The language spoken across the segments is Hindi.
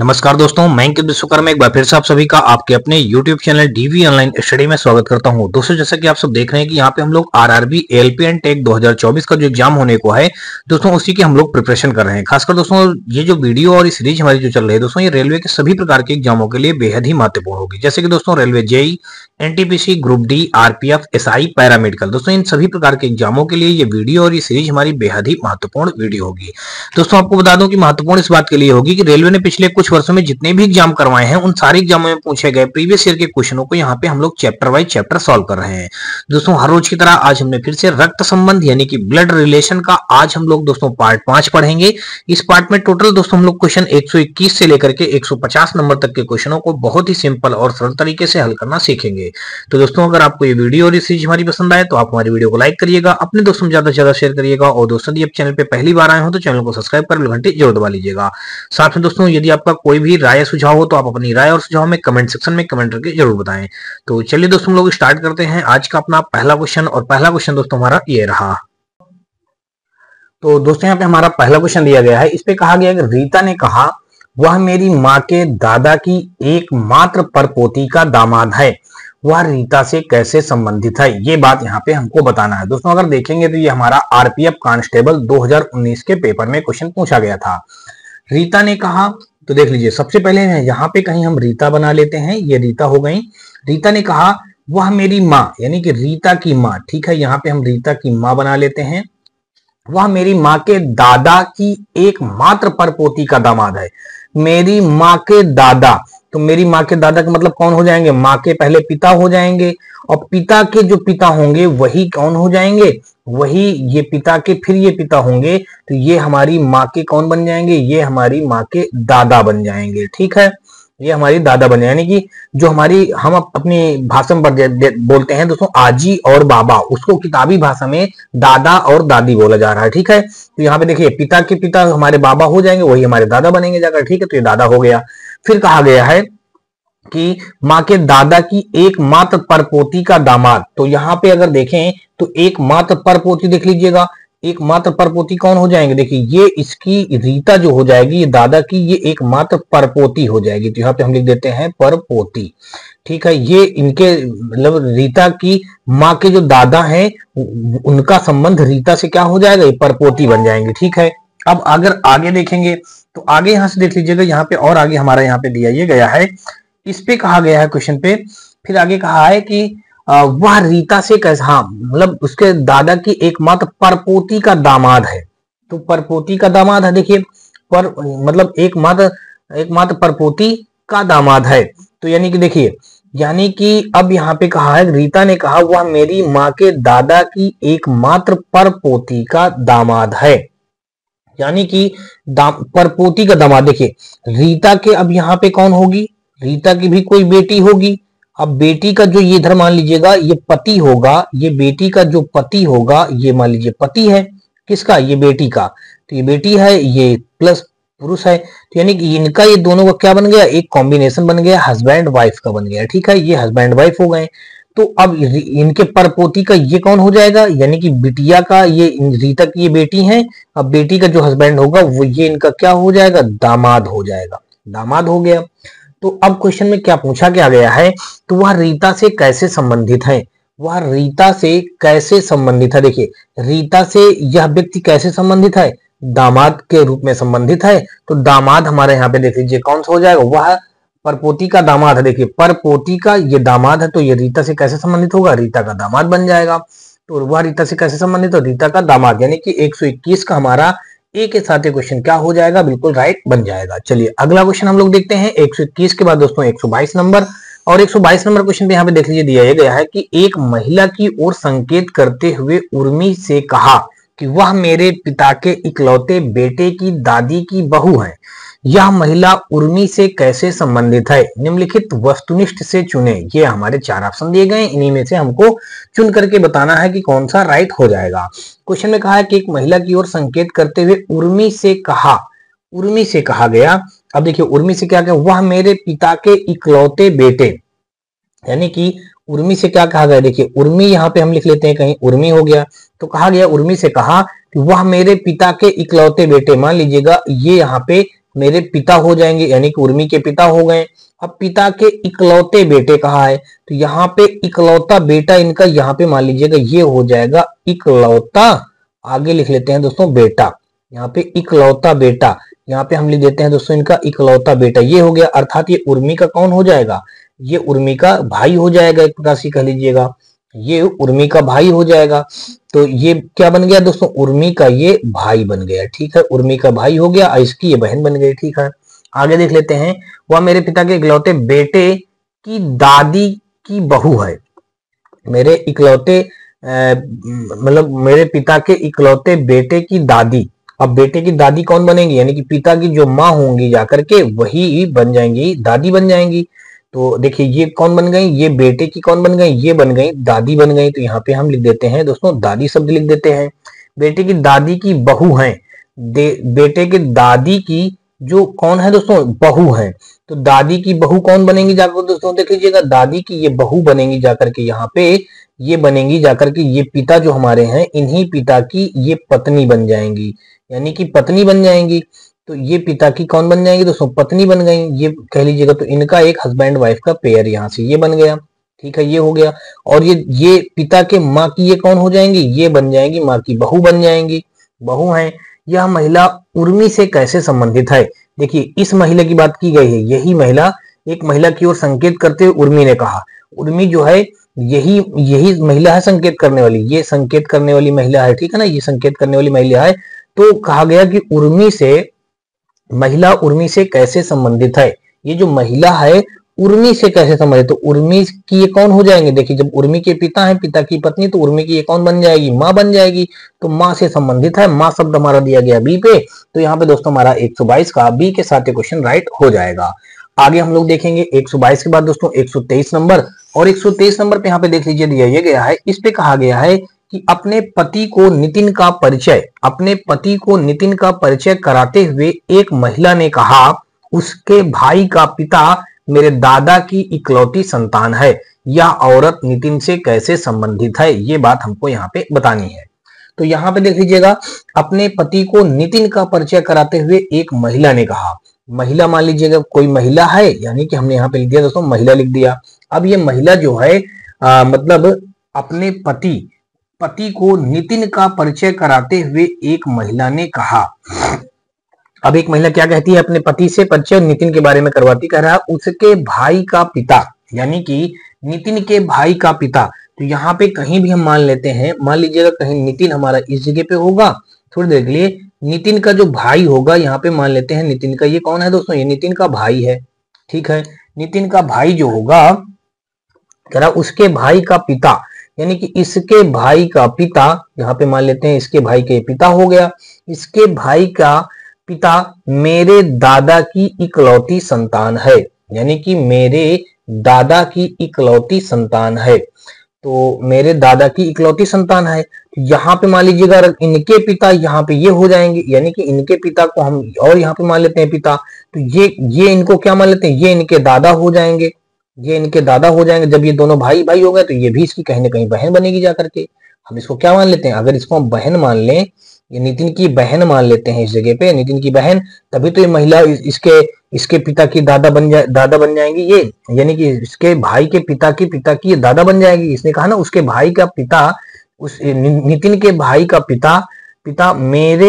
नमस्कार दोस्तों, मैं अंकित विश्वकर्मा एक बार फिर से आप सभी का आपके अपने YouTube channel DV online study में स्वागत करता हूं। दोस्तों, जैसा कि आप सब देख रहे हैं कि यहाँ पे हम लोग आरआरबी एएलपी एंड टेक 2024 का जो एग्जाम होने को है दोस्तों, उसी की हम लोग प्रिपरेशन कर रहे हैं। खासकर दोस्तों ये जो वीडियो और सीरीज हमारी जो चल रही है दोस्तों, ये रेलवे के सभी प्रकार के एग्जामों के लिए बेहद ही महत्वपूर्ण होगी। जैसे कि दोस्तों railway JE, NTPC, group D, RPF, SI, paramedical, दोस्तों इन सभी प्रकार के एग्जामों के लिए ये वीडियो और ये सीरीज हमारी बेहद ही महत्वपूर्ण वीडियो होगी। दोस्तों आपको बता दूं कि महत्वपूर्ण इस बात के लिए होगी कि रेलवे ने पिछले कुछ वर्षों में जितने भी एग्जाम करवाए हैं उन सारे एग्जामों में पूछे गए प्रीवियस ईयर के क्वेश्चनों को यहाँ पे हम लोग चैप्टर वाइज चैप्टर सॉल्व कर रहे हैं। दोस्तों हर रोज की तरह आज हमने फिर से रक्त संबंध यानी कि ब्लड रिलेशन का आज हम लोग दोस्तों पार्ट 5 पढ़ेंगे। इस पार्ट में टोटल दोस्तों हम लोग क्वेश्चन 121 से लेकर के 150 नंबर तक के क्वेश्चनों को बहुत ही सिंपल और सरल तरीके से हल करना सीखेंगे। तो दोस्तों अगर आपको ये वीडियो और ये सीरीज हमारी पसंद आए तो आप हमारी वीडियो को लाइक करिएगा, अपने दोस्तों में ज्यादा से ज्यादा शेयर करिएगा और दोस्तों यदि आप चैनल पर पहली बार आए हो तो चैनल को सब्सक्राइब कर बेल घंटी जरूर दबा लीजिएगा। साथ में दोस्तों यदि आपका कोई भी राय सुझाव हो तो आप अपनी राय और सुझाव में कमेंट सेक्शन में कमेंट करके जरूर बताएं। तो चलिए दोस्तों हम लोग स्टार्ट करते हैं आज का अपना पहला क्वेश्चन। और पहला क्वेश्चन दोस्तों हमारा ये रहा। तो दोस्तों यहाँ पे हमारा पहला क्वेश्चन दिया गया है। इस पे कहा गया कि रीता ने कहा वह मेरी माँ के दादा की एकमात्र परपोती का दामाद है, वह रीता से कैसे संबंधित है, ये बात यहाँ पे हमको बताना है। दोस्तों अगर देखेंगे तो ये हमारा आरपीएफ कांस्टेबल 2019 के पेपर में क्वेश्चन पूछा गया था। रीता ने कहा, तो देख लीजिए सबसे पहले यहाँ पे कहीं हम रीता बना लेते हैं, ये रीता हो गई। रीता ने कहा वह मेरी माँ यानी कि रीता की माँ, ठीक है, यहाँ पे हम रीता की माँ बना लेते हैं। वह मेरी माँ के दादा की एकमात्र परपोती का दामाद है। मेरी माँ के दादा, तो मेरी माँ के दादा का मतलब कौन हो जाएंगे, माँ के पहले पिता हो जाएंगे और पिता के जो पिता होंगे वही कौन हो जाएंगे, वही ये पिता के फिर ये पिता होंगे, तो ये हमारी माँ के कौन बन जाएंगे, ये हमारी माँ के दादा बन जाएंगे। ठीक है, ये हमारी दादा बन जाएंगे, यानी कि जो हमारी हम अपने भाषा में बोलते हैं दोस्तों आजी और बाबा, उसको किताबी भाषा में दादा और दादी बोला जा रहा है। ठीक है, तो यहाँ पे देखिए पिता के पिता हमारे बाबा हो जाएंगे, वही हमारे दादा बनेंगे जाकर। ठीक है, तो ये दादा हो गया। फिर कहा गया है कि माँ के दादा की एकमात्र परपोती का दामाद, तो यहाँ पे अगर देखें तो एकमात्र परपोती देख लीजिएगा, एकमात्र परपोती कौन हो जाएंगे, देखिए ये इसकी रीता जो हो जाएगी ये दादा की, ये एकमात्र परपोती हो जाएगी, तो यहाँ पे हम लिख देते हैं परपोती। ठीक है, ये इनके मतलब रीता की माँ के जो दादा हैं उनका संबंध रीता से क्या हो जाएगा, ये परपोती बन जाएंगे। ठीक है, अब अगर आगे देखेंगे तो आगे यहाँ से देख लीजिएगा, यहाँ पे और आगे हमारा यहाँ पे दिया ये गया है, इस पे कहा गया है क्वेश्चन पे। फिर आगे कहा है कि वह रीता से कैसे, हाँ मतलब उसके दादा की एकमात्र परपोती का दामाद है, तो परपोती का दामाद है, देखिए पर मतलब एकमात्र परपोती का दामाद है, तो यानी कि देखिए यानी कि अब यहाँ पे कहा है रीता ने कहा वह मेरी माँ के दादा की एकमात्र परपोती का दामाद है, यानी कि परपोती का दामाद, देखिए रीता के अब यहाँ पे कौन होगी, रीता की भी कोई बेटी होगी। अब बेटी का जो ये इधर मान लीजिएगा ये पति होगा, ये बेटी का जो पति होगा ये मान लीजिए पति है किसका, ये बेटी का, तो ये बेटी है, ये प्लस पुरुष है, तो यानी कि इनका ये दोनों का क्या बन गया, एक कॉम्बिनेशन बन गया, हस्बैंड वाइफ का बन गया। ठीक है, ये हस्बैंड वाइफ हो गए, तो अब इनके परपोती का ये कौन हो जाएगा, यानी कि बिटिया का, ये रीता की ये बेटी है, अब बेटी का जो हस्बैंड होगा वो ये इनका क्या हो जाएगा, दामाद हो जाएगा, दामाद हो गया। तो अब क्वेश्चन में क्या पूछा क्या गया है, तो वह रीता से कैसे संबंधित है, वह रीता से कैसे संबंधित है, देखिए रीता से यह व्यक्ति कैसे संबंधित है, दामाद के रूप में संबंधित है, तो दामाद हमारे यहाँ पे देख लीजिए कौन सा हो जाएगा, वह परपोती का दामाद है, देखिए परपोती का ये दामाद है, तो ये रीता से कैसे संबंधित होगा, रीता का दामाद बन जाएगा। तो वह रीता से कैसे संबंधित, तो रीता का दामाद, यानी कि 121 का हमारा एक साथ क्वेश्चन क्या हो जाएगा, बिल्कुल राइट बन जाएगा। चलिए अगला क्वेश्चन हम लोग देखते हैं। 121 के बाद दोस्तों 122 नंबर, और 122 नंबर क्वेश्चन पे यहाँ पे देख लीजिए दिया गया है कि एक महिला की ओर संकेत करते हुए उर्मी से कहा कि वह मेरे पिता के इकलौते बेटे की दादी की बहू है, यह महिला उर्मी से कैसे संबंधित है, निम्नलिखित वस्तुनिष्ठ से चुने। ये हमारे चार ऑप्शन दिए गए, इन्हीं में से हमको चुन करके बताना है कि कौन सा राइट हो जाएगा। क्वेश्चन में कहा है कि एक महिला की ओर संकेत करते हुए उर्मी से कहा, उर्मी से कहा गया, अब देखिए उर्मी से क्या कहा, वह मेरे पिता के इकलौते बेटे, यानी कि उर्मी से क्या कहा गया, देखिए उर्मी यहाँ पे हम लिख लेते हैं कहीं, उर्मी हो गया, तो कहा गया उर्मी से कहा कि वह मेरे पिता के इकलौते बेटे, मान लीजिएगा ये यहाँ पे मेरे पिता हो जाएंगे, यानी कि उर्मी के पिता हो गए। अब पिता के इकलौते बेटे कहा है, तो यहाँ पे इकलौता बेटा इनका, यहाँ पे मान लीजिएगा ये हो जाएगा इकलौता, आगे लिख लेते हैं दोस्तों बेटा, यहाँ पे इकलौता बेटा, यहाँ पे हम लिख देते हैं दोस्तों इनका इकलौता बेटा, ये हो गया। अर्थात ये उर्मी का कौन हो जाएगा, ये उर्मी का भाई हो जाएगा, एक प्रकार से कह लीजिएगा ये उर्मी का भाई हो जाएगा। तो ये क्या बन गया दोस्तों, उर्मी का ये भाई बन गया, ठीक है, उर्मी का भाई हो गया, इसकी ये बहन बन गई, ठीक है। आगे देख लेते हैं, वह मेरे पिता के इकलौते बेटे की दादी की बहू है। मेरे इकलौते मतलब मेरे पिता के इकलौते बेटे की दादी, अब बेटे की दादी कौन बनेगी, यानी कि पिता की जो माँ होंगी जाकर के वही बन जाएंगी, दादी बन जाएंगी। तो देखिए ये कौन बन गई, ये बेटे की कौन बन गई, ये बन गई दादी बन गई। तो यहाँ पे हम लिख देते हैं दोस्तों दादी शब्द लिख देते हैं। बेटे की दादी की बहू है, बेटे के दादी की जो कौन है दोस्तों बहू है, तो दादी की बहू कौन बनेगी जाकर दोस्तों देख लीजिएगा, दादी की ये बहू बनेगी जाकर के, यहाँ पे ये बनेगी जाकर के, ये पिता जो हमारे हैं इन्हीं पिता की ये पत्नी बन जाएंगी, यानी कि पत्नी बन जाएंगी। तो ये पिता की कौन बन जाएंगी दोस्तों, पत्नी बन गई, ये कह लीजिएगा। तो इनका एक हस्बैंड वाइफ का पेयर यहाँ से ये बन गया, ठीक है, ये हो गया। और ये पिता के माँ की ये कौन हो जाएंगी, ये बन जाएंगी माँ की बहू बन जाएंगी, बहू है। यह महिला उर्मी से कैसे संबंधित है, देखिए इस महिला की बात की गई है, यही महिला, एक महिला की ओर संकेत करते हुए उर्मी ने कहा, उर्मी जो है यही महिला है संकेत करने वाली, ये संकेत करने वाली महिला है, ठीक है ना, ये संकेत करने वाली महिला है। तो कहा गया कि उर्मी से, महिला उर्मी से कैसे संबंधित है, ये जो महिला है उर्मी से कैसे संबंधित, तो उर्मी की ये कौन हो जाएंगे, देखिए जब उर्मी के पिता हैं पिता की पत्नी, तो उर्मी की ये कौन बन जाएगी, माँ बन जाएगी। तो माँ से संबंधित है, माँ शब्द हमारा दिया गया बी पे, तो यहाँ पे दोस्तों हमारा 122 का बी के साथ ये क्वेश्चन राइट हो जाएगा। आगे हम लोग देखेंगे 122 के बाद दोस्तों 123 नंबर, और 123 नंबर पे यहाँ पे देख लीजिए दिया ये गया है, इस पे कहा गया है कि अपने पति को नितिन का परिचय, अपने पति को नितिन का परिचय कराते हुए एक महिला ने कहा, उसके भाई का पिता मेरे दादा की इकलौती संतान है, यह औरत नितिन से कैसे संबंधित है, ये बात हमको यहाँ पे बतानी है। तो यहाँ पे देख लीजिएगा, अपने पति को नितिन का परिचय कराते हुए एक महिला ने कहा, महिला मान लीजिएगा कोई महिला है, यानी कि हमने यहाँ पे लिख दिया दोस्तों महिला लिख दिया। अब ये महिला जो है मतलब अपने पति को नितिन का परिचय कराते हुए एक महिला ने कहा, अब एक महिला क्या कहती है, अपने पति से परिचय नितिन के बारे में करवाती, कह रहा है उसके भाई का पिता, यानी कि नितिन के भाई का पिता। तो यहाँ पे कहीं भी हम मान लेते हैं, मान लीजिएगा कहीं नितिन हमारा इस जगह पे होगा, थोड़ी देर के लिए नितिन का जो भाई होगा, यहाँ पे मान लेते हैं नितिन का ये कौन है दोस्तों, ये नितिन का भाई है, ठीक है, नितिन का भाई जो होगा, कह रहा उसके भाई का पिता, यानी कि इसके भाई का पिता, यहाँ पे मान लेते हैं इसके भाई के पिता हो गया, इसके भाई का पिता मेरे दादा की इकलौती संतान है, यानी कि मेरे दादा की इकलौती संतान है, तो मेरे दादा की इकलौती संतान है। यहाँ पे मान लीजिएगा इनके पिता यहाँ पे ये हो जाएंगे, यानी कि इनके पिता को हम और यहाँ पे मान लेते हैं पिता, तो ये इनको क्या मान लेते हैं, ये इनके दादा हो जाएंगे, ये इनके दादा हो जाएंगे। जब ये दोनों भाई भाई हो गए तो ये भी इसकी कहीं ना कहीं बहन बनेगी जाकर के, हम इसको क्या मान लेते हैं, अगर इसको हम बहन मान लें, ये नितिन की बहन मान लेते हैं इस जगह पे, नितिन की बहन, तभी तो ये महिला इसके पिता की दादा बन जाएंगी ये, यानी कि इसके भाई के पिता की दादा बन जाएगी। इसने कहा ना उसके भाई का पिता, उस नितिन के भाई का पिता मेरे,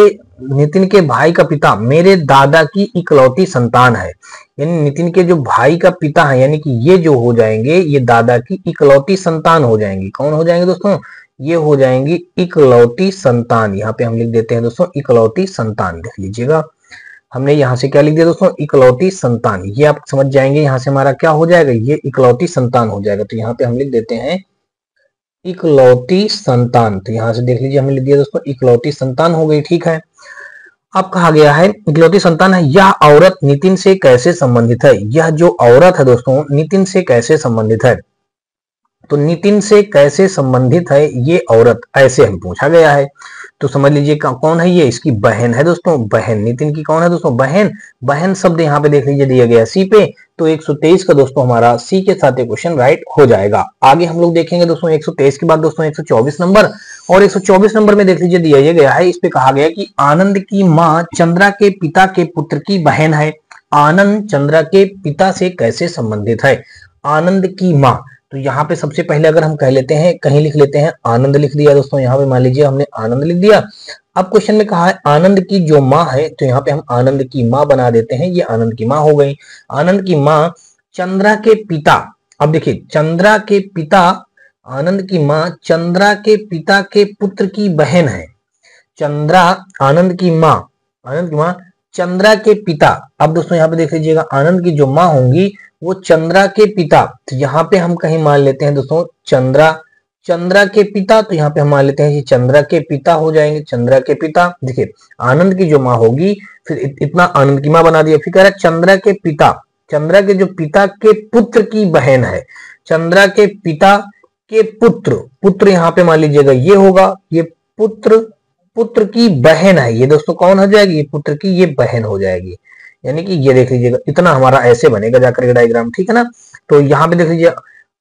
नितिन के भाई का पिता मेरे दादा की इकलौती संतान है, यानी नितिन के जो भाई का पिता है, यानी कि ये जो हो जाएंगे ये दादा की इकलौती संतान हो जाएंगी। कौन हो जाएंगे दोस्तों, ये हो जाएंगी इकलौती संतान, यहाँ पे हम लिख देते हैं दोस्तों इकलौती संतान, देख लीजिएगा हमने यहाँ से क्या लिख दिया दोस्तों इकलौती संतान, ये आप समझ जाएंगे यहाँ से हमारा क्या हो जाएगा, ये इकलौती संतान हो जाएगा। तो यहाँ पे हम लिख देते हैं इकलौती संतान, तो यहाँ से देख लीजिए हमने लिख दिया दोस्तों इकलौती संतान हो गई, ठीक है। अब कहा गया है इकलौती संतान है, यह औरत नितिन से कैसे संबंधित है, यह जो औरत है दोस्तों नितिन से कैसे संबंधित है, तो नितिन से कैसे संबंधित है ये औरत, ऐसे हम पूछा गया है। तो समझ लीजिए कौन है ये, इसकी बहन है दोस्तों, बहन नितिन की कौन है दोस्तों बहन, बहन शब्द यहाँ पे देख लीजिए दिया गया सी पे, तो 123 का दोस्तों हमारा सी के साथ ये क्वेश्चन राइट हो जाएगा। आगे हम लोग देखेंगे दोस्तों 123 के बाद दोस्तों 124 नंबर, और 124 नंबर में देख लीजिए दिया ये गया है, इस पे कहा गया कि आनंद की माँ चंद्रा के पिता के पुत्र की बहन है, आनंद चंद्रा के पिता से कैसे संबंधित है? आनंद की माँ, तो यहाँ पे सबसे पहले अगर हम कह लेते हैं, कहीं लिख लेते हैं आनंद लिख दिया दोस्तों, यहाँ पे मान लीजिए हमने आनंद लिख दिया। अब क्वेश्चन में कहा है आनंद की जो माँ है, तो यहाँ पे हम आनंद की माँ बना देते हैं, ये आनंद की माँ हो गई। आनंद की माँ चंद्रा के पिता, अब देखिए चंद्रा के पिता, आनंद की माँ चंद्रा के पिता के पुत्र की बहन है। चंद्रा, आनंद की माँ, आनंद की माँ चंद्रा के पिता, अब दोस्तों यहाँ पे देख लीजिएगा आनंद की जो माँ होंगी वो चंद्रा के पिता, तो यहाँ पे हम कहीं मान लेते हैं दोस्तों चंद्रा, चंद्रा के पिता, तो यहाँ पे हम मान लेते हैं कि चंद्रा के पिता हो जाएंगे, चंद्रा के पिता। देखिए आनंद की जो माँ होगी, फिर इतना आनंद की माँ बना दिया, फिर कह रहा है चंद्रा के पिता, चंद्रा के जो पिता के पुत्र की बहन है, चंद्रा के पिता के पुत्र, पुत्र यहाँ पे मान लीजिएगा ये होगा, ये पुत्र, पुत्र की बहन है, ये दोस्तों कौन हो जाएगी, ये पुत्र की ये बहन हो जाएगी, यानी कि ये देख लीजिएगा इतना हमारा ऐसे बनेगा जाकर के डायग्राम, ठीक है ना। तो यहाँ पे देख लीजिए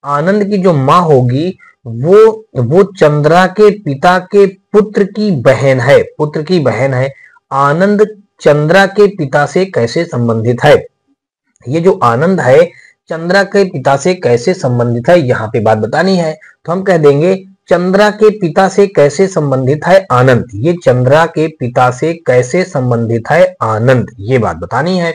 आनंद की जो माँ होगी वो चंद्रा के पिता के पुत्र की बहन है, पुत्र की बहन है। आनंद चंद्रा के पिता से कैसे संबंधित है? ये जो आनंद है चंद्रा के पिता से कैसे संबंधित है, यहाँ पे बात बतानी है, तो हम कह देंगे चंद्रा के पिता से कैसे संबंधित है आनंद, ये चंद्रा के पिता से कैसे संबंधित है आनंद, ये बात बतानी है।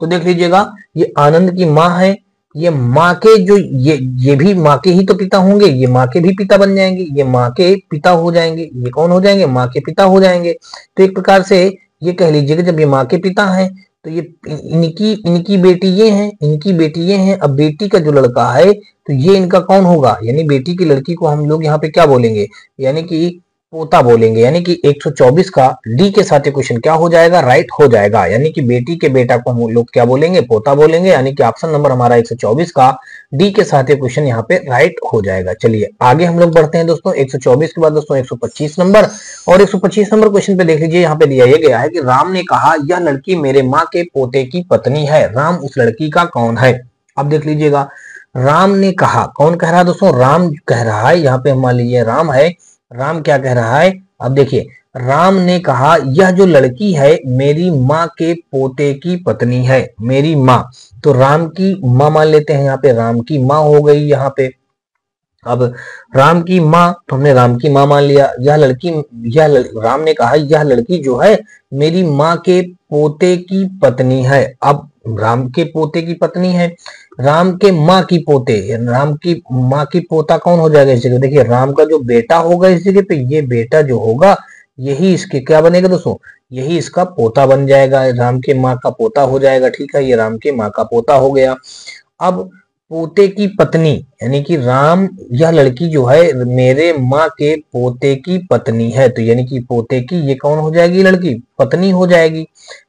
तो देख लीजिएगा ये आनंद की माँ है, ये माँ के जो ये भी माँ के ही तो पिता होंगे, ये माँ के भी पिता बन जाएंगे, ये माँ के पिता हो जाएंगे, ये कौन हो जाएंगे, माँ के पिता हो जाएंगे। तो एक प्रकार से ये कह लीजिएगा जब ये माँ के पिता हैं तो ये इनकी बेटी ये हैं, इनकी बेटी ये हैं, अब बेटी का जो लड़का है तो ये इनका कौन होगा, यानी बेटी की लड़की को हम लोग यहाँ पे क्या बोलेंगे, यानी कि पोता बोलेंगे, यानी कि 124 का डी के साथ क्वेश्चन क्या हो जाएगा, राइट हो जाएगा, यानी कि बेटी के बेटा को हम लोग क्या बोलेंगे, पोता बोलेंगे, यानी कि ऑप्शन नंबर हमारा 124 का डी के साथ क्वेश्चन यहाँ पे राइट हो जाएगा। चलिए आगे हम लोग बढ़ते हैं दोस्तों। 124 के बाद दोस्तों 125 नंबर, और 125 नंबर क्वेश्चन पे देख लीजिए, यहाँ पे दिया गया है कि राम ने कहा यह लड़की मेरे माँ के पोते की पत्नी है, राम उस लड़की का कौन है? अब देख लीजिएगा राम ने कहा, कौन कह रहा है दोस्तों, राम कह रहा है, यहाँ पे मान लीजिए राम है, राम क्या कह रहा है, अब देखिए राम ने कहा यह जो लड़की है मेरी माँ के पोते की पत्नी है, मेरी माँ, तो राम की माँ मान लेते हैं, यहाँ पे राम की माँ हो गई, यहाँ पे अब राम की माँ, तो हमने राम की माँ मान लिया। यह लड़की, राम ने कहा यह लड़की जो है मेरी माँ के पोते की पत्नी है, अब राम के पोते की पत्नी है, राम के माँ की पोते, राम की माँ की पोता कौन हो जाएगा इस जगह, देखिए राम का जो बेटा होगा इस जगह पे, ये बेटा जो होगा यही इसके क्या बनेगा दोस्तों, यही इसका पोता बन जाएगा, राम के माँ का पोता हो जाएगा, ठीक है, ये राम के माँ का पोता हो गया। अब पोते की पत्नी, यानी कि राम, यह लड़की जो है मेरे माँ के पोते की पत्नी है, तो यानी कि पोते की ये कौन हो जाएगी लड़की, पत्नी हो जाएगी,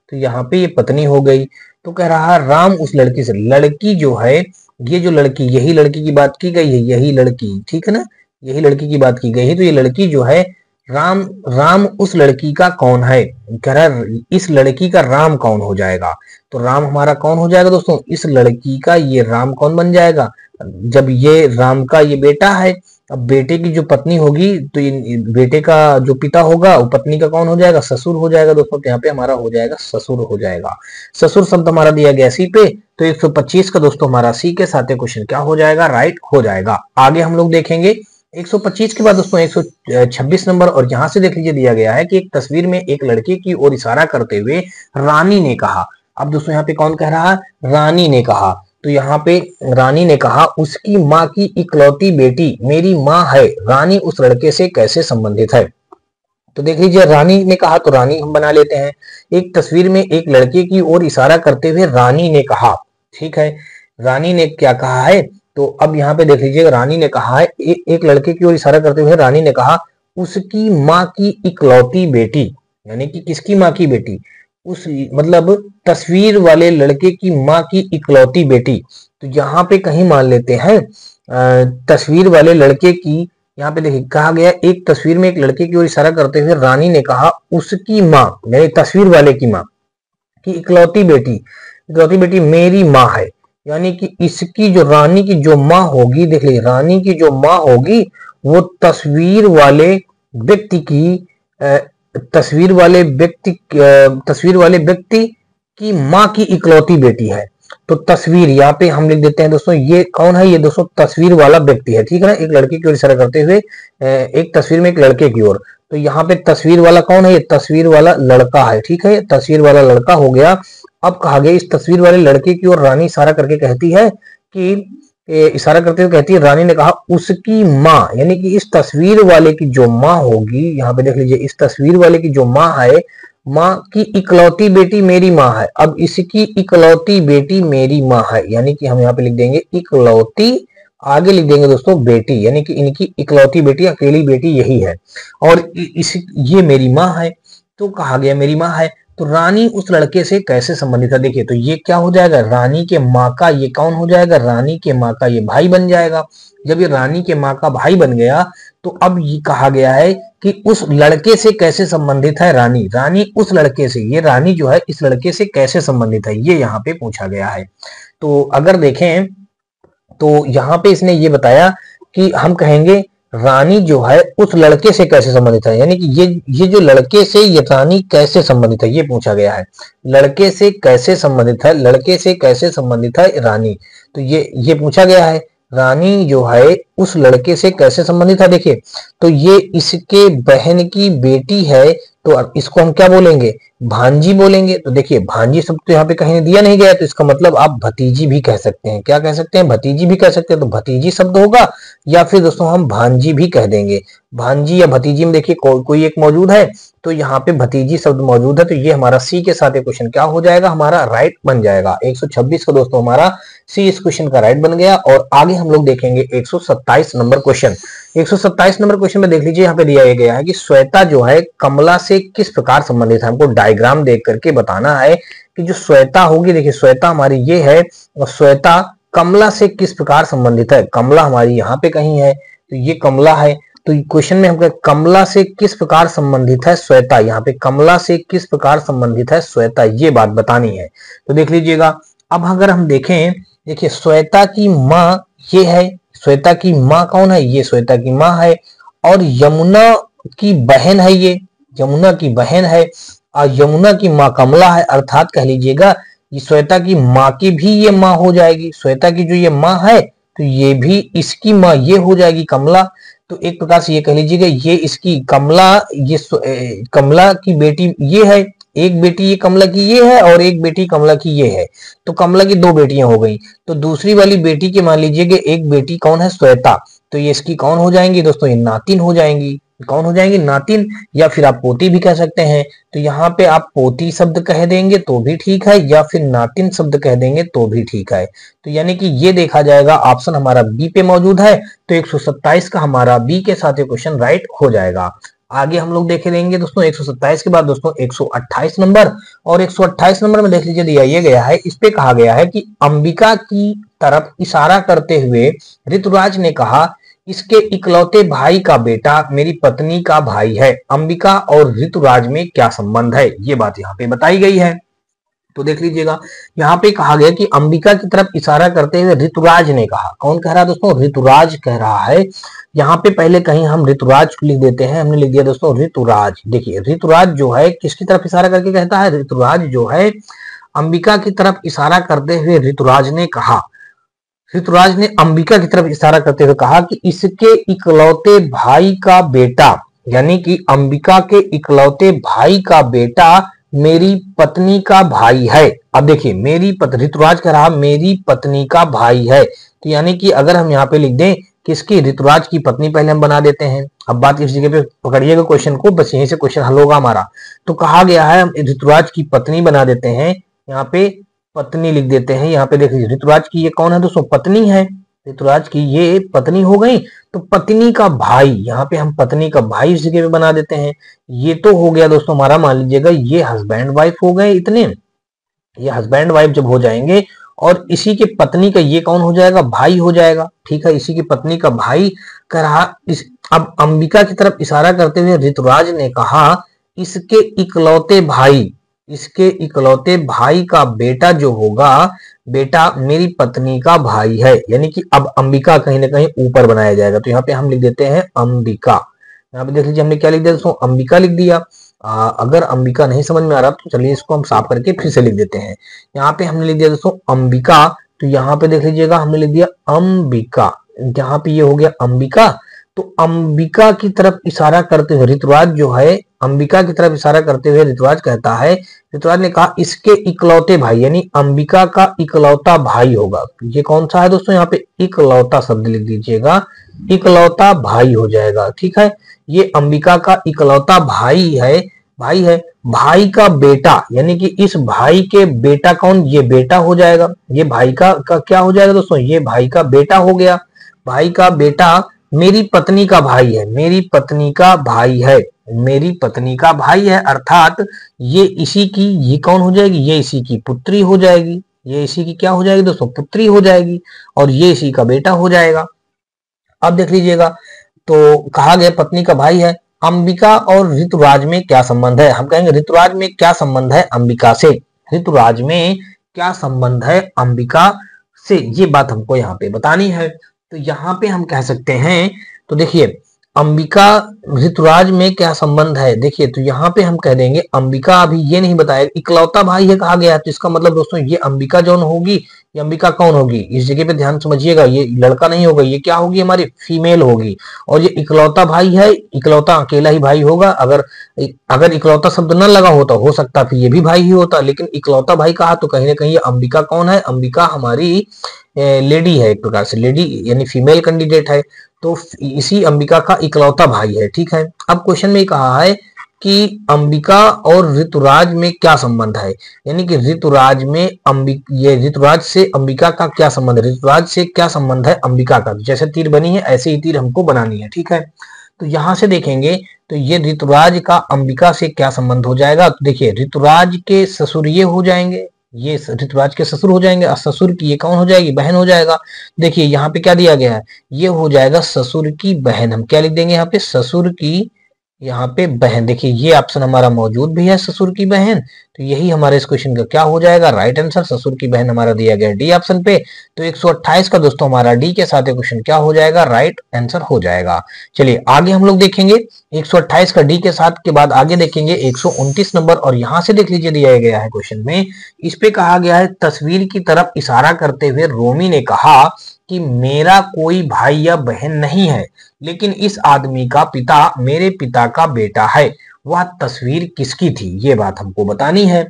तो यहाँ पे ये पत्नी हो गई। तो कह रहा है राम उस लड़की से, लड़की जो है ये जो लड़की, यही लड़की की बात की गई है, यही लड़की, ठीक है ना, यही लड़की की बात की गई है, तो ये लड़की जो है राम उस लड़की का कौन है, कह रहा है इस लड़की का राम कौन हो जाएगा, तो राम हमारा कौन हो जाएगा दोस्तों, इस लड़की का ये राम कौन बन जाएगा, जब ये राम का ये बेटा है, अब बेटे की जो पत्नी होगी तो ये बेटे का जो पिता होगा वो पत्नी का कौन हो जाएगा, ससुर हो जाएगा दोस्तों, तो यहाँ पे हमारा हो जाएगा ससुर हो जाएगा, ससुर शब्द हमारा दिया गया सी पे, तो 125 का दोस्तों हमारा सी के साथ क्वेश्चन क्या हो जाएगा, राइट हो जाएगा। आगे हम लोग देखेंगे 125 के बाद दोस्तों 126 नंबर, और यहाँ से देख लीजिए दिया गया है कि एक तस्वीर में एक लड़के की ओर इशारा करते हुए रानी ने कहा, अब दोस्तों यहाँ पे कौन कह रहा है, रानी ने कहा, तो यहाँ पे रानी ने कहा उसकी माँ की इकलौती बेटी मेरी माँ है, रानी उस लड़के से कैसे संबंधित है? तो देख लीजिए रानी ने कहा, तो रानी हम बना लेते हैं, एक तस्वीर में एक लड़के की ओर इशारा करते हुए रानी ने कहा, ठीक है, रानी ने क्या कहा है, तो अब यहाँ पे देख लीजिए रानी ने कहा है एक लड़के की ओर इशारा करते हुए रानी ने कहा उसकी माँ की इकलौती बेटी, यानी कि किसकी माँ की बेटी, उस मतलब तस्वीर वाले लड़के की माँ की इकलौती बेटी, तो यहाँ पे कहीं मान लेते हैं तस्वीर वाले लड़के की, यहाँ पे देखिए कहा गया एक तस्वीर में एक लड़के की ओर इशारा करते हुए रानी ने कहा उसकी माँ, यानी तस्वीर वाले की माँ की इकलौती बेटी मेरी माँ है, यानी कि इसकी जो रानी की जो माँ होगी, देख लीजिए रानी की जो माँ होगी वो तस्वीर वाले व्यक्ति की तस्वीर वाले व्यक्ति की माँ की इकलौती बेटी है। तो तस्वीर यहाँ पे हम लिख देते हैं दोस्तों, ये कौन है? ये दोस्तों तस्वीर वाला व्यक्ति है, ठीक है ना, एक लड़के की ओर इशारा करते हुए, एक तस्वीर में एक लड़के की ओर। तो यहाँ पे तस्वीर वाला कौन है? ये तस्वीर वाला लड़का है, ठीक है, तस्वीर वाला लड़का हो गया। अब कहा गया इस तस्वीर वाले लड़के की ओर रानी इशारा करके कहती है कि इशारा करते हुए कहती है, रानी ने कहा उसकी माँ, यानी कि इस तस्वीर वाले की जो माँ होगी, यहाँ पे देख लीजिए, इस तस्वीर वाले की जो माँ है, माँ की इकलौती बेटी मेरी माँ है। अब इसकी इकलौती बेटी मेरी माँ है, यानी कि हम यहाँ पे लिख देंगे इकलौती, आगे लिख देंगे दोस्तों बेटी, यानी कि इनकी इकलौती बेटी, अकेली बेटी यही है, और ये मेरी माँ है। तो कहा गया मेरी माँ है, तो रानी उस लड़के से कैसे संबंधित है? देखिए, तो ये क्या हो जाएगा, रानी के माँ का ये कौन हो जाएगा, रानी के माँ का ये भाई बन जाएगा। जब ये रानी के माँ का भाई बन गया, तो अब ये कहा गया है कि उस लड़के से कैसे संबंधित है रानी, रानी उस लड़के से, ये रानी जो है इस लड़के से कैसे संबंधित है, ये यहाँ पे पूछा गया है। तो अगर देखें तो यहाँ पे इसने ये बताया कि हम कहेंगे रानी जो है उस लड़के से कैसे संबंधित है, यानी कि ये जो लड़के से ये रानी कैसे संबंधित है, ये पूछा गया है, लड़के से कैसे संबंधित है, लड़के से कैसे संबंधित है रानी। तो ये पूछा गया है रानी जो है उस लड़के से कैसे संबंधित है। देखिए, तो ये इसके बहन की बेटी है, तो इसको हम क्या बोलेंगे, भांजी बोलेंगे। तो देखिए, भांजी शब्द तो यहाँ पे कहीं दिया नहीं गया, तो इसका मतलब आप भतीजी भी कह सकते हैं, क्या कह सकते हैं, भतीजी भी कह सकते हैं। तो भतीजी शब्द होगा, या फिर दोस्तों हम भांजी भी कह देंगे। भांजी या भतीजी में देखिए कोई एक मौजूद है, तो यहाँ पे भतीजी शब्द मौजूद है, तो ये हमारा सी के साथ क्वेश्चन क्या हो जाएगा, हमारा राइट बन जाएगा। 126 का दोस्तों हमारा सी इस क्वेश्चन का राइट बन गया। और आगे हम लोग देखेंगे 127 नंबर क्वेश्चन। 127 नंबर क्वेश्चन में देख लीजिए, यहाँ पे दिया गया है कि श्वेता जो है कमला से किस प्रकार संबंधित है। हमको डायग्राम देख करके बताना है कि जो श्वेता होगी, देखिए श्वेता हमारी ये है, और श्वेता कमला से किस प्रकार संबंधित है। कमला हमारी यहाँ पे कहीं है, तो ये कमला है। तो क्वेश्चन में हमको कमला से किस प्रकार संबंधित है श्वेता, यहाँ पे कमला से किस प्रकार संबंधित है श्वेता, ये बात बतानी है। तो देख लीजिएगा, अब अगर हम देखें, देखिए श्वेता की माँ ये है, श्वेता की माँ कौन है, ये श्वेता की माँ है, और यमुना की बहन है, ये यमुना की बहन है, और यमुना की माँ कमला है। अर्थात कह लीजिएगा ये श्वेता की माँ की भी ये माँ हो जाएगी, श्वेता की जो ये माँ है, तो ये भी इसकी माँ ये हो जाएगी कमला। तो एक प्रकार से ये कह लीजिएगा ये इसकी कमला, ये कमला की बेटी ये है, एक बेटी ये कमला की ये है, और एक बेटी कमला की ये है, तो कमला की दो बेटियां हो गई। तो दूसरी वाली बेटी के मान लीजिए कि एक बेटी कौन है, श्वेता, तो ये इसकी कौन हो जाएंगी दोस्तों, ये नातिन हो जाएंगी। कौन हो जाएंगी, नातिन, या फिर आप पोती भी कह सकते हैं। तो यहाँ पे आप पोती शब्द कह देंगे तो भी ठीक है, या फिर नातिन शब्द कह देंगे तो भी ठीक है। तो यानी कि ये देखा जाएगा ऑप्शन हमारा बी पे मौजूद है, तो 127 का हमारा बी के साथ क्वेश्चन राइट हो जाएगा। आगे हम लोग देखे रहेंगे दोस्तों 127 के बाद दोस्तों 128 नंबर, और 128 नंबर में देख लीजिए दिया ये गया है, इस पे कहा गया है कि अंबिका की तरफ इशारा करते हुए ऋतुराज ने कहा इसके इकलौते भाई का बेटा मेरी पत्नी का भाई है, अंबिका और ऋतुराज में क्या संबंध है, ये बात यहाँ पे बताई गई है। तो देख लीजिएगा यहाँ पे कहा गया कि अंबिका की तरफ इशारा करते हुए ऋतुराज ने कहा, कौन कह रहा है दोस्तों, ऋतुराज कह रहा है। यहाँ पे पहले कहीं हम ऋतुराज लिख देते हैं, हमने लिख दिया दोस्तों ऋतुराज। देखिए ऋतुराज जो है किसकी तरफ इशारा करके कहता है, ऋतुराज जो है अंबिका की तरफ इशारा करते हुए ऋतुराज ने कहा, ऋतुराज ने अंबिका की तरफ इशारा करते हुए कहा कि इसके इकलौते भाई का बेटा, यानी कि अंबिका के इकलौते भाई का बेटा मेरी पत्नी का भाई है। अब देखिए मेरी पत्नी, ऋतुराज कह रहा मेरी पत्नी का भाई है, तो यानी कि अगर हम यहाँ पे लिख दें किसकी, ऋतुराज की पत्नी पहले हम बना देते हैं। अब बात इस जगह पे पकड़िएगा क्वेश्चन को, बस यहीं से क्वेश्चन हल होगा हमारा। तो कहा गया है हम ऋतुराज की पत्नी बना देते हैं, यहाँ पे पत्नी लिख देते हैं। यहाँ पे देखिए ऋतुराज की ये कौन है दोस्तों, पत्नी है, ऋतुराज की ये पत्नी हो गई। तो पत्नी का भाई, यहाँ पे हम पत्नी का भाई इस जगह पे बना देते हैं। ये तो हो गया दोस्तों हमारा, मान लीजिएगा ये हस्बैंड वाइफ हो गए, इतने ये हस्बैंड वाइफ जब हो जाएंगे, और इसी के पत्नी का ये कौन हो जाएगा, भाई हो जाएगा, ठीक है, इसी की पत्नी का भाई कह रहा अब अंबिका की तरफ इशारा करते हुए ऋतुराज ने कहा इसके इकलौते भाई, इसके इकलौते भाई का बेटा जो होगा, बेटा मेरी पत्नी का भाई है, यानी कि अब अंबिका कहीं ना कहीं ऊपर बनाया जाएगा। तो यहाँ पे हम लिख देते हैं अंबिका, यहाँ पे देख लीजिए हमने क्या लिख दिया दोस्तों, अंबिका लिख दिया। अगर अंबिका नहीं समझ में आ रहा तो चलिए इसको हम साफ करके फिर से लिख देते हैं। यहाँ पे हमने लिख दिया दोस्तों अंबिका, तो यहाँ पे देख लीजिएगा हमने लिख दिया अंबिका, यहाँ पे ये हो गया अंबिका। तो अंबिका की तरफ इशारा करते हुए ऋतुराज जो है, अंबिका की तरफ इशारा करते हुए ऋतुराज कहता है, ऋतुराज ने कहा इसके इकलौते भाई यानी अंबिका का इकलौता भाई होगा। ये कौन सा है दोस्तों, यहाँ पे इकलौता शब्द लिख दीजिएगा, इकलौता भाई हो जाएगा। ठीक है, ये अंबिका का इकलौता भाई है, भाई है, भाई का बेटा यानी कि इस भाई के बेटा कौन, ये बेटा हो जाएगा। ये भाई का क्या हो जाएगा दोस्तों, ये भाई का बेटा हो गया। भाई का बेटा मेरी पत्नी का भाई है, मेरी पत्नी का भाई है, मेरी पत्नी का भाई है, अर्थात ये इसी की, ये कौन हो जाएगी, ये इसी की पुत्री हो जाएगी। ये इसी की क्या हो जाएगी दोस्तों, पुत्री हो जाएगी, और ये इसी का बेटा हो जाएगा। अब देख लीजिएगा तो कहा गया पत्नी का भाई है। अंबिका और ऋतुराज में क्या संबंध है, हम कहेंगे ऋतुराज में क्या संबंध है अंबिका से, ऋतुराज में क्या संबंध है अंबिका से, ये बात हमको यहाँ पे बतानी है। तो यहाँ पे हम कह सकते हैं, तो देखिए अंबिका ऋतुराज में क्या संबंध है, देखिए तो यहाँ पे हम कह देंगे अंबिका, अभी ये नहीं बताया इकलौता भाई है कहा गया है, तो इसका मतलब दोस्तों ये अंबिका जौन होगी, ये अंबिका कौन होगी, इस जगह पे ध्यान समझिएगा, ये लड़का नहीं होगा, ये क्या होगी हमारी, फीमेल होगी। और ये इकलौता भाई है, इकलौता अकेला ही भाई होगा, अगर इकलौता शब्द न लगा होता हो सकता फिर ये भी भाई ही होता, लेकिन इकलौता भाई कहा तो कहीं ना कहीं ये अंबिका कौन है, अंबिका हमारी लेडी है, एक प्रकार से लेडी यानी फीमेल कैंडिडेट है, तो इसी अंबिका का इकलौता भाई है। ठीक है, अब क्वेश्चन में कहा है कि अंबिका और ऋतुराज में क्या संबंध है, यानी कि ऋतुराज में ये ऋतुराज से अंबिका का क्या संबंध है, ऋतुराज से क्या संबंध है अंबिका का। जैसे तीर बनी है ऐसे ही तीर हमको बनानी है। ठीक है, तो यहां से देखेंगे तो ये ऋतुराज का अंबिका से क्या संबंध हो जाएगा, तो देखिए ऋतुराज के ससुर ये हो जाएंगे, ये ऋतुराज के ससुर हो जाएंगे, और ससुर की ये कौन हो जाएगी, बहन हो जाएगा। देखिए यहाँ पे क्या दिया गया है, ये हो जाएगा ससुर की बहन, हम क्या लिख देंगे यहाँ पे, ससुर की यहाँ पे बहन। देखिए ये ऑप्शन हमारा मौजूद भी है, ससुर की बहन, तो यही हमारे इस क्वेश्चन का क्या हो जाएगा, राइट आंसर ससुर की बहन हमारा दिया गया डी ऑप्शन पे। तो 128 का दोस्तों हमारा डी के साथ क्वेश्चन क्या हो जाएगा, राइट आंसर हो जाएगा। चलिए आगे हम लोग देखेंगे 128 का डी के साथ के बाद आगे देखेंगे 129 नंबर, और यहाँ से देख लीजिए दिया गया है क्वेश्चन में, इस पे कहा गया है तस्वीर की तरफ इशारा करते हुए रोमी ने कहा कि मेरा कोई भाई या बहन नहीं है, लेकिन इस आदमी का पिता मेरे पिता का बेटा है, वह तस्वीर किसकी थी, ये बात हमको बतानी है।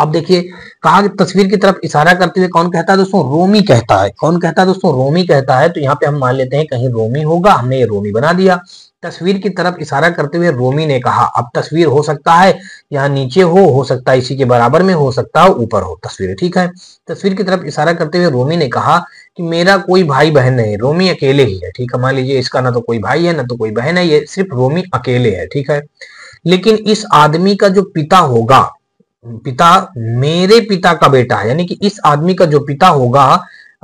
अब देखिए कहा कि तस्वीर की तरफ इशारा करते हुए कौन कहता है दोस्तों, रोमी कहता है। कौन कहता है दोस्तों, रोमी कहता है, तो यहाँ पे हम मान लेते हैं कहीं रोमी होगा, हमने ये रोमी बना दिया। तस्वीर की तरफ इशारा करते हुए रोमी ने कहा, अब तस्वीर हो सकता है यहाँ नीचे हो सकता है इसी के बराबर में, हो सकता है ऊपर हो तस्वीर। ठीक है, तस्वीर की तरफ इशारा करते हुए रोमी ने कहा कि मेरा कोई भाई बहन नहीं, रोमी अकेले ही है। ठीक है, मान लीजिए इसका ना तो कोई भाई है ना तो कोई बहन है, ये सिर्फ रोमी अकेले है। ठीक है, लेकिन इस आदमी का जो पिता होगा, पिता मेरे पिता का बेटा है, यानी कि इस आदमी का जो पिता होगा,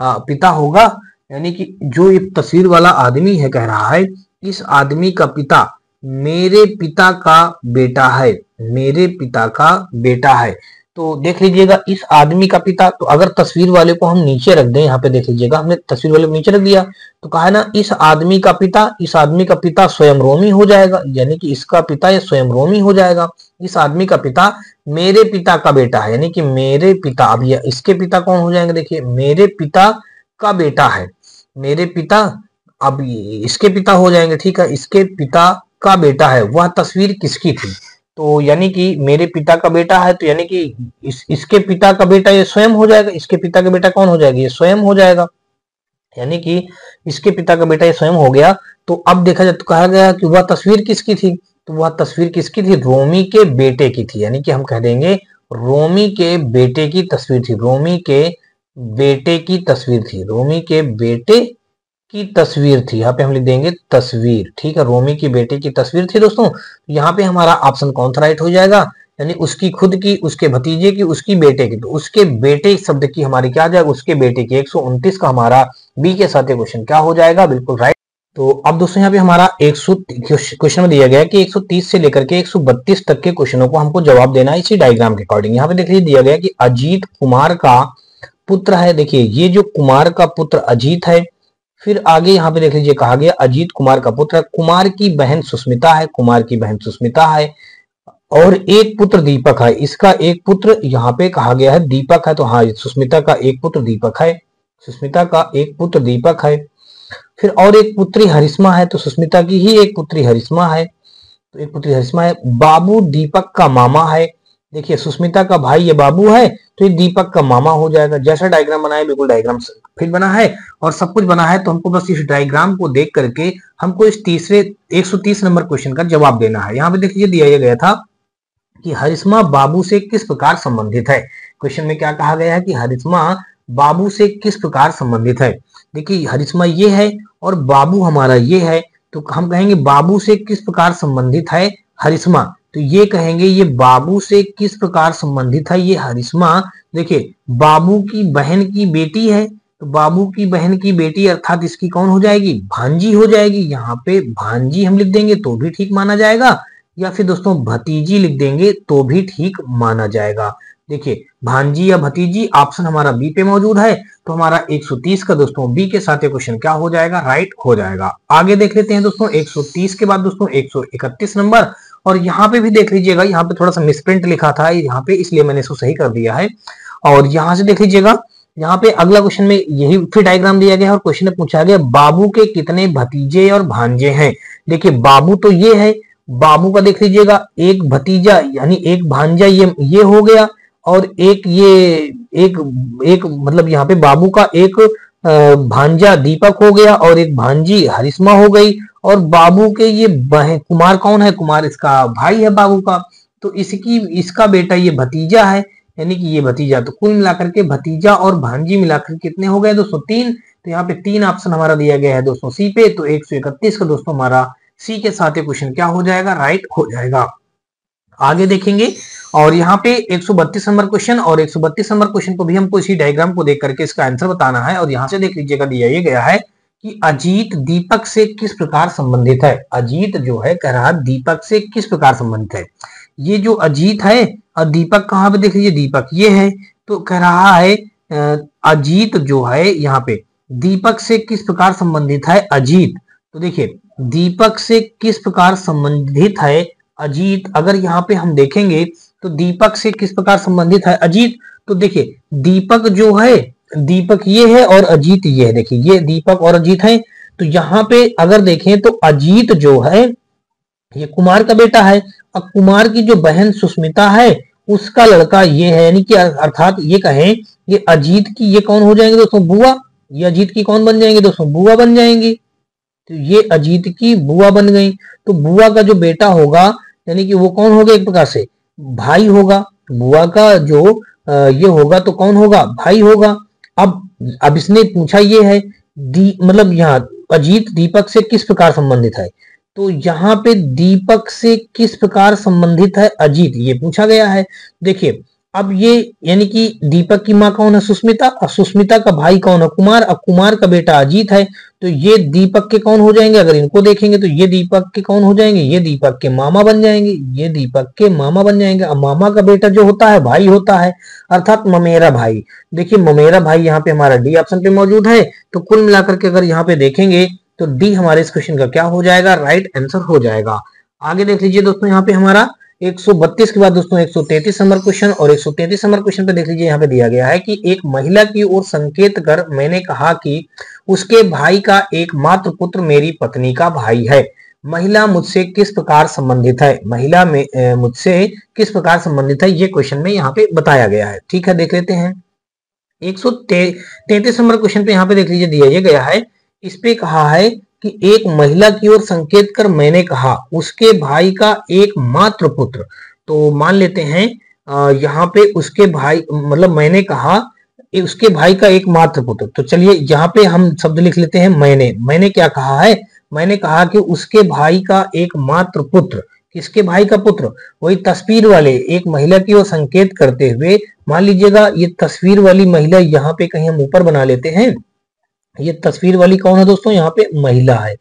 पिता होगा यानी कि जो ये तस्वीर वाला आदमी है कह रहा है, इस आदमी का पिता मेरे पिता का बेटा है, मेरे पिता का बेटा है। तो देख लीजिएगा इस आदमी का पिता, तो अगर तस्वीर वाले को हम नीचे रख दें, यहाँ पे देख लीजिएगा हमने तस्वीर वाले को नीचे रख दिया, तो कहा है ना इस आदमी का पिता, इस आदमी का पिता स्वयं रोमी हो जाएगा, यानी कि इसका पिता ये स्वयं रोमी हो जाएगा। इस आदमी का पिता मेरे पिता का बेटा है, यानी कि मेरे पिता, अब ये इसके पिता कौन हो जाएंगे, देखिए मेरे पिता का बेटा है, मेरे पिता अब इसके पिता हो जाएंगे। ठीक है, इसके पिता का बेटा है, वह तस्वीर किसकी थी, तो यानी कि मेरे पिता का बेटा है, तो यानी कि इसके पिता का बेटा ये स्वयं हो जाएगा, इसके पिता का बेटा कौन हो जाएगा, ये स्वयं हो जाएगा, यानी कि इसके पिता का बेटा ये स्वयं हो गया। तो अब देखा जाए तो कहा गया कि वह तस्वीर किसकी थी, तो वह तस्वीर किसकी थी, रोमी के बेटे की थी, यानी कि हम कह देंगे रोमी के बेटे की तस्वीर थी, रोमी के बेटे की तस्वीर थी, रोमी के बेटे की तस्वीर थी, यहाँ पे हम लिख देंगे तस्वीर। ठीक है, रोमी की बेटे की तस्वीर थी दोस्तों, यहाँ पे हमारा ऑप्शन कौन सा राइट हो जाएगा, यानी उसकी खुद की, उसके भतीजे की, उसकी बेटे की, तो उसके बेटे शब्द की हमारी क्या आ जाएगा, उसके बेटे की। 129 का हमारा बी के साथ क्वेश्चन क्या हो जाएगा, बिल्कुल राइट। तो अब दोस्तों यहाँ पे हमारा 100 क्वेश्चन में दिया गया है कि 130 से लेकर के 132 तक के क्वेश्चनों को हमको जवाब देना है इसी डायग्राम के अकॉर्डिंग। यहाँ पे देख लीजिए दिया गया कि अजीत कुमार का पुत्र है, देखिए ये जो कुमार का पुत्र अजीत है, फिर आगे यहाँ पे देख लीजिए कहा गया अजीत कुमार का पुत्र, कुमार की बहन सुष्मिता है, कुमार की बहन सुष्मिता है और एक पुत्र दीपक है, इसका एक पुत्र यहाँ पे कहा गया है दीपक है, तो हाँ सुष्मिता का एक पुत्र दीपक है, सुष्मिता का एक पुत्र दीपक है। फिर और एक पुत्री हरिश्मा है, तो सुष्मिता की ही एक पुत्री हरिश्मा है, तो एक पुत्री हरिश्मा है। बाबू दीपक का मामा है, देखिए सुष्मिता का भाई ये बाबू है तो ये दीपक का मामा हो जाएगा। जैसा डायग्राम बना है बिल्कुल डायग्राम फिट बना है और सब कुछ बना है, तो हमको बस इस डायग्राम को देख करके हमको इस तीसरे 130 नंबर क्वेश्चन का जवाब देना है। यहाँ पे देखिए दिया गया था कि हरिश्मा बाबू से किस प्रकार संबंधित है, क्वेश्चन में क्या कहा गया है कि हरिश्मा बाबू से किस प्रकार संबंधित है। देखिए हरिश्मा ये है और बाबू हमारा ये है, तो हम कहेंगे बाबू से किस प्रकार संबंधित है हरिश्मा, तो ये कहेंगे ये बाबू से किस प्रकार संबंधित है ये हरिश्मा। देखिए बाबू की बहन की बेटी है, तो बाबू की बहन की बेटी अर्थात इसकी कौन हो जाएगी, भांजी हो जाएगी। यहाँ पे भांजी हम लिख देंगे तो भी ठीक माना जाएगा, या फिर दोस्तों भतीजी लिख देंगे तो भी ठीक माना जाएगा। देखिए भांजी या भतीजी ऑप्शन हमारा बी पे मौजूद है, तो हमारा 130 का दोस्तों बी के साथ ये क्वेश्चन क्या हो जाएगा, राइट हो जाएगा। आगे देख लेते हैं दोस्तों 130 के बाद दोस्तों 131 नंबर, और यहाँ पे भी देख लीजिएगा, यहाँ पे थोड़ा सा मिसप्रिंट लिखा था यहाँ पे, इसलिए मैंने इसको सही कर दिया है। और यहाँ से देख लीजिएगा, यहाँ पे अगला क्वेश्चन में यही फिर डायग्राम दिया गया है और क्वेश्चन में पूछा गया बाबू के कितने भतीजे और भांजे हैं। देखिए बाबू तो ये है, बाबू का देख लीजिएगा एक भतीजा यानी एक भांजा ये हो गया, और एक ये एक मतलब यहाँ पे बाबू का एक भांजा दीपक हो गया और एक भांजी हरिश्मा हो गई, और बाबू के ये बहन कुमार कौन है, कुमार इसका भाई है बाबू का, तो इसका बेटा ये भतीजा है यानी कि ये भतीजा। तो कुल मिलाकर के भतीजा और भांजी मिलाकर कितने हो गए दोस्तों, तीन। तो यहाँ पे तीन ऑप्शन हमारा दिया गया है दोस्तों सी पे, तो 131 का दोस्तों हमारा सी के साथ ये क्वेश्चन क्या हो जाएगा, राइट हो जाएगा। आगे देखेंगे और यहाँ पे 132 नंबर क्वेश्चन, और 132 नंबर क्वेश्चन को भी हमको इसी डायग्राम को देख करके इसका आंसर बताना है। और यहाँ से देख लीजिएगा दिया ये गया है कि अजीत दीपक से किस प्रकार संबंधित है। अजीत जो है कह रहा दीपक से किस प्रकार संबंधित है, ये जो अजीत है और दीपक कहाँ पे देख लीजिए दीपक ये है, तो कह रहा है अजीत जो है यहाँ पे दीपक से किस प्रकार संबंधित है अजीत। तो देखिए दीपक से किस प्रकार संबंधित है अजीत, अगर यहाँ पे हम देखेंगे तो दीपक से किस प्रकार संबंधित है अजीत, तो देखिए दीपक जो है दीपक ये है और अजीत ये है, देखिए ये दीपक और अजीत है। तो यहाँ पे अगर देखें तो अजीत जो है ये कुमार का बेटा है, और कुमार की जो बहन सुष्मिता है उसका लड़का ये है, यानी कि अर्थात ये कहें ये अजीत की ये कौन हो जाएंगे दोस्तों, बुआ। ये अजीत की कौन बन जाएंगे दोस्तों, बुआ बन जाएंगी। तो ये अजीत की बुआ बन गई, तो बुआ का जो बेटा होगा यानी कि वो कौन होगा, एक प्रकार से भाई होगा, बुआ का जो ये होगा तो कौन होगा, भाई होगा। अब इसने पूछा ये है मतलब यहाँ अजीत दीपक से किस प्रकार संबंधित है, तो यहाँ पे दीपक से किस प्रकार संबंधित है अजीत ये पूछा गया है। देखिए अब ये यानी कि दीपक की माँ कौन है सुष्मिता, और सुष्मिता का भाई कौन है कुमार, और कुमार का बेटा अजीत है, तो ये दीपक के कौन हो जाएंगे, अगर इनको देखेंगे तो ये दीपक के कौन हो जाएंगे, ये दीपक के मामा बन जाएंगे, ये दीपक के मामा बन जाएंगे। और मामा का बेटा जो होता है भाई होता है, अर्थात ममेरा भाई। देखिए ममेरा भाई यहाँ पे हमारा डी ऑप्शन पे मौजूद है, तो कुल मिलाकर के अगर यहाँ पे देखेंगे तो डी हमारे इस क्वेश्चन का क्या हो जाएगा, राइट आंसर हो जाएगा। आगे देख लीजिए दोस्तों यहाँ पे हमारा 132 के बाद दोस्तों 133 नंबर क्वेश्चन, और 133 नंबर क्वेश्चन पे देख लीजिए यहाँ पे दिया गया है कि एक महिला की ओर संकेत कर मैंने कहा कि उसके भाई का एकमात्र पुत्र मेरी पत्नी का भाई है, महिला मुझसे किस प्रकार संबंधित है। महिला में मुझसे किस प्रकार संबंधित है ये क्वेश्चन में यहाँ पे बताया गया है, ठीक है। देख लेते हैं 133 नंबर क्वेश्चन पे, यहाँ पे देख लीजिए दिया ये गया है, इस पे कहा है कि एक महिला की ओर संकेत कर मैंने कहा उसके भाई का एकमात्र पुत्र, तो मान लेते हैं यहाँ पे उसके भाई मतलब मैंने कहा उसके भाई का एकमात्र पुत्र, तो चलिए यहाँ पे हम शब्द लिख लेते हैं मैंने। मैंने क्या कहा है, मैंने कहा कि उसके भाई का एकमात्र पुत्र, किसके भाई का पुत्र, वही तस्वीर वाले एक महिला की ओर संकेत करते हुए, मान लीजिएगा ये तस्वीर वाली महिला यहाँ पे कहीं हम ऊपर बना लेते हैं, ये तस्वीर वाली कौन है दोस्तों यहाँ पे महिला है,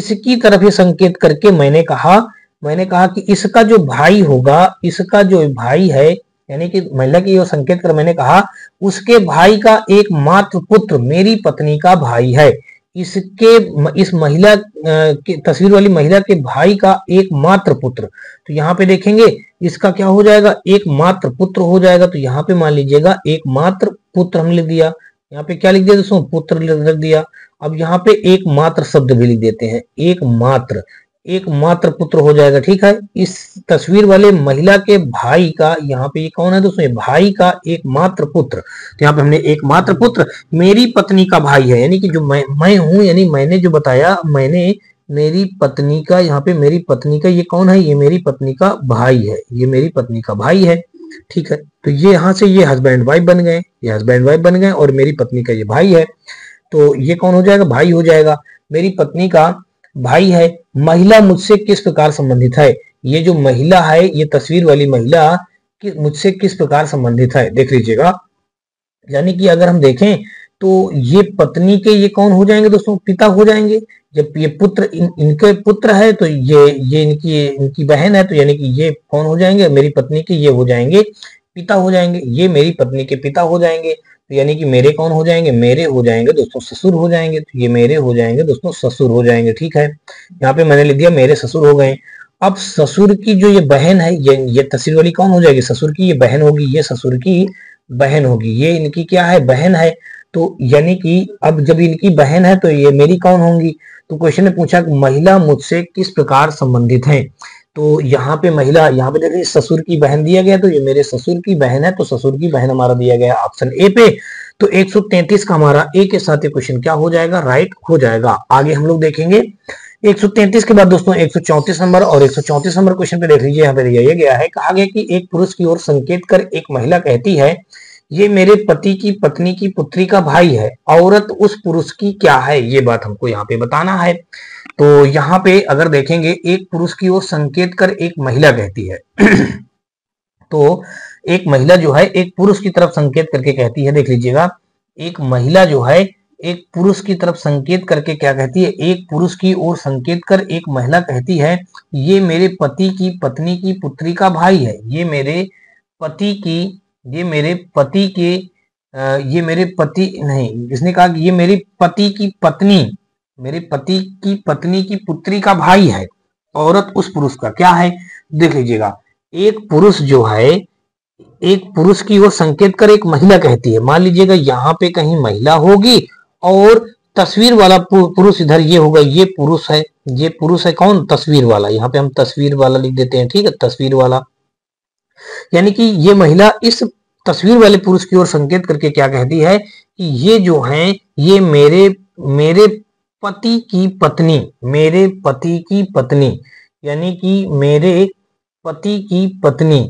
इसकी तरफ ये संकेत करके मैंने कहा कि इसका जो भाई होगा, इसका जो भाई है यानी कि महिला की ओर संकेत कर मैंने कहा उसके भाई का एकमात्र पुत्र मेरी पत्नी का भाई है, इसके महिला के तस्वीर वाली महिला के भाई का एकमात्र पुत्र, तो यहाँ पे देखेंगे इसका क्या हो जाएगा, एकमात्र पुत्र हो जाएगा। तो यहाँ पे मान लीजिएगा एकमात्र पुत्र हमने लिख दिया, यहाँ पे क्या लिख दिया दोस्तों, पुत्र लिख दिया। अब यहाँ पे एकमात्र शब्द भी लिख देते हैं, एकमात्र, एकमात्र पुत्र हो जाएगा। ठीक है, इस तस्वीर वाले महिला के भाई का, यहाँ पे ये कौन है दोस्तों, भाई का एकमात्र पुत्र, तो यहाँ पे हमने एकमात्र पुत्र मेरी पत्नी का भाई है, यानी कि जो मैं हूं, यानी मैंने जो बताया, मैंने मेरी पत्नी का, यहाँ पे मेरी पत्नी का ये कौन है, ये मेरी पत्नी का भाई है, ये मेरी पत्नी का भाई है। ठीक है, तो ये यहाँ से ये हस्बैंड वाइफ बन गए, ये हस्बैंड वाइफ बन गए, और मेरी पत्नी का ये भाई है, तो ये कौन हो जाएगा, भाई हो जाएगा, मेरी पत्नी का भाई है। महिला मुझसे किस प्रकार संबंधित है, ये जो महिला है, ये तस्वीर वाली महिला कि मुझसे किस प्रकार संबंधित है, देख लीजिएगा। यानी कि अगर हम देखें तो ये पत्नी के ये कौन हो जाएंगे दोस्तों, पिता हो जाएंगे। जब ये पुत्र इनके पुत्र है, तो ये इनकी बहन है, तो यानी कि ये कौन हो जाएंगे, मेरी पत्नी के ये हो जाएंगे पिता हो जाएंगे, ये मेरी पत्नी के पिता हो जाएंगे। तो यानी कि मेरे कौन हो जाएंगे, मेरे हो जाएंगे दोस्तों ससुर हो जाएंगे, तो ये मेरे हो जाएंगे दोस्तों ससुर हो जाएंगे। ठीक है, यहाँ पे मैंने लिख दिया मेरे ससुर हो गए। अब ससुर की जो ये बहन है, ये तस्वीर वाली कौन हो जाएगी, ससुर की ये बहन होगी, ये ससुर की बहन होगी, ये इनकी क्या है, बहन है। तो यानी कि अब जब इनकी बहन है तो ये मेरी कौन होंगी। तो क्वेश्चन ने पूछा महिला मुझसे किस प्रकार संबंधित है, तो यहाँ पे महिला, यहाँ पे देखिए ससुर की बहन दिया गया, तो ये मेरे ससुर की बहन है, तो ससुर की बहन हमारा दिया गया ऑप्शन ए पे। तो 133 का हमारा ए के साथ ये क्वेश्चन क्या हो जाएगा, राइट हो जाएगा। आगे हम लोग देखेंगे 133 के बाद दोस्तों 134 नंबर और 134 नंबर क्वेश्चन पे देख लीजिए। यहाँ पे दिया गया है, कहा गया कि एक पुरुष की ओर संकेत कर एक महिला कहती है, ये मेरे पति की पत्नी की पुत्री का भाई है, औरत उस पुरुष की क्या है, ये बात हमको यहाँ पे बताना है। तो यहाँ पे अगर देखेंगे एक पुरुष की ओर संकेत कर एक महिला कहती है, तो एक महिला जो है एक पुरुष की तरफ संकेत करके कहती है, देख लीजिएगा, एक महिला जो है एक पुरुष की तरफ संकेत करके क्या कहती है, एक पुरुष की ओर संकेत कर एक महिला कहती है, ये मेरे पति की पत्नी की पुत्री का भाई है, ये मेरे पति की पत्नी, मेरे पति की पत्नी की पुत्री का भाई है, औरत उस पुरुष का क्या है। देख लीजिएगा, एक पुरुष जो है एक पुरुष की ओर संकेत कर एक महिला कहती है, मान लीजिएगा यहाँ पे कहीं महिला होगी और तस्वीर वाला पुरुष इधर ये होगा, ये पुरुष है कौन, तस्वीर वाला, यहाँ पे हम तस्वीर वाला लिख देते हैं। ठीक है, तस्वीर वाला, यानी कि ये महिला इस तस्वीर वाले पुरुष की ओर संकेत करके क्या कहती है कि ये जो है ये मेरे पति की पत्नी, मेरे पति की पत्नी, यानी कि मेरे पति की पत्नी।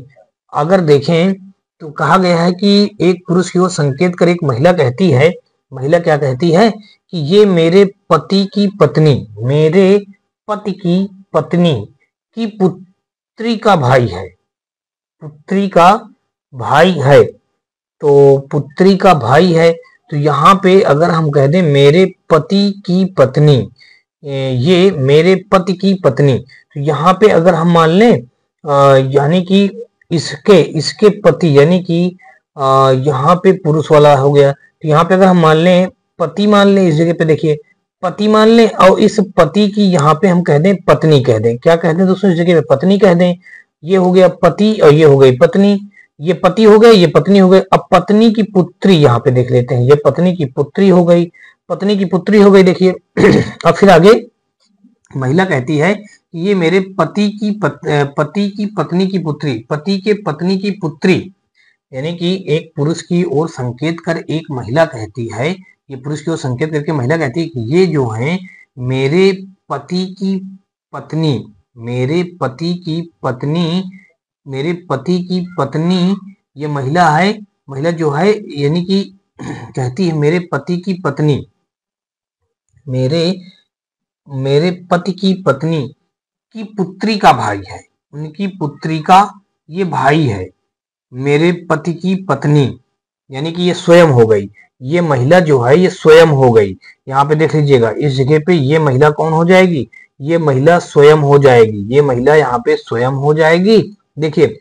अगर देखें तो कहा गया है कि एक पुरुष की ओर संकेत कर एक महिला कहती है, महिला क्या कहती है कि ये मेरे पति की पत्नी, मेरे पति की पत्नी की पुत्री का भाई है, पुत्री का भाई है, तो पुत्री का भाई है। तो यहाँ पे अगर हम कह दें मेरे पति की पत्नी, ये मेरे पति की पत्नी, तो यहाँ पे अगर हम मान लें यानी कि इसके पति, यानी कि यहाँ पे पुरुष वाला हो गया, तो यहाँ पे अगर हम मान लें पति, मान लें इस जगह पे देखिए पति मान लें, और इस पति की यहाँ पे हम कह दें पत्नी कह दें, क्या कह दें दोस्तों इस जगह पे, पत्नी कह दें। ये हो गया पति और ये हो गई पत्नी, ये पति हो गए ये पत्नी हो गई। अब पत्नी की पुत्री यहाँ पे देख लेते हैं, ये पत्नी की पुत्री हो गई, पत्नी की पुत्री हो गई। देखिए अब फिर आगे महिला कहती है ये मेरे पति की पत्नी की पुत्री, पति के पत्नी की पुत्री, यानी कि एक पुरुष की ओर संकेत कर एक महिला कहती है, ये पुरुष की ओर संकेत करके महिला कहती है कि ये जो है मेरे पति की पत्नी, मेरे पति की पत्नी, मेरे पति की पत्नी, ये महिला है, महिला जो है यानी कि कहती है मेरे पति की पत्नी, मेरे पति की पत्नी की पुत्री का भाई है, उनकी पुत्री का ये भाई है, मेरे पति की पत्नी, यानी कि ये स्वयं हो गई, ये महिला जो है ये स्वयं हो गई। यहाँ पे देख लीजिएगा इस जगह पे ये महिला कौन हो जाएगी, ये महिला स्वयं हो जाएगी, ये महिला यहाँ पे स्वयं हो जाएगी। देखिए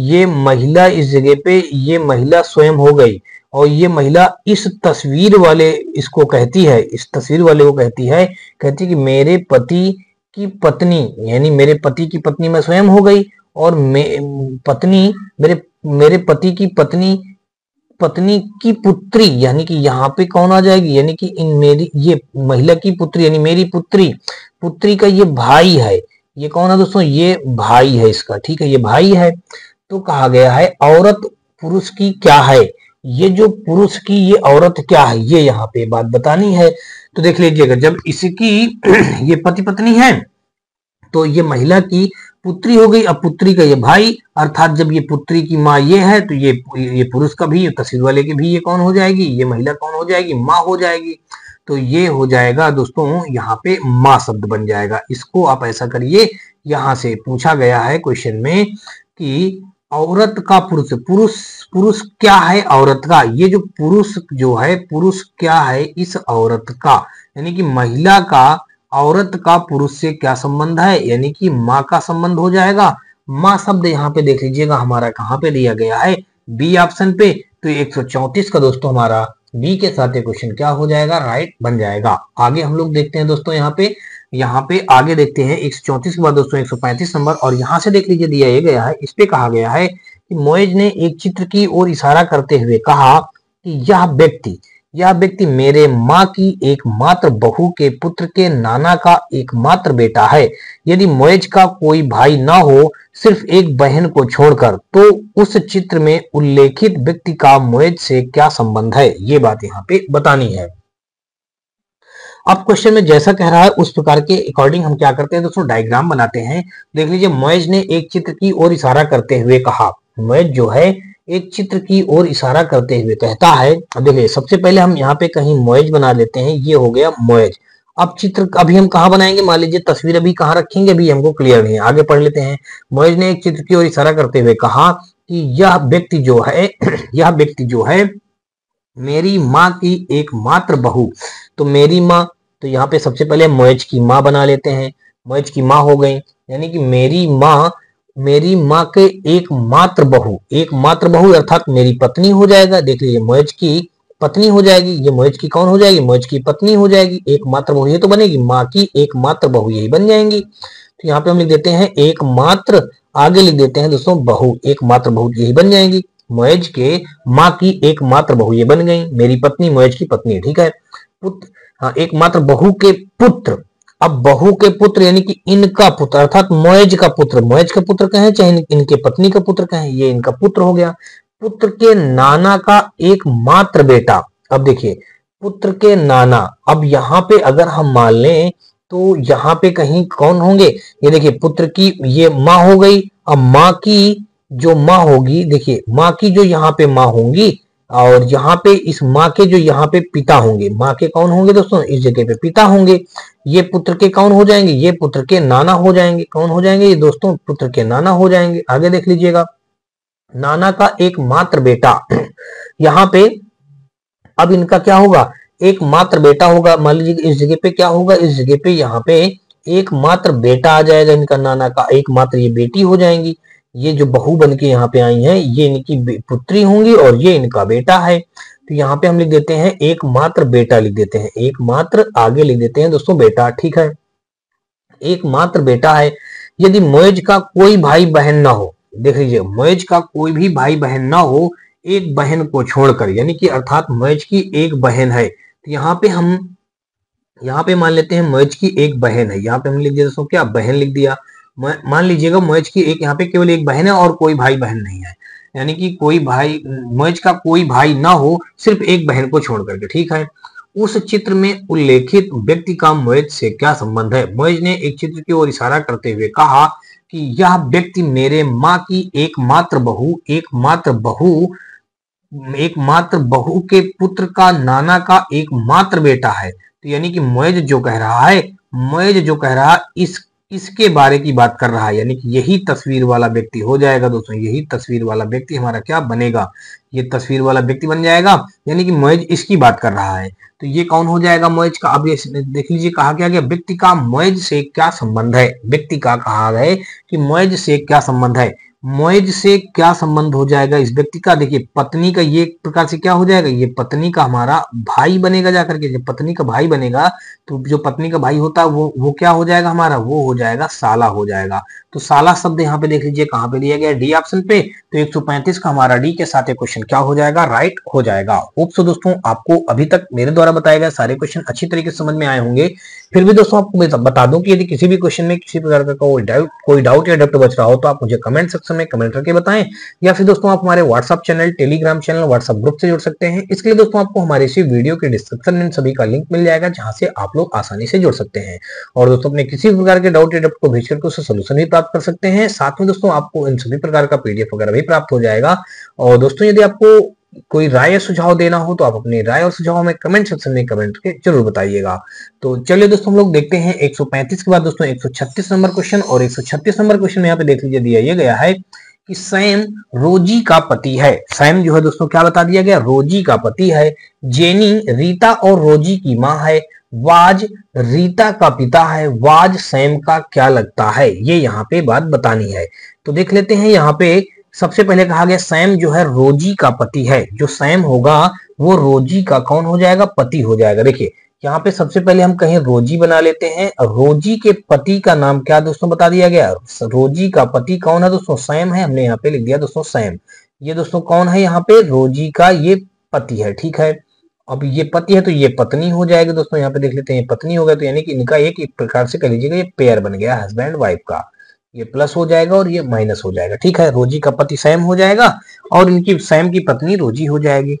ये महिला इस जगह पे ये महिला स्वयं हो गई, और ये महिला इस तस्वीर वाले इसको कहती है, इस तस्वीर वाले को कहती है कि मेरे पति की पत्नी, यानी मेरे पति की पत्नी मैं स्वयं हो गई और मेरे पति की पत्नी की पुत्री, यानी कि यहाँ पे कौन आ जाएगी, यानी कि ये महिला की पुत्री यानी मेरी पुत्री का ये भाई है। ये कौन है दोस्तों, ये भाई है इसका, ठीक है, ये भाई है। तो कहा गया है औरत पुरुष की क्या है, ये जो पुरुष की ये औरत क्या है, ये यहाँ पे बात बतानी है। तो देख लीजिएगा, जब इसकी ये पति पत्नी है तो ये महिला की पुत्री हो गई, अब पुत्री का ये भाई, अर्थात जब ये पुत्री की माँ ये है तो ये पुरुष का भी, तस्वीर वाले की भी ये कौन हो जाएगी, ये महिला कौन हो जाएगी, माँ हो जाएगी। तो ये हो जाएगा दोस्तों यहाँ पे माँ शब्द बन जाएगा। इसको आप ऐसा करिए, यहाँ से पूछा गया है क्वेश्चन में कि औरत का पुरुष, पुरुष क्या है औरत का, ये जो पुरुष जो है, पुरुष क्या है इस औरत का, यानी कि महिला का औरत का पुरुष से क्या संबंध है, यानी कि माँ का संबंध हो जाएगा। माँ शब्द यहाँ पे देख लीजिएगा हमारा कहाँ पे दिया गया है, बी ऑप्शन पे। तो 134 का दोस्तों हमारा बी के साथ क्वेश्चन क्या हो जाएगा, राइट बन जाएगा। आगे हम लोग देखते हैं दोस्तों, यहाँ पे आगे देखते हैं 134 के बाद दोस्तों 135 नंबर, और यहाँ से देख लीजिए दिया गया है, इस पे कहा गया है कि मोइज ने एक चित्र की ओर इशारा करते हुए कहा कि यह व्यक्ति मेरे माँ की एकमात्र बहू के पुत्र के नाना का एकमात्र बेटा है। यदि मोइज का कोई भाई ना हो, सिर्फ एक बहन को छोड़कर, तो उस चित्र में उल्लेखित व्यक्ति का मोइज से क्या संबंध है, ये बात यहाँ पे बतानी है। अब क्वेश्चन में जैसा कह रहा है उस प्रकार के अकॉर्डिंग हम क्या करते हैं दोस्तों, डायग्राम बनाते हैं। देख लीजिए, मोइज ने एक चित्र की ओर इशारा करते हुए कहा, मोइज जो है एक चित्र की ओर इशारा करते हुए कहता है। अब देखिए, सबसे पहले हम यहाँ पे कहीं मोइज बना लेते हैं, ये हो गया मोइज। अब चित्र अभी हम कहाँ बनाएंगे, मान लीजिए तस्वीर अभी कहाँ रखेंगे, अभी हमको क्लियर नहीं है, आगे पढ़ लेते हैं। मोइज ने एक चित्र की ओर इशारा करते हुए कहा कि यह व्यक्ति जो है मेरी माँ की एकमात्र बहू। तो मेरी माँ, तो यहाँ पे सबसे पहले मोइज की माँ बना लेते हैं, मोइज की माँ हो गई, यानी कि मेरी माँ के एकमात्र बहू अर्थात मेरी पत्नी हो जाएगा। देख लीजिए, मोइज की पत्नी हो जाएगी, ये मोइज की कौन हो जाएगी, मोइज की पत्नी हो जाएगी। एकमात्र बहू ये तो बनेगी, माँ की एकमात्र बहू यही बन जाएंगी। तो यहाँ पे हम लिख देते हैं एकमात्र, आगे लिख देते हैं दोस्तों बहू, एकमात्र बहू यही बन जाएंगी। मोइज के माँ की एकमात्र बहू ये बन गई, मेरी पत्नी मोइज की पत्नी, ठीक है। पुत्र, हाँ, एकमात्र बहू के पुत्र, अब बहू के पुत्र यानी कि इनका पुत्र, अर्थात मोइज का पुत्र कहें चाहे इनके पत्नी का पुत्र कहें, ये इनका पुत्र हो गया। पुत्र के नाना का एकमात्र बेटा, अब देखिए पुत्र के नाना, अब यहाँ पे अगर हम मान लें तो यहाँ पे कहीं कौन होंगे, ये देखिए पुत्र की ये माँ हो गई। अब माँ की जो माँ होगी, देखिए माँ की जो यहाँ पे माँ होंगी, और यहाँ पे इस माँ के जो यहाँ पे पिता होंगे, माँ के कौन होंगे दोस्तों इस जगह पे पिता होंगे। ये पुत्र के कौन हो जाएंगे, ये पुत्र के नाना हो जाएंगे, कौन हो जाएंगे ये दोस्तों पुत्र के नाना हो जाएंगे। आगे देख लीजिएगा, नाना का एकमात्र बेटा, यहाँ पे अब इनका क्या होगा, एकमात्र बेटा होगा। मान लीजिए इस जगह पे क्या होगा, इस जगह पे यहाँ पे एकमात्र बेटा आ जाएगा, इनका नाना का एकमात्र ये बेटी हो जाएंगी। ये जो बहू बन के यहाँ पे आई है, ये इनकी पुत्री होंगी और ये इनका बेटा है। तो यहाँ पे हम लिख देते हैं एकमात्र बेटा, लिख देते हैं एकमात्र, आगे लिख देते हैं दोस्तों बेटा, ठीक है, एकमात्र बेटा है। यदि मोइज का कोई भाई बहन ना हो, देख लीजिए मोइज का कोई भी भाई बहन ना हो, एक बहन को छोड़कर, यानी कि अर्थात मोइज की एक बहन है। तो यहाँ पे मान लेते हैं मोइज की एक बहन है, यहाँ पे हम लिख दिया दोस्तों क्या, बहन लिख दिया। मान लीजिएगा मोइज की एक, यहाँ पे केवल एक बहन है और कोई भाई बहन नहीं है, यानी कि कोई भाई, मोइज का कोई भाई ना हो सिर्फ एक बहन को छोड़ करके, ठीक है। उस चित्र में उल्लेखित व्यक्ति का मोइज से क्या संबंध है। मोइज ने एक चित्र की ओर इशारा करते हुए कहा कि यह व्यक्ति मेरे माँ की एकमात्र बहू के पुत्र का नाना का एकमात्र बेटा है। तो यानी कि मोइज जो कह रहा है इसके बारे की बात कर रहा है, यानी कि यही तस्वीर वाला व्यक्ति हो जाएगा दोस्तों, यही तस्वीर वाला व्यक्ति हमारा क्या बनेगा, ये तस्वीर वाला व्यक्ति बन जाएगा, यानी कि मोइज इसकी बात कर रहा है। तो ये कौन हो जाएगा मोइज का। अब ये देख लीजिए कहा क्या गया, व्यक्ति का मोइज से क्या संबंध है, व्यक्ति का कहा है कि मोइज से क्या संबंध है। मौज से क्या संबंध हो जाएगा इस व्यक्ति का। देखिए पत्नी का ये एक प्रकार से क्या हो जाएगा, ये पत्नी का हमारा भाई बनेगा जाकर के। जब पत्नी का भाई बनेगा तो जो पत्नी का भाई होता है वो क्या हो जाएगा हमारा, वो हो जाएगा साला हो जाएगा। तो साला शब्द यहाँ पे देख लीजिए कहाँ पे लिया गया, डी ऑप्शन पे। तो 135 का हमारा डी के साथ क्वेश्चन क्या हो जाएगा, राइट हो जाएगा। होप सो दोस्तों आपको अभी तक मेरे द्वारा बताए गए सारे क्वेश्चन अच्छी तरीके से समझ में आए होंगे। फिर भी दोस्तों आपको मैं बता दूं कि यदि किसी भी क्वेश्चन में किसी प्रकार का कोई डाउट या डब्ट बच रहा हो तो आप मुझे कमेंट सेक्शन में कमेंट करके बताएं, या फिर दोस्तों आप हमारे WhatsApp channel, Telegram channel, WhatsApp group से जुड़ सकते हैं। इसके लिए दोस्तों आपको हमारे इसी वीडियो के डिस्क्रिप्शन में सभी का लिंक मिल जाएगा, जहां से आप लोग आसानी से जुड़ सकते हैं और दोस्तों अपने किसी भी प्रकार के डाउट या डब्ट को भेज करके उससे सोल्यूशन भी प्राप्त कर सकते हैं। साथ में दोस्तों आपको इन सभी प्रकार का पीडीएफ वगैरह भी प्राप्त हो जाएगा। और दोस्तों यदि आपको कोई राय या सुझाव देना हो तो आप अपनी राय और सुझाव में कमेंट सेक्शन में कमेंट करके जरूर बताइएगा। तो चलिए दोस्तों हम लोग देखते हैं 135 के बाद दोस्तों 136 नंबर क्वेश्चन। और 136 नंबर क्वेश्चन में यहाँ पे देख लीजिए दिया गया है कि सैम रोजी का पति है। सैम जो है दोस्तों क्या बता दिया गया, रोजी का पति है। जेनी रीता और रोजी की माँ है। वाज रीता का पिता है। वाज सैम का क्या लगता है, ये यहाँ पे बात बतानी है। तो देख लेते हैं यहाँ पे सबसे पहले कहा गया सैम जो है रोजी का पति है। जो सैम होगा वो रोजी का कौन हो जाएगा, पति हो जाएगा। देखिए यहाँ पे सबसे पहले हम कहीं रोजी बना लेते हैं। रोजी के पति का नाम क्या दोस्तों बता दिया गया, रोजी का पति कौन है दोस्तों, सैम है। हमने यहाँ पे लिख दिया दोस्तों सैम। ये दोस्तों कौन है यहाँ पे, रोजी का ये पति है, ठीक है। अब ये पति है तो ये पत्नी हो जाएगी दोस्तों, यहाँ पे देख लेते हैं पत्नी हो गया। तो यानी कि इनका एक प्रकार से कह लीजिएगा ये पेयर बन गया हस्बैंड वाइफ का, ये प्लस हो जाएगा और ये माइनस हो जाएगा, ठीक है। रोजी का पति सैम हो जाएगा और इनकी सैम की पत्नी रोजी हो जाएगी।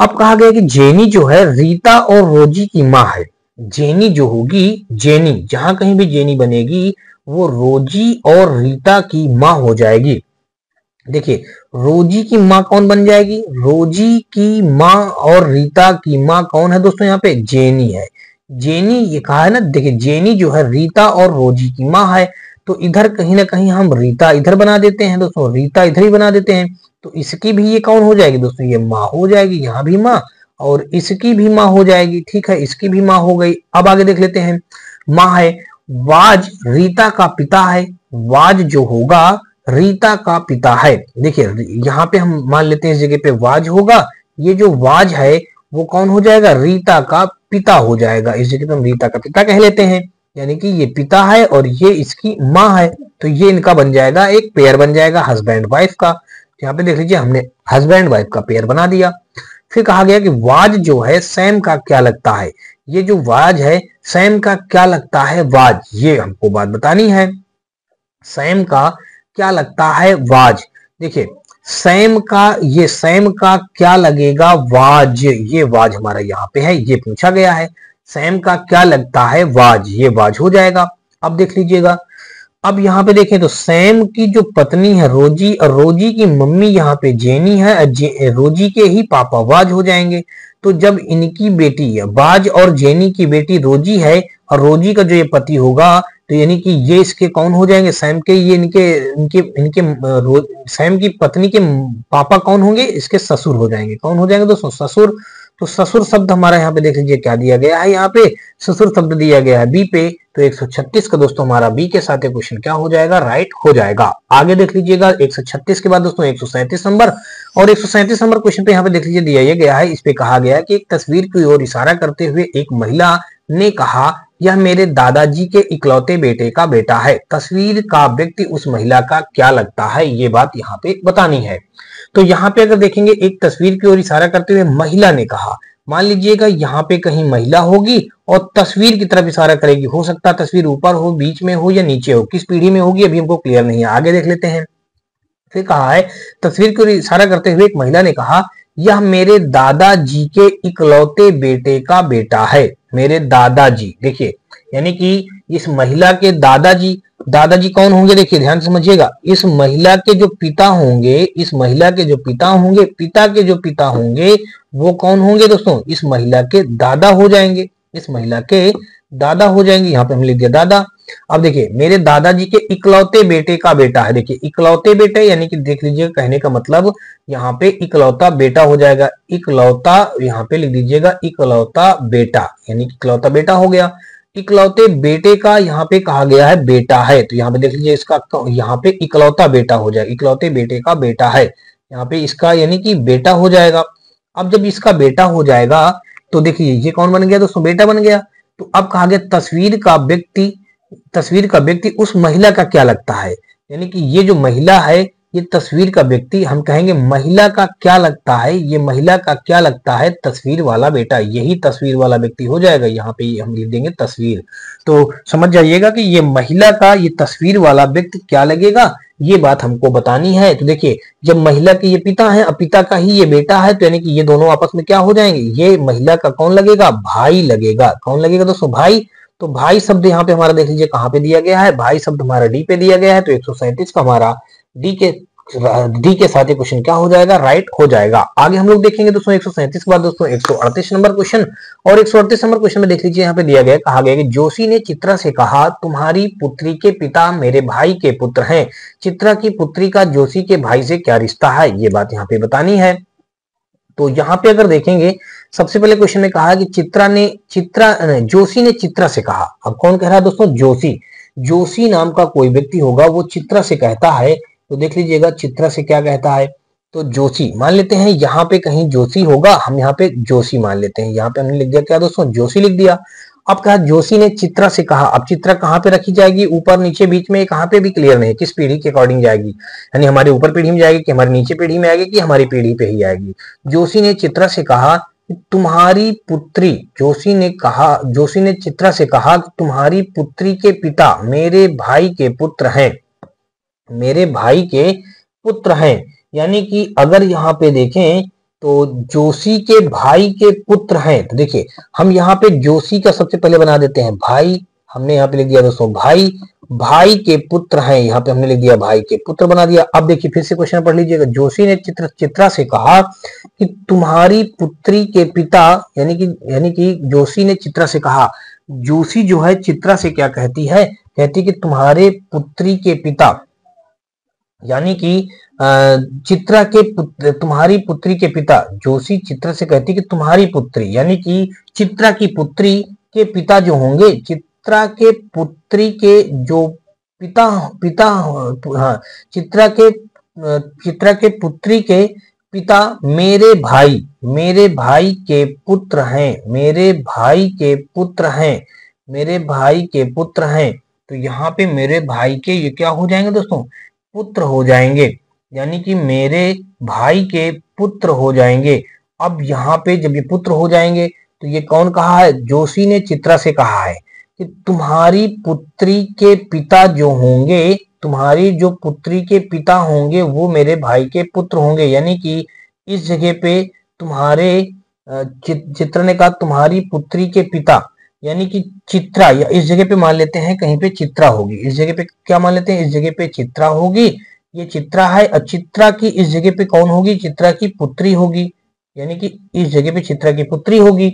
अब कहा गया कि जेनी जो है रीता और रोजी की माँ है। जेनी जो होगी, जेनी जहां कहीं भी जेनी बनेगी वो रोजी और रीता की माँ हो जाएगी। देखिए रोजी की माँ कौन बन जाएगी, रोजी की माँ और रीता की माँ कौन है दोस्तों, यहाँ पे जेनी है। जेनी ये कहा है ना, देखिए जेनी जो है रीता और रोजी की माँ है। तो इधर कहीं ना कहीं हम रीता इधर बना देते हैं दोस्तों, रीता इधर ही बना देते हैं। तो इसकी भी ये कौन हो जाएगी दोस्तों, ये माँ हो जाएगी, यहाँ भी माँ और इसकी भी माँ हो जाएगी, ठीक है। इसकी भी माँ हो गई। अब आगे देख लेते हैं, माँ है। वाज रीता का पिता है। वाज जो होगा रीता का पिता है। देखिए यहाँ पे हम मान लेते हैं इस जगह पे वाज होगा, ये जो वाज है वो कौन हो जाएगा, रीता का पिता हो जाएगा। इस जगह पे हम रीता का पिता कह लेते हैं, यानी कि ये पिता है और ये इसकी माँ है। तो ये इनका बन जाएगा एक पेयर बन जाएगा हस्बैंड वाइफ का। यहाँ पे देख लीजिए हमने हस्बैंड वाइफ का पेयर बना दिया। फिर कहा गया कि वाज जो है सैम का क्या लगता है। ये जो वाज है सैम का क्या लगता है, वाज ये हमको बात बतानी है। सैम का क्या लगता है, वाज। देखिए सैम का, ये सैम का क्या लगेगा, वाज। ये वाज हमारा यहाँ पे है, ये पूछा गया है सैम का क्या लगता है वाज, ये वाज हो जाएगा। अब देख लीजिएगा, अब यहाँ पे देखें तो सैम की जो पत्नी है रोजी और रोजी की मम्मी यहाँ पे जेनी है और रोजी के ही पापा वाज हो जाएंगे। तो जब इनकी बेटी है वाज और जेनी की बेटी रोजी है और रोजी का जो ये पति होगा तो यानी कि ये इसके कौन हो जाएंगे, सैम के ये इनके इनके इनके, इनके सैम की पत्नी के पापा कौन होंगे, इसके ससुर हो जाएंगे। कौन हो जाएंगे दोस्तों, ससुर। तो ससुर शब्द हमारा यहाँ पे देख लीजिए क्या दिया गया है, यहाँ पे ससुर शब्द दिया गया है बी पे। तो 136 का दोस्तों हमारा बी के साथ क्वेश्चन क्या हो जाएगा, राइट हो जाएगा। आगे देख लीजिएगा 136 के बाद दोस्तों 137 नंबर। और 137 नंबर क्वेश्चन पे यहाँ पे देख लीजिए दिया ये गया है, इस पे कहा गया है कि एक तस्वीर की ओर इशारा करते हुए एक महिला ने कहा यह मेरे दादाजी के इकलौते बेटे का बेटा है। तस्वीर का व्यक्ति उस महिला का क्या लगता है, ये बात यहाँ पे बतानी है। तो यहाँ पे अगर देखेंगे एक तस्वीर की ओर इशारा करते हुए महिला ने कहा, मान लीजिएगा यहाँ पे कहीं महिला होगी और तस्वीर की तरफ इशारा करेगी। हो सकता है तस्वीर ऊपर हो, बीच में हो या नीचे हो, किस पीढ़ी में होगी अभी हमको क्लियर नहीं है। आगे देख लेते हैं, फिर कहा है तस्वीर की ओर इशारा करते हुए एक महिला ने कहा यह मेरे दादाजी के इकलौते बेटे का बेटा है। मेरे दादाजी, देखिए यानी कि इस महिला के दादाजी, दादाजी कौन होंगे, देखिए ध्यान समझिएगा, इस महिला के जो पिता होंगे, इस महिला के जो पिता होंगे, पिता के जो पिता होंगे वो कौन होंगे दोस्तों, इस महिला के दादा हो जाएंगे। इस महिला के दादा हो जाएंगे, यहाँ पे हम लिख दिया दादा। अब देखिए मेरे दादाजी के इकलौते बेटे का बेटा है। देखिए इकलौते बेटे यानी कि देख लीजिएगा कहने का मतलब यहाँ पे इकलौता बेटा हो जाएगा। इकलौता यहाँ पे लिख दीजिएगा इकलौता बेटा, यानी कि इकलौता बेटा हो गया। इकलौते बेटे का यहाँ पे कहा गया है बेटा है, तो यहाँ पे देख लीजिए इसका यहाँ पे इकलौता बेटा हो जाएगा, इकलौते बेटे का बेटा है, यहाँ पे इसका यानी कि बेटा हो जाएगा। अब जब इसका बेटा हो जाएगा तो देखिए ये कौन बन गया दोस्तों, बेटा बन गया। तो अब कहा गया तस्वीर का व्यक्ति, तस्वीर का व्यक्ति उस महिला का क्या लगता है, यानी कि ये जो महिला है ये तस्वीर का व्यक्ति, हम कहेंगे महिला का क्या लगता है, ये महिला का क्या लगता है तस्वीर वाला बेटा, यही तस्वीर वाला व्यक्ति हो जाएगा। यहाँ पे हम लिख देंगे तस्वीर, तो समझ जाइएगा कि ये महिला का ये तस्वीर वाला व्यक्ति क्या लगेगा, ये बात हमको बतानी है। तो देखिए जब महिला के ये पिता है, पिता का ही ये बेटा है, तो यानी कि ये दोनों आपस में क्या हो जाएंगे, ये महिला का कौन लगेगा, भाई लगेगा। कौन लगेगा दोस्तों, भाई। तो भाई शब्द यहाँ पे हमारा देख लीजिए कहाँ पे दिया गया है, भाई शब्द हमारा डी पे दिया गया है, तो 137 का हमारा डी के साथ ही क्वेश्चन क्या हो जाएगा, राइट हो जाएगा। आगे हम लोग देखेंगे दोस्तों 137 के बाद दोस्तों 138 नंबर क्वेश्चन, और 138 नंबर क्वेश्चन में देख लीजिए यहाँ पे दिया गया, कहा गया कि जोशी ने चित्रा से कहा तुम्हारी पुत्री के पिता मेरे भाई के पुत्र हैं, चित्रा की पुत्री का जोशी के भाई से क्या रिश्ता है, ये बात यहाँ पे बतानी है। तो यहाँ पे अगर देखेंगे सबसे पहले क्वेश्चन में कहा कि जोशी ने चित्रा से कहा, अब कौन कह रहा है दोस्तों, जोशी। जोशी नाम का कोई व्यक्ति होगा, वो चित्रा से कहता है, तो देख लीजिएगा चित्रा से क्या कहता है, तो जोशी मान लेते हैं, यहाँ पे कहीं जोशी होगा, हम यहाँ पे जोशी मान लेते हैं, यहाँ पे हमने लिख दिया क्या दोस्तों, जोशी लिख दिया। अब कहा जोशी ने चित्रा से कहा, अब चित्रा कहाँ पे रखी जाएगी, ऊपर नीचे बीच में, कहाँ पे भी क्लियर नहीं, किस पीढ़ी के अकॉर्डिंग जाएगी, यानी हमारे ऊपर पीढ़ी में जाएगी कि हमारे नीचे पीढ़ी में आएगी कि हमारी पीढ़ी पे ही आएगी। जोशी ने चित्रा से कहा तुम्हारी पुत्री, जोशी ने चित्रा से कहा तुम्हारी पुत्री के पिता मेरे भाई के पुत्र हैं, मेरे भाई के पुत्र हैं, यानी कि अगर यहाँ पे देखें तो जोशी के भाई के पुत्र हैं, तो देखिए हम यहाँ पे जोशी का सबसे पहले बना देते हैं भाई, हमने यहाँ पे लिख दिया दोस्तों भाई, भाई के पुत्र हैं, यहाँ पे हमने लिख दिया भाई के पुत्र बना दिया। अब देखिए फिर से क्वेश्चन पढ़ लीजिएगा, जोशी ने चित्रा से कहा कि तुम्हारी पुत्री के पिता, यानी कि जोशी ने चित्रा से कहा, जोशी जो है चित्रा से क्या कहती है, कहती कि तुम्हारे पुत्री के पिता, यानी कि चित्रा के पुत्र, तुम्हारी पुत्री के पिता, जोशी चित्रा से कहती कि तुम्हारी पुत्री, यानी कि चित्रा की पुत्री के पिता जो होंगे, चित्रा के पुत्री के जो पिता हाँ, चित्रा के पुत्री के पिता मेरे भाई के पुत्र हैं, मेरे भाई के पुत्र हैं, तो यहाँ पे मेरे भाई के ये क्या हो जाएंगे दोस्तों, पुत्र हो जाएंगे, यानी कि मेरे भाई के पुत्र हो जाएंगे। अब यहाँ पे जब ये पुत्र हो जाएंगे तो ये कौन कहा है, जोशी ने चित्रा से कहा है कि तुम्हारी पुत्री के पिता जो होंगे, तुम्हारी जो पुत्री के पिता होंगे वो मेरे भाई के पुत्र होंगे, यानी कि इस जगह पे तुम्हारे चित्रा ने कहा तुम्हारी पुत्री के पिता, यानी कि चित्रा, या इस जगह पे मान लेते हैं कहीं पे चित्रा होगी, इस जगह पे क्या मान लेते हैं, इस जगह पे चित्रा होगी, ये चित्रा है, और चित्रा की इस जगह पे कौन होगी, चित्रा की पुत्री होगी, यानी कि इस जगह पे चित्रा की पुत्री होगी।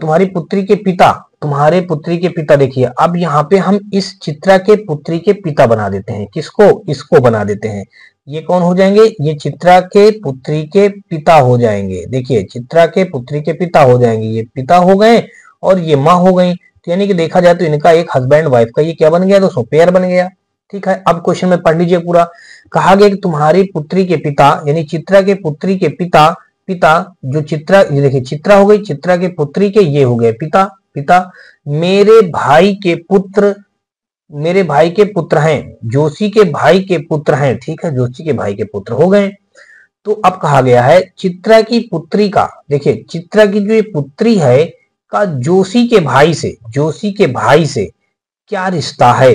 तुम्हारी पुत्री के पिता, तुम्हारे पुत्री के पिता, देखिए अब यहाँ पे हम इस चित्रा के पुत्री के पिता बना देते हैं, किसको, इसको बना देते हैं, ये कौन हो जाएंगे, ये चित्रा के पुत्री के पिता हो जाएंगे, देखिए चित्रा के पुत्री के पिता हो जाएंगे, ये पिता हो गए और ये माँ हो गई, तो यानी कि देखा जाए तो इनका एक हस्बैंड वाइफ का ये क्या बन गया दोस्तों, पेयर बन गया। ठीक है, अब क्वेश्चन में पढ़ लीजिए पूरा, कहा गया कि तुम्हारी पुत्री के पिता, यानी चित्रा के पुत्री के पिता जो चित्रा, ये देखिए चित्रा हो गई, चित्रा के पुत्री के ये हो गए पिता मेरे भाई के पुत्र हैं, जोशी के भाई के पुत्र हैं। ठीक है, जोशी के भाई के पुत्र हो गए। तो अब कहा गया है चित्रा की पुत्री का, देखिये चित्रा की जो ये पुत्री है का जोशी के भाई से क्या रिश्ता है,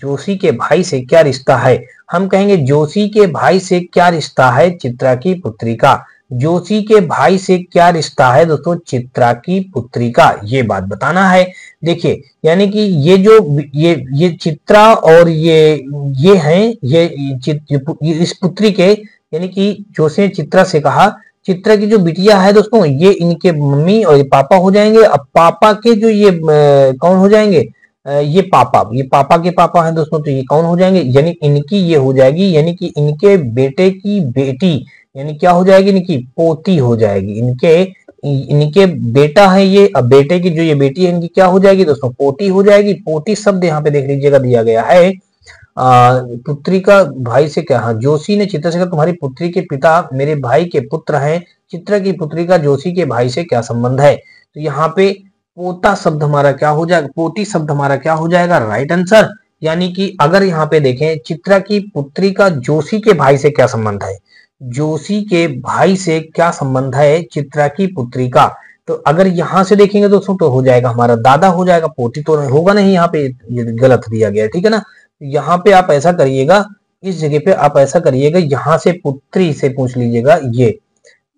जोशी के भाई से क्या रिश्ता है, हम कहेंगे जोशी के भाई से क्या रिश्ता है चित्रा की पुत्री का, जोशी के भाई से क्या रिश्ता है दोस्तों चित्रा की पुत्री का, ये बात बताना है। देखिए यानी कि ये जो ये चित्रा और ये हैं, ये इस पुत्री के, यानी कि जोशी ने चित्रा से कहा, चित्रा की जो बिटिया है दोस्तों ये इनके मम्मी और ये पापा हो जाएंगे। अब पापा के जो ये कौन हो जाएंगे, ये पापा के पापा हैं दोस्तों, तो ये कौन हो जाएंगे, यानी इनकी ये हो जाएगी, यानी कि इनके बेटे की बेटी, यानी क्या हो जाएगी, इनकी पोती हो जाएगी, इनके इनके बेटा है ये, अब बेटे की जो ये बेटी है इनकी क्या हो जाएगी दोस्तों, पोती हो जाएगी। पोती शब्द यहाँ पे देख लीजिएगा दिया गया है, पुत्री का भाई से क्या, जोशी ने चित्रा से कहा तुम्हारी पुत्री के पिता मेरे भाई के पुत्र हैं, चित्रा की पुत्री का जोशी के भाई से क्या संबंध है। तो यहाँ पे पोता शब्द हमारा क्या हो जाएगा, पोती शब्द हमारा क्या हो जाएगा, राइट आंसर। यानी कि अगर यहाँ पे देखें चित्रा की पुत्री का जोशी के भाई से क्या संबंध है, जोशी के भाई से क्या संबंध है चित्रा की पुत्री का। तो अगर यहाँ से देखेंगे दोस्तों तो हो जाएगा हमारा दादा हो जाएगा, पोती तो होगा नहीं, यहाँ पे गलत दिया गया है, ठीक है ना। यहाँ पे आप ऐसा करिएगा, इस जगह पे आप ऐसा करिएगा, यहाँ से पुत्री से पूछ लीजिएगा ये,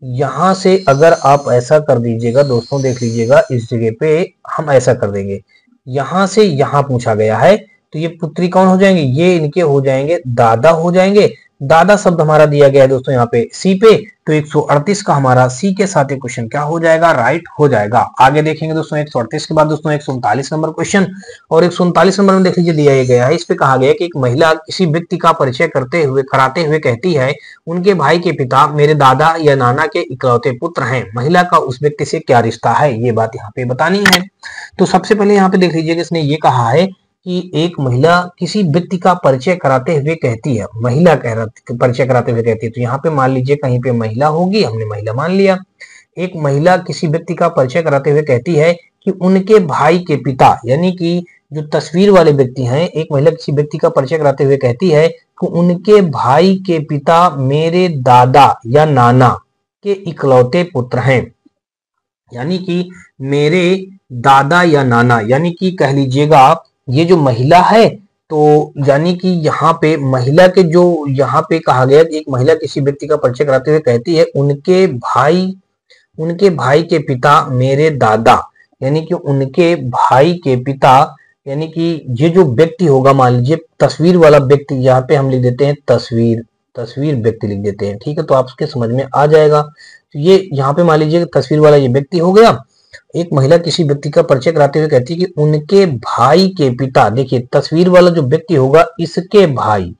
यहाँ से अगर आप ऐसा कर दीजिएगा दोस्तों, देख लीजिएगा इस जगह पे हम ऐसा कर देंगे, यहाँ से यहाँ पूछा गया है तो ये पुत्री कौन हो जाएंगे, ये इनके हो जाएंगे दादा हो जाएंगे। दादा शब्द हमारा दिया गया है दोस्तों यहाँ पे सी पे, तो 138 का हमारा सी के साथ ये क्वेश्चन क्या हो जाएगा, राइट हो जाएगा। आगे देखेंगे दोस्तों 138 के बाद दोस्तों 139 नंबर क्वेश्चन, और 139 नंबर में देख लीजिए दिया गया है, इस पे कहा गया कि एक महिला किसी व्यक्ति का परिचय कराते हुए कहती है उनके भाई के पिता मेरे दादा या नाना के इकलौते पुत्र हैं, महिला का उस व्यक्ति से क्या रिश्ता है, ये बात यहाँ पे बतानी है। तो सबसे पहले यहाँ पे देख लीजिएगा इसने ये कहा है कि एक महिला किसी व्यक्ति का परिचय कराते हुए कहती है, महिला परिचय कराते हुए कहती है, तो यहाँ पे मान लीजिए कहीं पे महिला होगी, हमने महिला मान लिया। एक महिला किसी व्यक्ति का परिचय कराते हुए कहती है कि उनके भाई के पिता, यानी कि जो तस्वीर वाले व्यक्ति हैं, एक महिला किसी व्यक्ति का परिचय कराते हुए कहती है कि उनके भाई के पिता मेरे दादा या नाना के इकलौते पुत्र हैं, यानी कि मेरे दादा या नाना, यानी कि कह लीजिएगा ये जो महिला है, तो यानी कि यहाँ पे महिला के जो यहाँ पे कहा गया कि एक महिला किसी व्यक्ति का परिचय कराते हुए कहती है उनके भाई के पिता मेरे दादा, यानी कि उनके भाई के पिता, यानी कि ये जो व्यक्ति होगा मान लीजिए तस्वीर वाला व्यक्ति, यहाँ पे हम लिख देते हैं तस्वीर व्यक्ति लिख देते हैं, ठीक है, तो आपके समझ में आ जाएगा। तो ये यहाँ पे मान लीजिए तस्वीर वाला ये व्यक्ति हो गया। एक महिला किसी व्यक्ति का परिचय कराते हुए कहती है कि उनके भाई के पिता, देखिए तस्वीर वाला जो व्यक्ति होगा इसके भाई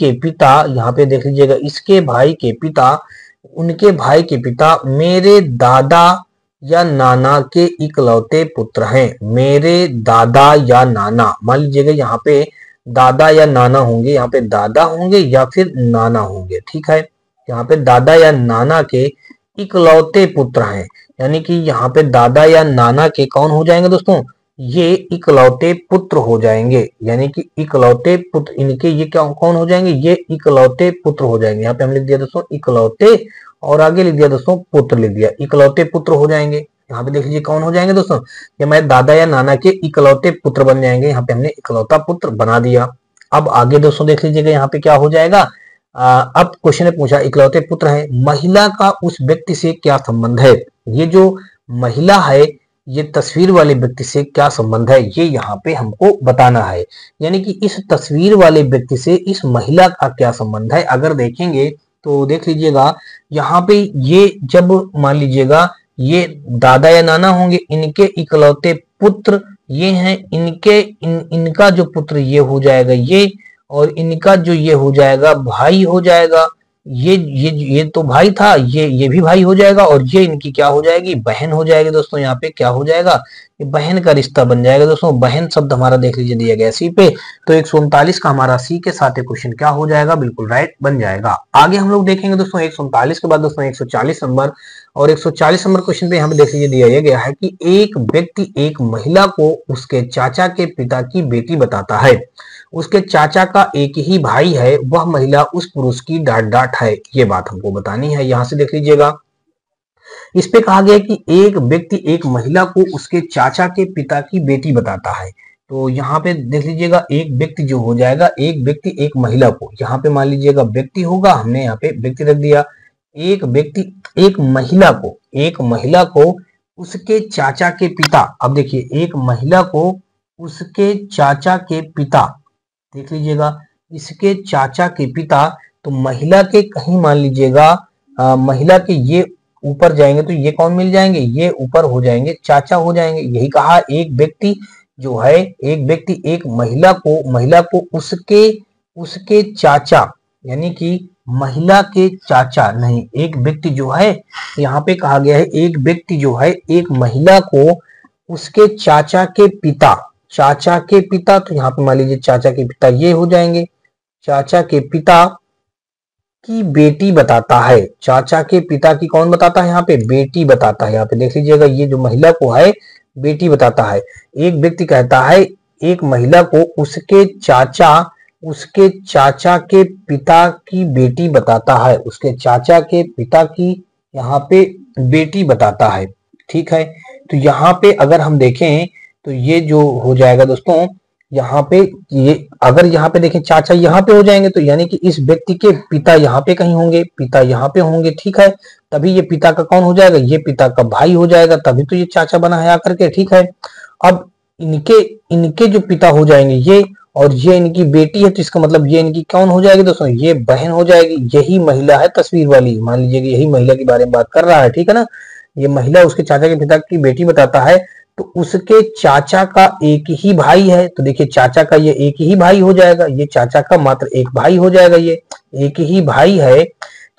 के पिता, यहाँ पे देख लीजिएगा उनके भाई के पिता मेरे दादा या नाना के इकलौते पुत्र हैं, मेरे दादा या नाना, मान लीजिएगा यहाँ पे दादा या नाना होंगे, यहाँ पे दादा होंगे या फिर नाना होंगे, ठीक है, यहाँ पे दादा या नाना के इकलौते पुत्र हैं, यानी कि यहाँ पे दादा या नाना के कौन हो जाएंगे दोस्तों, ये इकलौते पुत्र हो जाएंगे, यानी कि इकलौते पुत्र इनके ये क्या कौन हो जाएंगे, ये इकलौते पुत्र हो जाएंगे। यहाँ पे हम लिख दिया दोस्तों इकलौते और आगे लिख दिया दोस्तों पुत्र लिख दिया, इकलौते पुत्र हो जाएंगे। यहाँ पे देख लीजिए कौन हो जाएंगे दोस्तों, ये हमारे दादा या नाना के इकलौते पुत्र बन जाएंगे, यहाँ पे हमने इकलौता पुत्र बना दिया। अब आगे दोस्तों देख लीजिएगा यहाँ पे क्या हो जाएगा, अब क्वेश्चन ने पूछा इकलौते पुत्र है, महिला का उस व्यक्ति से क्या संबंध है, ये जो महिला है ये तस्वीर वाले व्यक्ति से क्या संबंध है, ये यहाँ पे हमको बताना है, यानी कि इस तस्वीर वाले व्यक्ति से इस महिला का क्या संबंध है। अगर देखेंगे तो देख लीजिएगा यहाँ पे ये जब मान लीजिएगा ये दादा या नाना होंगे, इनके इकलौते पुत्र ये हैं, इनका जो पुत्र ये हो जाएगा ये, और इनका जो ये हो जाएगा भाई हो जाएगा, ये तो भाई था, ये भी भाई हो जाएगा, और ये इनकी क्या हो जाएगी, बहन हो जाएगी दोस्तों। यहाँ पे क्या हो जाएगा, ये बहन का रिश्ता बन जाएगा दोस्तों। बहन शब्द हमारा देख लीजिए दिया गया सी पे, तो 139 का हमारा सी के साथ क्वेश्चन क्या हो जाएगा, बिल्कुल राइट बन जाएगा। आगे हम लोग देखेंगे दोस्तों 139 के बाद दोस्तों 140 नंबर, और 140 नंबर क्वेश्चन पे यहाँ पे देख लीजिए दिया गया है कि एक व्यक्ति एक महिला को उसके चाचा के पिता की बेटी बताता है, उसके चाचा का एक ही भाई है, वह महिला उस पुरुष की डांट है, ये बात हमको बतानी है। यहाँ से देख लीजिएगा इस पे कहा गया कि एक व्यक्ति एक महिला को उसके चाचा के पिता की बेटी बताता है, तो यहाँ पे देख लीजिएगा एक व्यक्ति जो हो जाएगा, एक व्यक्ति एक महिला को, यहाँ पे मान लीजिएगा व्यक्ति होगा, हमने यहाँ पे व्यक्ति रख दिया, एक व्यक्ति एक महिला को उसके चाचा के पिता, अब देखिए एक महिला को उसके चाचा के पिता, देख लीजिएगा इसके चाचा के पिता, तो महिला के कहीं मान लीजिएगा महिला के ये ऊपर जाएंगे तो ये कौन मिल जाएंगे, ये ऊपर हो जाएंगे चाचा हो जाएंगे। यही कहा एक व्यक्ति जो है, एक व्यक्ति एक महिला को उसके चाचा, यानी कि महिला के चाचा, नहीं, एक व्यक्ति जो है, यहाँ पे कहा गया है एक व्यक्ति जो है एक महिला को उसके चाचा के पिता, चाचा के पिता, तो यहाँ पे मान लीजिए चाचा के पिता ये हो जाएंगे, चाचा के पिता की बेटी बताता है, चाचा के पिता की कौन बताता है, यहाँ पे बेटी बताता है, यहाँ पे देख लीजिएगा ये जो महिला को है बेटी बताता है। एक व्यक्ति कहता है एक महिला को उसके चाचा के पिता की बेटी बताता है, उसके चाचा के पिता की यहाँ पे बेटी बताता है, ठीक है। तो यहाँ पे अगर हम देखें तो ये जो हो जाएगा दोस्तों, यहाँ पे ये अगर यहाँ पे देखें चाचा यहाँ पे हो जाएंगे, तो यानी कि इस व्यक्ति के पिता यहाँ पे कहीं होंगे, पिता यहाँ पे होंगे, ठीक है। तभी ये पिता का कौन हो जाएगा, ये पिता का भाई हो जाएगा, तभी तो ये चाचा बना है आकर के, ठीक है। अब इनके जो पिता हो जाएंगे ये, और ये इनकी बेटी है, तो इसका मतलब ये इनकी कौन हो जाएगी दोस्तों, ये बहन हो जाएगी। यही महिला है तस्वीर वाली, मान लीजिए कि यही महिला के बारे में बात कर रहा है, ठीक है ना। ये महिला उसके चाचा के पिता की बेटी बताता है, तो उसके चाचा का एक ही भाई है, तो देखिए चाचा का ये एक ही भाई हो जाएगा, ये चाचा का मात्र एक भाई हो जाएगा, ये एक ही भाई है,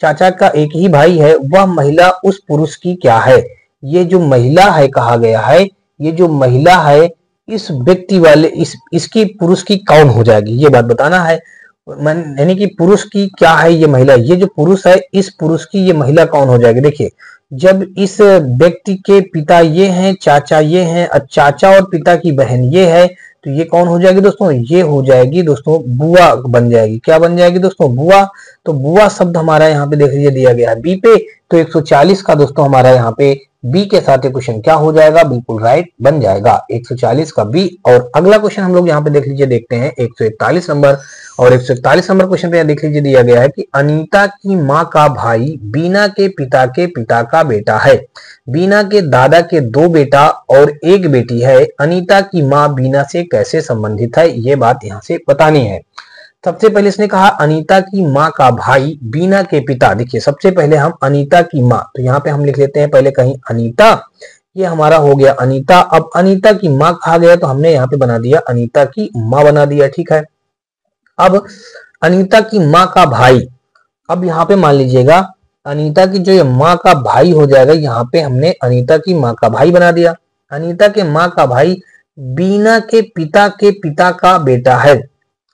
चाचा का एक ही भाई है। वह महिला उस पुरुष की क्या है, ये जो महिला है कहा गया है, ये जो महिला है इस व्यक्ति वाले इसकी पुरुष की कौन हो जाएगी, ये बात बताना है, यानी कि पुरुष की क्या है ये महिला, ये जो पुरुष है इस पुरुष की ये महिला कौन हो जाएगी। देखिए जब इस व्यक्ति के पिता ये हैं, चाचा ये हैं, और चाचा और पिता की बहन ये है, तो ये कौन हो जाएगी दोस्तों, ये हो जाएगी दोस्तों बुआ बन जाएगी। क्या बन जाएगी दोस्तों, बुआ। तो बुआ शब्द हमारा यहाँ पे देख लीजिए दिया गया है बी पे, तो 140 का दोस्तों हमारा यहाँ पे बी के साथ ये क्वेश्चन क्या हो जाएगा, बिल्कुल राइट बन जाएगा 140 का बी। और अगला क्वेश्चन हम लोग यहाँ पे देख लीजिए देखते हैं 141 नंबर, और 141 नंबर क्वेश्चन पे यहाँ देख लीजिए दिया गया है कि अनीता की माँ का भाई बीना के पिता का बेटा है, बीना के दादा के दो बेटा और एक बेटी है, अनीता की माँ बीना से कैसे संबंधित है, ये बात यहाँ से बतानी है। सबसे पहले इसने कहा अनीता की माँ का भाई बीना के पिता, देखिए सबसे पहले हम अनीता की माँ, तो यहाँ पे हम लिख लेते हैं पहले कहीं अनीता, ये हमारा हो गया अनीता। अब अनीता की माँ कहा गया, तो हमने यहाँ पे बना दिया अनीता की माँ बना दिया, ठीक है। अब अनीता की माँ का भाई, अब यहाँ पे मान लीजिएगा अनीता की जो ये माँ का भाई हो जाएगा, यहाँ पे हमने अनीता की माँ का भाई बना दिया। अनीता के माँ का भाई बीना के पिता का बेटा है,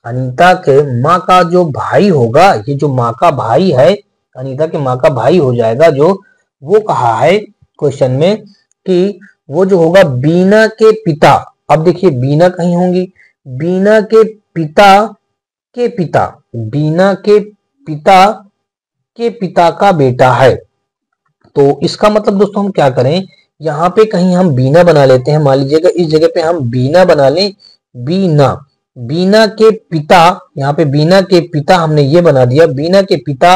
अनीता के माँ का जो भाई होगा, ये जो माँ का भाई है, अनीता के माँ का भाई हो जाएगा जो, वो कहा है क्वेश्चन में कि वो जो होगा बीना के पिता, अब देखिए बीना कहीं होंगी, बीना के पिता के पिता, बीना के पिता का बेटा है, तो इसका मतलब दोस्तों हम क्या करें, यहाँ पे कहीं हम बीना बना लेते हैं, मान लीजिएगा इस जगह पे हम बीना बना लें, बीना, बीना के पिता, यहाँ पे बीना के पिता हमने ये बना दिया, बीना के पिता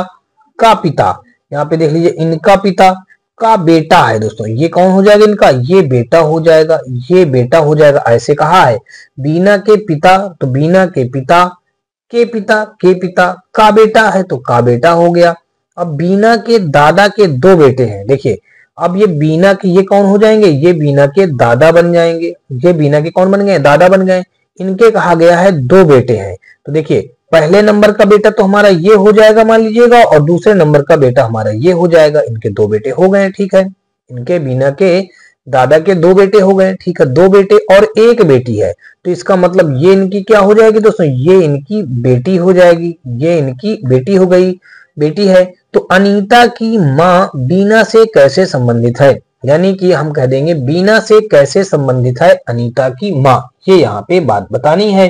यहाँ पे देख लीजिए इनका पिता का बेटा है दोस्तों, ये कौन हो जाएगा, इनका ये बेटा हो जाएगा, ये बेटा हो जाएगा, ऐसे कहा है बीना के पिता, तो बीना के पिता के पिता के पिता का बेटा है, तो का बेटा हो गया। अब बीना के दादा के दो बेटे हैं, देखिए अब ये बीना के ये कौन हो जाएंगे, ये बीना के दादा बन जाएंगे, ये बीना के कौन बन गए, दादा बन गए। इनके कहा गया है दो बेटे हैं, तो देखिए पहले नंबर का बेटा तो हमारा ये हो जाएगा मान लीजिएगा, और दूसरे नंबर का बेटा हमारा ये हो जाएगा, इनके दो बेटे हो गए, ठीक है। इनके बीना के दादा के दो बेटे हो गए, ठीक है, दो बेटे और एक बेटी है, तो इसका मतलब ये इनकी क्या हो जाएगी दोस्तों, ये इनकी बेटी हो जाएगी, ये इनकी बेटी हो गई, बेटी है। तो अनीता की माँ बीना से कैसे संबंधित है, यानी कि हम कह देंगे बीना से कैसे संबंधित है अनीता की माँ, ये यहाँ पे बात बतानी है।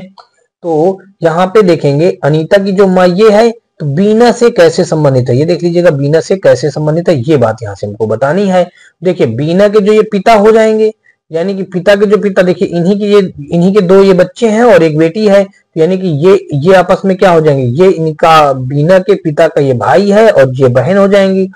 तो यहाँ पे देखेंगे अनीता की जो माँ ये है, तो बीना से कैसे संबंधित है, ये देख लीजिएगा बीना से कैसे संबंधित है, ये बात यहाँ से हमको बतानी है। देखिए बीना के जो ये पिता हो जाएंगे, यानी कि पिता के जो पिता, देखिए इन्हीं के दो ये बच्चे हैं और एक बेटी है, तो यानी कि ये आपस में क्या हो जाएंगे, ये इनका बीना के पिता का ये भाई है और ये बहन हो जाएंगी,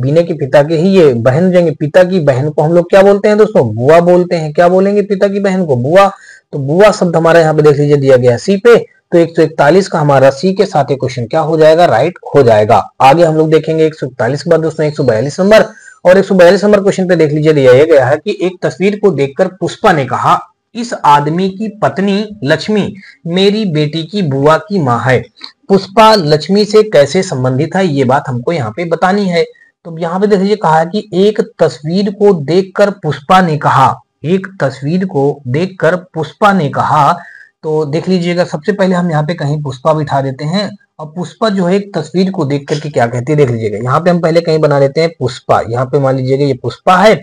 बीना के पिता के ही ये बहन हो जाएंगे। पिता की बहन को हम लोग क्या बोलते हैं दोस्तों, बुआ बोलते हैं, क्या बोलेंगे पिता की बहन को, बुआ। तो बुआ शब्द हमारा यहाँ पे देख लीजिए दिया गया सी पे, तो 141 का हमारा सी के साथ क्वेश्चन क्या हो जाएगा, राइट हो जाएगा। आगे हम लोग देखेंगे 141 के बाद दोस्तों 142 नंबर, और 142 नंबर क्वेश्चन पे देख लीजिए दिया गया है कि एक तस्वीर को देखकर पुष्पा ने कहा इस आदमी की पत्नी लक्ष्मी मेरी बेटी की बुआ की माँ है। पुष्पा लक्ष्मी से कैसे संबंधित है ये बात हमको यहाँ पे बतानी है। तो यहाँ पे देखिए कहा कि एक तस्वीर को देखकर पुष्पा ने कहा, एक तस्वीर को देखकर पुष्पा ने कहा। तो देख लीजिएगा सबसे पहले हम यहाँ पे कहीं पुष्पा बिठा देते हैं और पुष्पा जो है एक तस्वीर को देख करके क्या कहती है देख लीजिएगा। यहाँ पे हम पहले कहीं बना लेते हैं पुष्पा, यहाँ पे मान लीजिएगा ये पुष्पा है।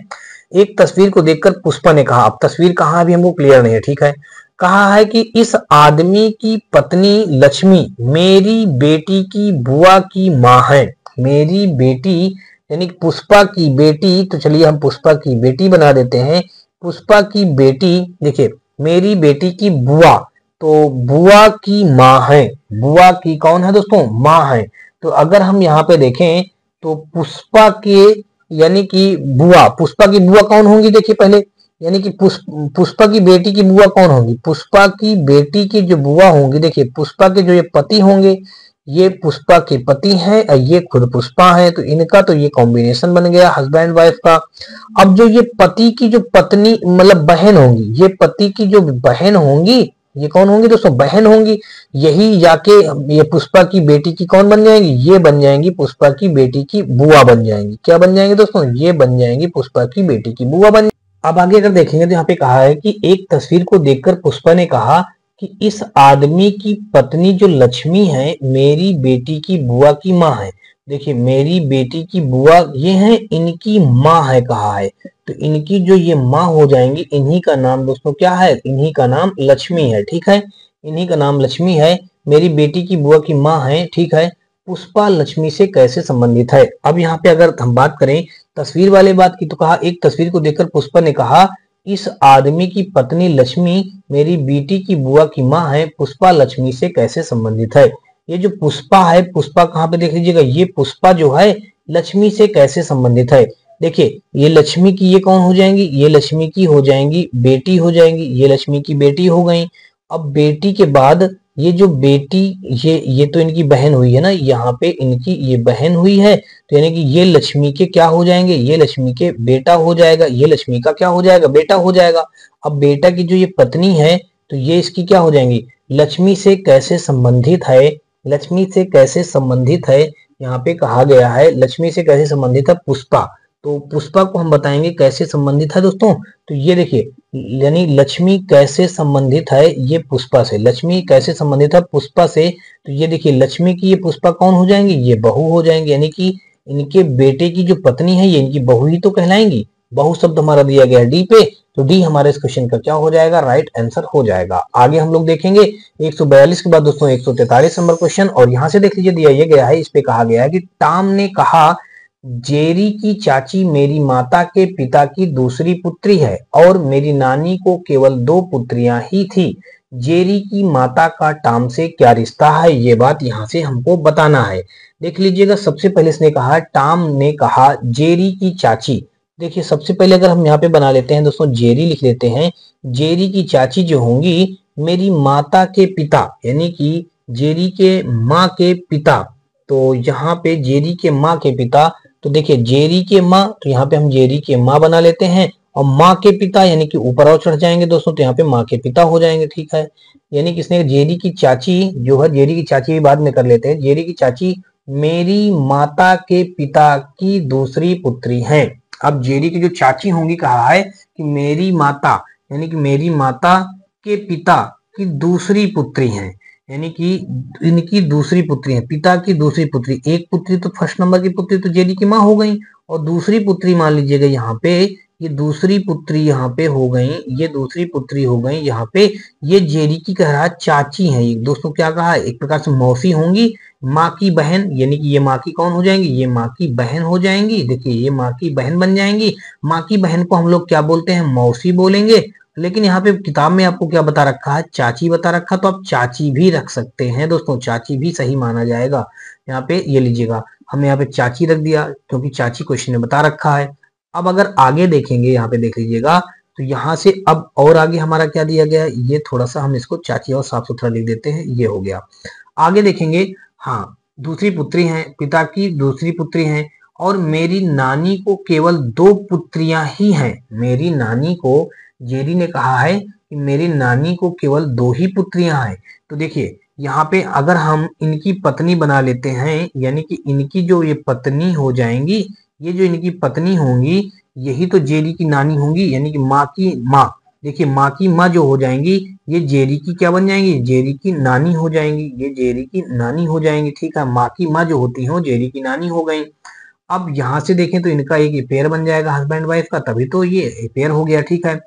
एक तस्वीर को देखकर पुष्पा ने कहा, अब तस्वीर कहाँ अभी हमको क्लियर नहीं है, ठीक है। कहा है कि इस आदमी की पत्नी लक्ष्मी मेरी बेटी की बुआ की माँ है। मेरी बेटी यानी पुष्पा की बेटी, तो चलिए हम पुष्पा की बेटी बना देते हैं। पुष्पा की बेटी देखिए मेरी बेटी की बुआ, तो बुआ की माँ है। बुआ की कौन है दोस्तों, माँ है। तो अगर हम यहाँ पे देखें तो पुष्पा के यानी कि बुआ, पुष्पा की बुआ कौन होंगी देखिए पहले, यानी कि पुष्पा की बेटी की बुआ कौन होंगी, पुष्पा की बेटी की जो बुआ होंगी देखिए पुष्पा के जो ये पति होंगे, ये पुष्पा के पति हैं और ये खुद पुष्पा है। तो इनका तो ये कॉम्बिनेशन बन गया हस्बैंड वाइफ का। अब जो ये पति की जो पत्नी मतलब बहन होंगी, ये पति की जो बहन होंगी ये कौन होंगी दोस्तों, बहन होंगी। यही जाके ये पुष्पा की बेटी की कौन बन जाएंगी, ये बन जाएंगी पुष्पा की बेटी की बुआ बन जाएंगी। क्या बन जाएंगे दोस्तों, ये बन जाएंगी पुष्पा की बेटी की बुआ बन। अब आगे अगर देखेंगे तो यहाँ पे कहा है कि एक तस्वीर को देखकर पुष्पा ने कहा कि इस आदमी की पत्नी जो लक्ष्मी है मेरी बेटी की बुआ की माँ है। देखिए मेरी बेटी की बुआ ये है, इनकी माँ है कहा है, तो इनकी जो ये माँ हो जाएंगी, इन्हीं का नाम दोस्तों क्या है, इन्हीं का नाम लक्ष्मी है, ठीक है। इन्हीं का नाम लक्ष्मी है, मेरी बेटी की बुआ की माँ है, ठीक है। पुष्पा लक्ष्मी से कैसे संबंधित है। अब यहाँ पे अगर हम बात करें तस्वीर वाले बात की, तो कहा एक तस्वीर को देखकर पुष्पा ने कहा इस आदमी की पत्नी लक्ष्मी मेरी बेटी की बुआ की माँ है, पुष्पा लक्ष्मी से कैसे संबंधित है। ये जो पुष्पा है, पुष्पा कहाँ पे देख लीजिएगा, ये पुष्पा जो है लक्ष्मी से कैसे संबंधित है। देखिए ये लक्ष्मी की ये कौन हो जाएंगी, ये लक्ष्मी की हो जाएंगी बेटी हो जाएंगी, ये लक्ष्मी की बेटी हो गई। अब बेटी के बाद ये जो बेटी ये तो इनकी बहन हुई है ना, यहाँ पे इनकी ये बहन हुई है, तो यानी कि ये लक्ष्मी के क्या हो जाएंगे, ये लक्ष्मी के बेटा हो जाएगा, ये लक्ष्मी का क्या हो जाएगा, बेटा हो जाएगा। अब बेटा की जो ये पत्नी है तो ये इसकी क्या हो जाएंगी, लक्ष्मी से कैसे संबंधित है। लक्ष्मी से कैसे संबंधित है यहाँ पे कहा गया है, लक्ष्मी से कैसे संबंधित है पुष्पा। तो पुष्पा को हम बताएंगे कैसे संबंधित है दोस्तों। तो ये देखिए यानी लक्ष्मी कैसे संबंधित है ये पुष्पा से। लक्ष्मी कैसे संबंधित है पुष्पा से, तो ये देखिए लक्ष्मी की ये पुष्पा कौन हो जाएंगी, ये बहू हो जाएंगे, यानी कि इनके बेटे की जो पत्नी है ये इनकी बहू ही तो कहलाएंगी। बहू शब्द हमारा दिया गया है डी पे, तो डी हमारे इस क्वेश्चन का क्या हो जाएगा, राइट आंसर हो जाएगा। आगे हम लोग देखेंगे 142 के बाद दोस्तों 143 नंबर क्वेश्चन, और यहाँ से देख लीजिए दिया ये गया है, इस पे कहा गया है कि टॉम ने कहा जेरी की चाची मेरी माता के पिता की दूसरी पुत्री है और मेरी नानी को केवल 2 पुत्रियां ही थी। जेरी की माता का टॉम से क्या रिश्ता है, ये बात यहाँ से हमको बताना है। देख लीजिएगा सबसे पहले इसने कहा टॉम ने कहा जेरी की चाची। देखिए सबसे पहले अगर हम यहाँ पे बना लेते हैं दोस्तों जेरी लिख लेते हैं, जेरी की चाची जो होंगी मेरी माता के पिता यानी कि जेरी के माँ के पिता। तो यहाँ पे जेरी के माँ के पिता, तो देखिए जेरी के माँ, तो यहाँ पे हम जेरी के माँ बना लेते हैं और माँ के पिता यानी कि ऊपर और चढ़ जाएंगे दोस्तों, तो यहाँ पे माँ के पिता हो जाएंगे, ठीक है। यानी कि इसने जेरी की चाची जो है, जेरी की चाची भी बाद में कर लेते हैं, जेरी की चाची मेरी माता के पिता की दूसरी पुत्री है। अब जेरी की जो चाची होंगी कहा है कि मेरी माता यानी कि मेरी माता के पिता की दूसरी पुत्री है, यानी कि इनकी दूसरी पुत्री है, पिता की दूसरी पुत्री। एक पुत्री तो फर्स्ट नंबर की पुत्री तो जेरी की माँ हो गई, और दूसरी पुत्री मान लीजिएगा यहाँ पे ये दूसरी पुत्री यहाँ पे हो गई, ये दूसरी पुत्री हो गई यहाँ पे, ये जेरी की कह रहा चाची है। दोस्तों क्या कहा है, एक प्रकार से मौसी होंगी, माँ की बहन, यानी कि ये माँ की कौन हो जाएंगी, ये माँ की बहन हो जाएंगी। देखिए ये माँ की बहन बन जाएंगी। माँ की बहन को हम लोग क्या बोलते हैं, मौसी बोलेंगे, लेकिन यहाँ पे किताब में आपको क्या बता रखा है, चाची बता रखा, तो आप चाची भी रख सकते हैं दोस्तों, चाची भी सही माना जाएगा। यहाँ पे ये लीजिएगा हमने यहाँ पे चाची रख दिया क्योंकि चाची क्वेश्चन में बता रखा है। अब अगर आगे देखेंगे यहाँ पे देख लीजिएगा, तो यहाँ से अब और आगे हमारा क्या दिया गया है, ये थोड़ा सा हम इसको चाची और साफ सुथरा लिख देते हैं, ये हो गया। आगे देखेंगे, हाँ दूसरी पुत्री है, पिता की दूसरी पुत्री है और मेरी नानी को केवल 2 पुत्रियां ही हैं। मेरी नानी को, जेरी ने कहा है कि मेरी नानी को केवल 2 ही पुत्रियां हैं। तो देखिए यहाँ पे अगर हम इनकी पत्नी बना लेते हैं, यानी कि इनकी जो ये पत्नी हो जाएंगी, ये जो इनकी पत्नी होंगी यही तो जेरी की नानी होंगी, यानी कि माँ की माँ, देखिए माँ की माँ जो हो जाएंगी ये जेरी की क्या बन जाएंगी, जेरी की नानी हो जाएंगी, ये जेरी की नानी हो जाएंगी। ठीक है, माँ की माँ जो होती है जेरी की नानी हो गई। अब यहाँ से देखें तो इनका एक पेयर बन जाएगा हस्बैंड वाइफ का, तभी तो ये पेयर हो गया। ठीक है,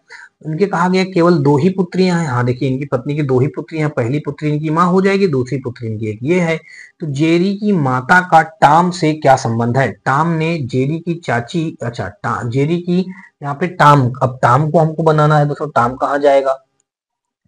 उनके कहा गया केवल 2 ही पुत्रियां हैं। हाँ देखिए इनकी पत्नी की 2 ही पुत्रियां, पहली पुत्री इनकी माँ हो जाएगी, दूसरी पुत्री इनकी एक ये है। तो जेरी की माता का टॉम से क्या संबंध है? टॉम ने जेरी की चाची, अच्छा जेरी की यहाँ पे टॉम, अब टॉम को हमको बनाना है दोस्तों, टॉम कहा जाएगा।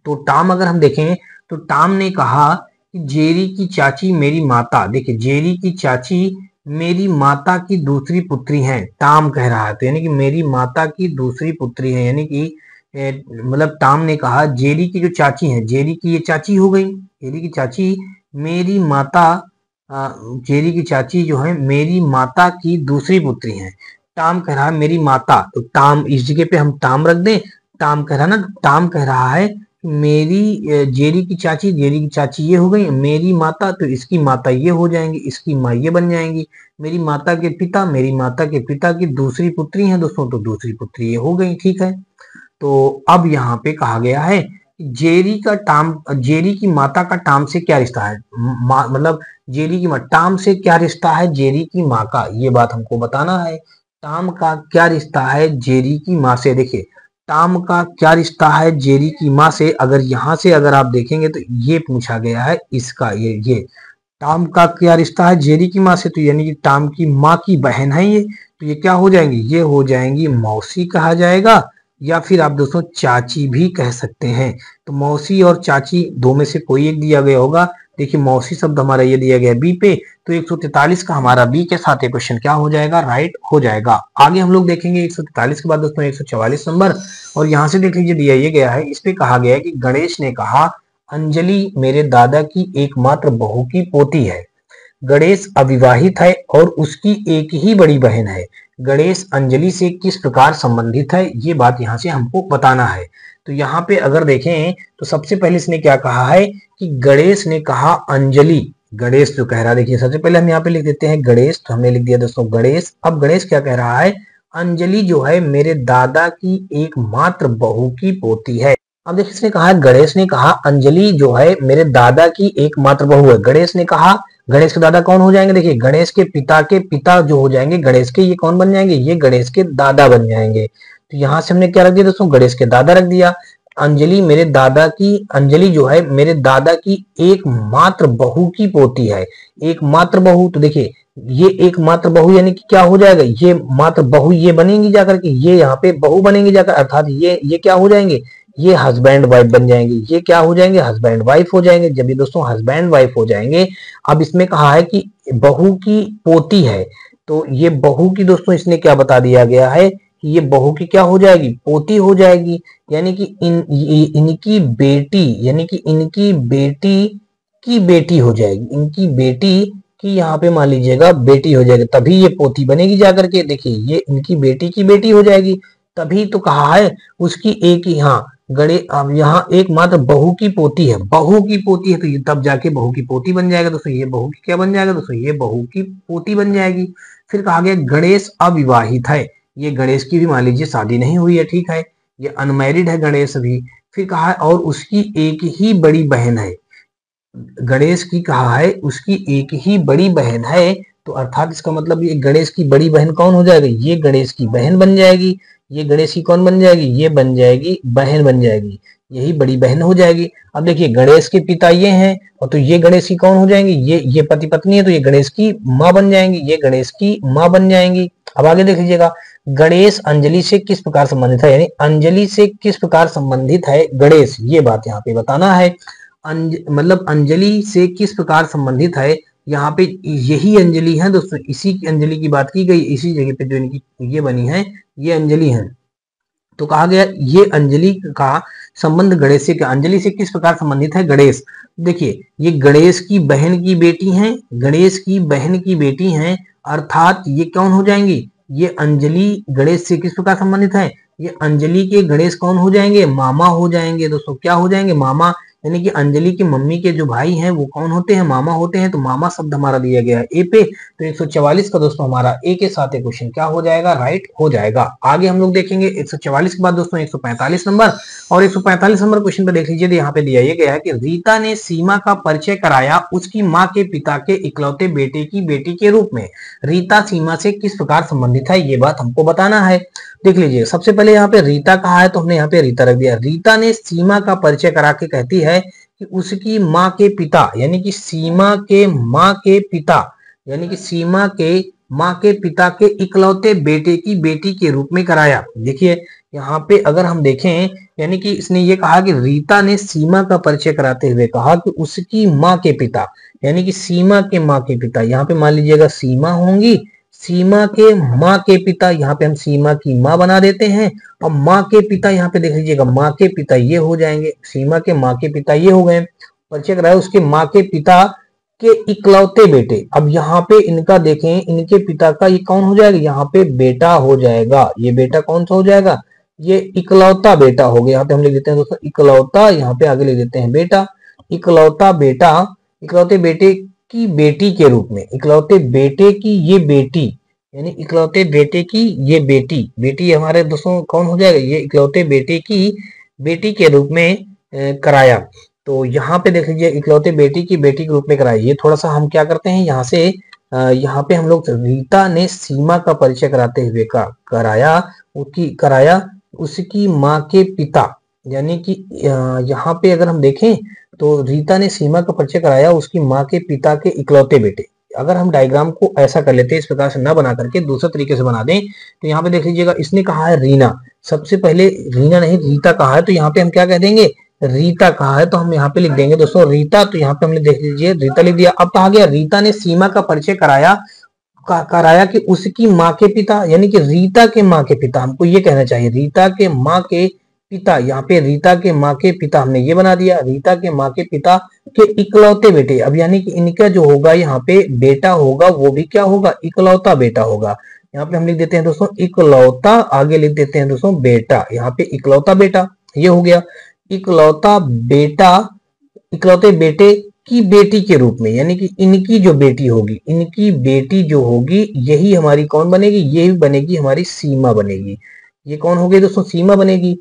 तो टॉम अगर हम देखें तो टॉम ने कहा कि जेरी की चाची मेरी माता, देखिए जेरी की चाची मेरी माता की दूसरी पुत्री है, टॉम कह रहा है। तो यानी कि मेरी माता की दूसरी पुत्री है, यानी कि मतलब टॉम ने कहा जेरी की जो चाची है, जेरी की ये चाची हो गई, जेरी की चाची मेरी माता, जेरी की चाची जो है मेरी माता की दूसरी पुत्री है। टॉम कह रहा है मेरी माता, तो टॉम इस जगह पे हम टॉम रख दें, टॉम कह रहा ना, टॉम कह रहा है मेरी जेरी की चाची, जेरी की चाची ये हो गई, मेरी माता तो इसकी माता ये हो जाएंगी, इसकी माँ ये बन जाएंगी। मेरी माता के पिता, मेरी माता के पिता की दूसरी पुत्री है दोस्तों, तो दूसरी पुत्री ये हो गई। ठीक है, तो अब यहाँ पे कहा गया है जेरी का टॉम, जेरी की माता का टॉम से क्या रिश्ता है, मतलब जेरी की माँ टॉम से क्या रिश्ता है जेरी की माँ का, ये बात हमको बताना है। टॉम का क्या रिश्ता है जेरी की माँ से, देखिए टॉम का क्या रिश्ता है जेरी की माँ से, अगर यहाँ से अगर आप देखेंगे तो ये पूछा गया है इसका, ये टॉम का क्या रिश्ता है जेरी की माँ से, तो यानी कि टॉम की माँ की बहन है ये, तो ये क्या हो जाएंगी, ये हो जाएंगी मौसी कहा जाएगा, या फिर आप दोस्तों चाची भी कह सकते हैं। तो मौसी और चाची दो में से कोई एक दिया गया होगा। देखिए मौसी शब्द हमारा ये दिया गया बी पे, तो 143 का हमारा बी के साथ ये क्वेश्चन क्या हो जाएगा, राइट हो जाएगा। आगे हम लोग देखेंगे 143 के बाद दोस्तों 144 नंबर, और यहाँ से देख लीजिए दिया ये गया है, इस पे कहा गया है कि गणेश ने कहा अंजलि मेरे दादा की एकमात्र बहू की पोती है। गणेश अविवाहित है और उसकी एक ही बड़ी बहन है। गणेश अंजलि से किस प्रकार संबंधित है, ये बात यहाँ से हमको बताना है। तो यहाँ पे अगर देखें तो सबसे पहले इसने क्या कहा है कि गणेश ने कहा अंजलि, गणेश जो कह रहा है, देखिए सबसे पहले हम यहाँ पे लिख देते हैं गणेश, तो हमने लिख दिया दोस्तों गणेश। अब गणेश क्या कह रहा है, अंजलि जो है मेरे दादा की एकमात्र बहू की पोती है। अब देखिए इसने कहा, गणेश ने कहा अंजलि जो है मेरे दादा की एकमात्र बहू है। गणेश ने कहा, गणेश के दादा कौन हो जाएंगे, देखिए गणेश के पिता जो हो जाएंगे गणेश के, ये कौन बन जाएंगे, ये गणेश के दादा बन जाएंगे। तो यहाँ से हमने क्या रख दिया दोस्तों, गणेश के दादा रख दिया। अंजलि मेरे दादा की, अंजलि जो है मेरे दादा की एकमात्र बहू की पोती है। एकमात्र बहू, तो देखिए ये एकमात्र बहू यानी कि क्या हो जाएगा, ये मात्र बहू ये बनेंगी जाकर के, ये यहाँ पे बहू बनेंगी जाकर, अर्थात ये क्या हो जाएंगे, ये हस्बैंड वाइफ बन जाएंगे। ये क्या हो जाएंगे, हस्बैंड वाइफ हो जाएंगे। जब ये दोस्तों हस्बैंड वाइफ हो जाएंगे, अब इसमें कहा है कि बहू की पोती है, तो ये बहू की दोस्तों इसने क्या बता दिया गया है कि ये बहू की क्या हो जाएगी, पोती हो जाएगी। यानी कि इनकी बेटी, यानी कि इनकी बेटी की बेटी हो जाएगी, इनकी बेटी की यहाँ पे मान लीजिएगा बेटी हो जाएगी, तभी ये पोती बनेगी जाकर के। देखिए ये इनकी बेटी की बेटी हो जाएगी, तभी तो कहा है उसकी एक ही, हाँ गणेश, अब यहाँ एकमात्र बहू की पोती है, बहू की पोती है, तो ये तब जाके बहू की पोती बन जाएगा दोस्तों। ये बहू की क्या बन जाएगा दोस्तों, ये बहू की पोती बन जाएगी। फिर कहा गया गणेश अविवाहित है, ये गणेश की भी मान लीजिए शादी नहीं हुई है, ठीक है, ये अनमैरिड है गणेश भी। फिर कहा है और उसकी एक ही बड़ी बहन है, गणेश की कहा है उसकी एक ही बड़ी बहन है, तो अर्थात इसका मतलब ये गणेश की बड़ी बहन कौन हो जाएगी, ये गणेश की बहन बन जाएगी। ये गणेश की कौन बन जाएगी, ये बन जाएगी बहन बन जाएगी, यही बड़ी बहन हो जाएगी। अब देखिए गणेश के पिता ये हैं, और तो ये गणेश की कौन हो जाएंगे, ये पति पत्नी है, तो ये गणेश की माँ बन जाएंगी, ये गणेश की माँ बन जाएंगी। अब आगे देख लीजिएगा, गणेश अंजलि से किस प्रकार संबंधित है, यानी अंजलि से किस प्रकार संबंधित है गणेश, ये बात यहाँ पे बताना है। मतलब अंजलि से किस प्रकार संबंधित है, यहाँ पे यही अंजलि है दोस्तों, इसी की अंजलि की बात की गई, इसी जगह पे जो इनकी ये बनी है ये अंजलि है। तो कहा गया ये अंजलि का संबंध गणेश से, अंजलि से किस प्रकार संबंधित है गणेश। देखिए ये गणेश की बहन की बेटी हैं, गणेश की बहन की बेटी हैं, अर्थात ये कौन हो जाएंगी, ये अंजलि गणेश से किस प्रकार संबंधित है, ये अंजलि के गणेश कौन हो जाएंगे, मामा हो जाएंगे। दोस्तों क्या हो जाएंगे, मामा, यानी कि अंजलि की मम्मी के जो भाई हैं वो कौन होते हैं, मामा होते हैं। तो मामा शब्द हमारा दिया गया है ए पे। तो 144 का दोस्तों हमारा ए के साथ क्वेश्चन क्या हो जाएगा, राइट हो जाएगा। आगे हम लोग देखेंगे 144 के बाद दोस्तों 145 नंबर और 145 नंबर क्वेश्चन पे देख लीजिए। यहाँ पे दिया यह गया है कि रीता ने सीमा का परिचय कराया उसकी माँ के पिता के इकलौते बेटे की बेटी के रूप में। रीता सीमा से किस प्रकार संबंधित है, ये बात हमको बताना है। देख लीजिए, सबसे पहले यहाँ पे रीता कहा है तो हमने यहाँ पे रीता रख दिया। रीता ने सीमा का परिचय करा के कहती है कि उसकी माँ के पिता, यानी कि सीमा के माँ के पिता, यानी कि सीमा के माँ के पिता के इकलौते बेटे की बेटी के रूप में कराया। देखिए यहाँ पे अगर हम देखें, यानी कि इसने ये कहा कि रीता ने सीमा का परिचय कराते हुए कहा कि उसकी माँ के पिता, यानी कि सीमा के माँ के पिता। यहाँ पे मान लीजिएगा सीमा होंगी, सीमा के माँ के पिता, यहाँ पे हम सीमा की माँ बना देते हैं। और माँ के पिता यहाँ पे देख लीजिएगा, माँ के पिता ये हो जाएंगे, सीमा के माँ के पिता ये हो गए। परिचय कराया उसके माँ के पिता के इकलौते बेटे। अब यहाँ पे इनका देखें, इनके पिता का ये कौन हो जाएगा, यहाँ पे बेटा हो जाएगा। ये बेटा कौन सा हो जाएगा, ये इकलौता बेटा हो गया। यहाँ पे हम लिख देते हैं दोस्तों इकलौता, यहाँ पे आगे लिख देते हैं बेटा। इकलौता बेटा इकलौते बेटे की बेटी के रूप में, इकलौते बेटे की ये बेटी, यानी इकलौते बेटे की ये बेटी। बेटी हमारे दोस्तों कौन हो जाएगा, ये इकलौते बेटे की बेटी के रूप में कराया। तो यहाँ पे देख लीजिए इकलौते बेटी की बेटी के रूप में कराया। ये थोड़ा सा हम क्या करते हैं, यहाँ से यहाँ पे हम लोग रीता ने सीमा का परिचय कराते हुए का कराया उसकी माँ के पिता, यानी कि यहाँ पे अगर हम देखें तो रीता ने सीमा का परिचय कराया उसकी माँ के पिता के इकलौते बेटे। अगर हम डायग्राम को ऐसा कर लेते हैं, इस प्रकार से ना बना करके दूसरे तरीके से बना दें, तो यहाँ पे देख लीजिएगा इसने कहा है रीना, सबसे पहले रीना नहीं रीता कहा है तो यहाँ पे हम क्या कह देंगे, रीता कहा है तो हम यहाँ पे लिख देंगे दोस्तों रीता। तो यहाँ पे हमने देख लीजिए रीता लिख दिया। अब कहा गया रीता ने सीमा का परिचय कराया कि उसकी माँ के पिता, यानी कि रीता के माँ के पिता। हमको ये कहना चाहिए रीता के माँ के पिता, यहाँ पे रीता के माँ के पिता हमने ये बना दिया। रीता के माँ के पिता के इकलौते बेटे, अब यानी कि इनका जो होगा यहाँ पे बेटा होगा वो भी क्या होगा, इकलौता बेटा होगा। यहाँ पे हम लिख देते हैं दोस्तों इकलौता, आगे लिख देते हैं दोस्तों बेटा। यहाँ पे इकलौता बेटा ये हो गया। इकलौता बेटा इकलौते बेटे की बेटी के रूप में, यानी कि इनकी जो बेटी होगी, इनकी बेटी जो होगी, यही हमारी कौन बनेगी, यही बनेगी हमारी सीमा बनेगी। ये कौन होगी दोस्तों, सीमा बनेगी।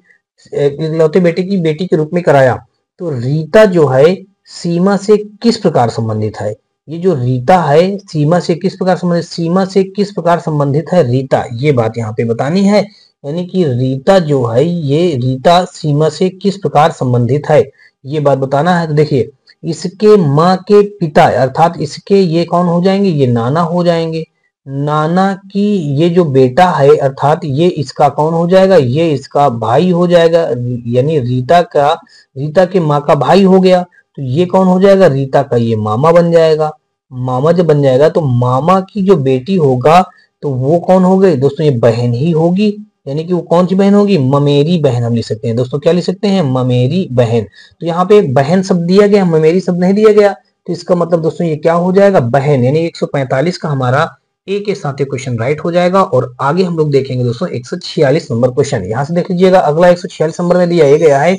इकलौते बेटे की बेटी के रूप में कराया। तो रीता जो है सीमा से किस प्रकार संबंधित है, ये जो रीता है सीमा से किस प्रकार संबंधित, सीमा से किस प्रकार संबंधित है रीता, ये बात यहाँ पे बतानी है। यानी कि रीता जो है, ये रीता सीमा से किस प्रकार संबंधित है ये बात बताना है। तो देखिए इसके माँ के पिता अर्थात इसके ये कौन हो जाएंगे, ये नाना हो जाएंगे। नाना की ये जो बेटा है अर्थात ये इसका कौन हो जाएगा, ये इसका भाई हो जाएगा, यानी रीता के माँ का भाई हो गया। तो ये कौन हो जाएगा, रीता का ये मामा बन जाएगा। मामा जब बन जाएगा तो मामा की जो बेटी होगा तो वो कौन हो गई दोस्तों, ये बहन ही होगी। यानी कि वो कौन सी बहन होगी, ममेरी बहन हम लिख सकते हैं दोस्तों। क्या लिख सकते हैं, ममेरी बहन। तो यहाँ पे बहन शब्द दिया गया, ममेरी शब्द नहीं दिया गया। तो इसका मतलब दोस्तों ये क्या हो जाएगा, बहन। यानी 145 का हमारा ए के साथ क्वेश्चन राइट हो जाएगा। और आगे हम लोग देखेंगे दोस्तों 146 नंबर क्वेश्चन। यहाँ से देख लीजिएगा अगला 146 नंबर में दिया गया है।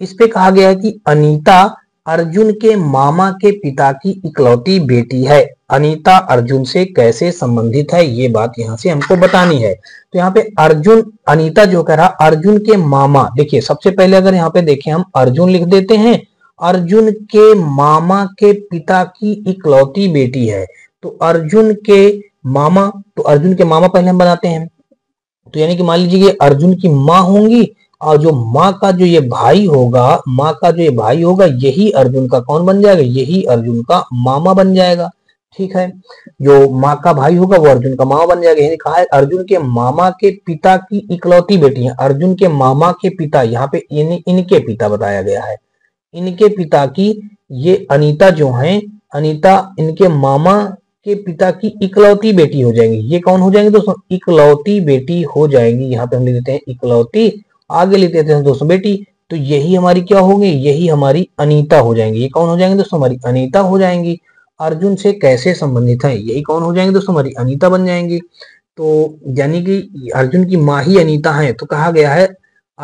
इस पे कहा गया है कि अनीता अर्जुन के मामा के पिता की इकलौती बेटी है। अनीता अर्जुन से कैसे संबंधित है ये बात यहाँ से हमको बतानी है। तो यहाँ पे अर्जुन, अनीता जो कह रहा अर्जुन के मामा। देखिए सबसे पहले अगर यहाँ पे देखें हम अर्जुन लिख देते हैं, अर्जुन के मामा के पिता की इकलौती बेटी है। तो अर्जुन के मामा, तो अर्जुन के मामा पहले हम बनाते हैं। तो यानी कि मान लीजिए अर्जुन की माँ होंगी और जो माँ का जो ये भाई होगा, माँ का जो ये भाई होगा, यही अर्जुन का कौन बन जाएगा, यही अर्जुन का मामा बन जाएगा। ठीक है, जो माँ का भाई होगा वो अर्जुन का मामा बन जाएगा। यानी कहा है अर्जुन के मामा के पिता की इकलौती बेटी है। अर्जुन के मामा के पिता, यहाँ पे इनके पिता बताया गया है। इनके पिता की ये अनीता जो है, अनीता इनके मामा के पिता की इकलौती बेटी हो जाएंगी। ये कौन हो जाएंगे दोस्तों, इकलौती बेटी हो जाएंगी। यहाँ पे हम लिख देते हैं इकलौती, आगे लेते थे दोस्तों बेटी। तो यही हमारी क्या होगी, यही हमारी अनीता हो जाएंगी। ये कौन हो जाएंगे दोस्तों, हमारी अनीता हो जाएंगी। अर्जुन से कैसे संबंधित है। यही कौन हो जाएंगे दोस्तों, हमारी अनीता बन जाएंगी। तो यानी कि अर्जुन की माँ ही अनीता है, तो कहा गया है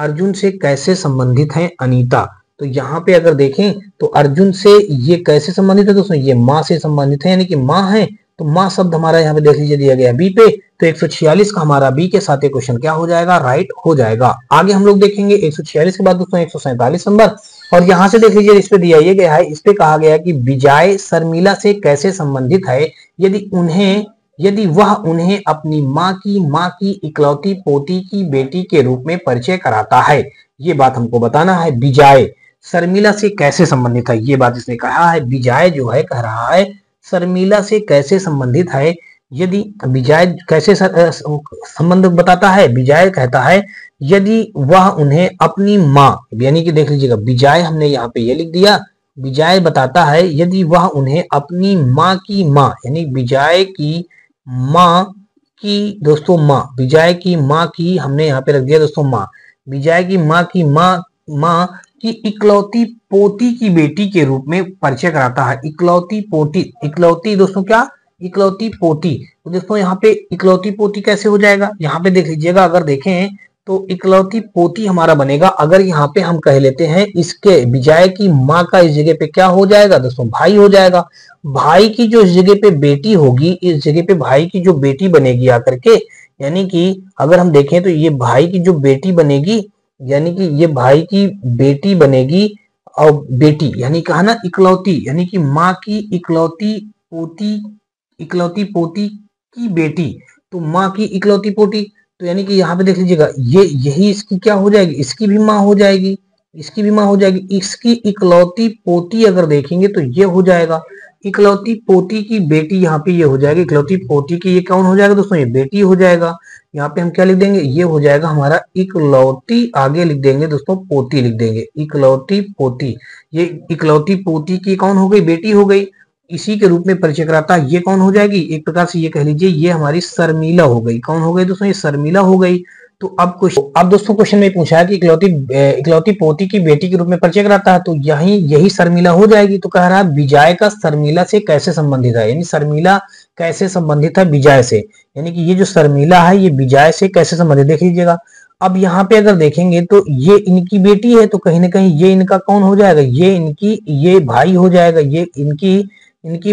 अर्जुन से कैसे संबंधित है अनीता। तो यहाँ पे अगर देखें तो अर्जुन से ये कैसे संबंधित है दोस्तों, ये माँ से संबंधित है, यानी कि माँ है तो माँ शब्द हमारा यहाँ पे देख लीजिए दिया गया बी पे। तो 146 का हमारा बी के साथ क्वेश्चन क्या हो जाएगा, राइट हो जाएगा। आगे हम लोग देखेंगे 146 के बाद दोस्तों 147 नंबर, और यहाँ से देख लीजिए इस पे दिया ये गया है, इस पे कहा गया कि विजय शर्मिला से कैसे संबंधित है यदि वह उन्हें अपनी माँ की इकलौती पोती की बेटी के रूप में परिचय कराता है। ये बात हमको बताना है, विजय शर्मिला से कैसे संबंधित है, ये बात इसने कहा है। विजय जो है कह रहा है शर्मिला से कैसे संबंधित है, यदि विजय कैसे संबंध बताता है, विजय कहता है यदि वह उन्हें अपनी माँ, यानी कि देख लीजिएगा विजय हमने यहाँ पे ये लिख दिया, विजय बताता है यदि वह उन्हें अपनी माँ यानी विजय की माँ की दोस्तों माँ, विजय की माँ की हमने यहाँ पे रख दिया दोस्तों माँ, विजय की माँ की माँ की इकलौती पोती की बेटी के रूप में परिचय कराता है। इकलौती पोती, इकलौती दोस्तों क्या, इकलौती पोती। तो दोस्तों यहाँ पे इकलौती पोती कैसे हो जाएगा, यहाँ पे देख लीजिएगा अगर देखें तो इकलौती पोती हमारा बनेगा। अगर यहाँ पे हम कह लेते हैं इसके विजय की माँ का इस जगह पे क्या हो जाएगा दोस्तों, भाई हो जाएगा। भाई की जो इस जगह पे बेटी होगी, इस जगह पे भाई की जो बेटी बनेगी आकर के, यानी कि अगर हम देखें तो ये भाई की जो बेटी बनेगी, यानी कि ये भाई की बेटी बनेगी। और बेटी यानी कहा ना इकलौती, यानी कि माँ की इकलौती पोती की बेटी, तो माँ की इकलौती पोती, तो यानी कि यहाँ पे देख लीजिएगा यही इसकी क्या हो जाएगी, इसकी भी माँ हो जाएगी, इसकी भी माँ हो जाएगी। इसकी इकलौती पोती अगर देखेंगे तो ये हो जाएगा इकलौती पोती की बेटी, यहाँ पे ये हो जाएगी इकलौती पोती की, ये कौन हो जाएगा दोस्तों, ये बेटी हो जाएगा। यहाँ पे हम क्या लिख देंगे, ये हो जाएगा हमारा इकलौती, आगे लिख देंगे दोस्तों पोती लिख देंगे, इकलौती पोती। ये इकलौती पोती की कौन हो गई, बेटी हो गई, इसी के रूप में परिचय कराता है। ये कौन हो जाएगी, एक प्रकार से ये कह लीजिए ये हमारी शर्मिला हो गई। कौन हो गई दोस्तों, ये शर्मिला हो गई। तो अब दोस्तों क्वेश्चन में पूछा है कि इकलौती पोती की बेटी के रूप में परिचय कराता है, तो यही शर्मिला हो जाएगी। तो कह रहा है विजय का शर्मिला से कैसे संबंधित है, यानी शर्मिला कैसे संबंधित है विजय से, यानी कि ये जो शर्मिला है ये विजय से कैसे संबंधित, देख लीजिएगा। अब यहाँ पे अगर देखेंगे तो ये इनकी बेटी है, तो कहीं ना कहीं ये इनका कौन हो जाएगा, ये इनकी ये भाई हो जाएगा, ये इनकी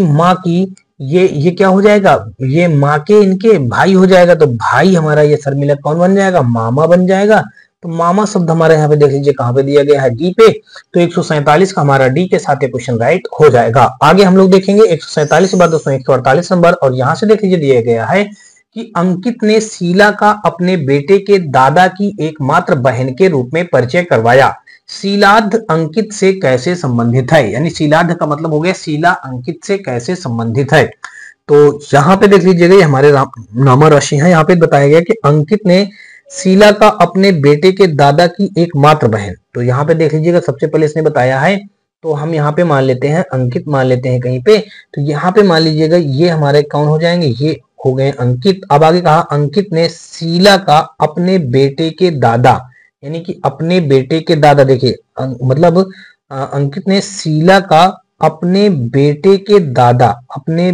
माँ की ये क्या हो जाएगा, ये माँ के इनके भाई हो जाएगा। तो भाई हमारा ये शर्मिला कौन बन जाएगा, मामा बन जाएगा। तो मामा शब्द हमारे यहाँ पे देख लीजिए कहाँ पे दिया गया है, डी पे। तो 147 का हमारा डी के साथ क्वेश्चन राइट हो जाएगा। आगे हम लोग देखेंगे 147 के बाद दोस्तों 148 नंबर, और यहाँ से देख लीजिए दिया गया है कि अंकित ने शीला का अपने बेटे के दादा की एकमात्र बहन के रूप में परिचय करवाया। शीलाद्ध अंकित से कैसे संबंधित है, यानी शीलाद्ध का मतलब हो गया शीला अंकित से कैसे संबंधित है। तो यहाँ पे देख लीजिएगा ये हमारे नाम राशि है। यहाँ पे बताया गया कि अंकित ने शीला का अपने बेटे के दादा की एकमात्र बहन, तो यहाँ पे देख लीजिएगा सबसे पहले इसने बताया है, तो हम यहाँ पे मान लेते हैं अंकित, मान लेते हैं कहीं पे। तो यहाँ पे मान लीजिएगा ये हमारे कौन हो जाएंगे, ये हो गए अंकित। अब आगे कहा अंकित ने शीला का अपने बेटे के दादा, यानी कि अपने बेटे के दादा, देखिए मतलब अंकित ने शीला का अपने बेटे के दादा, अपने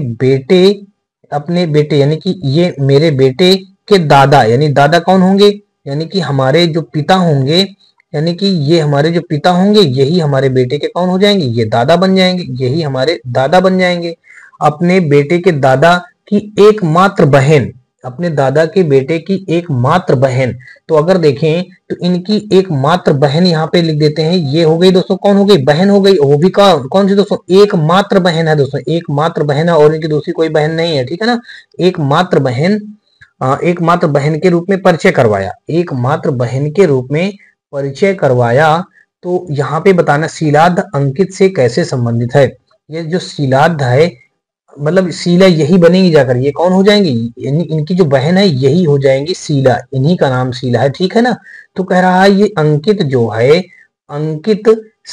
बेटे यानी कि ये मेरे बेटे के दादा, यानी दादा कौन होंगे, यानी कि हमारे जो पिता होंगे, यानी कि ये हमारे जो पिता होंगे यही हमारे बेटे के कौन हो जाएंगे, ये दादा बन जाएंगे, यही हमारे दादा बन जाएंगे। अपने बेटे के दादा की एकमात्र बहन, अपने दादा के बेटे की एकमात्र बहन, तो अगर देखें तो इनकी एकमात्र बहन यहाँ पे लिख देते हैं, ये हो गई दोस्तों कौन हो गई, बहन हो गई। वो भी कौन सी दोस्तों, एकमात्र बहन है दोस्तों, एकमात्र बहन है और इनकी दूसरी कोई बहन नहीं है, ठीक है ना। एकमात्र बहन के रूप में परिचय करवाया, एकमात्र बहन के रूप में परिचय करवाया। तो यहाँ पे बताना शीलाद्ध अंकित से कैसे संबंधित है, ये जो शीलाद्ध है मतलब शीला यही बनेगी जाकर, ये कौन हो जाएंगी, इनकी जो बहन है यही हो जाएंगी शीला, इन्हीं का नाम शीला है, ठीक है ना। तो कह रहा है ये अंकित जो है, अंकित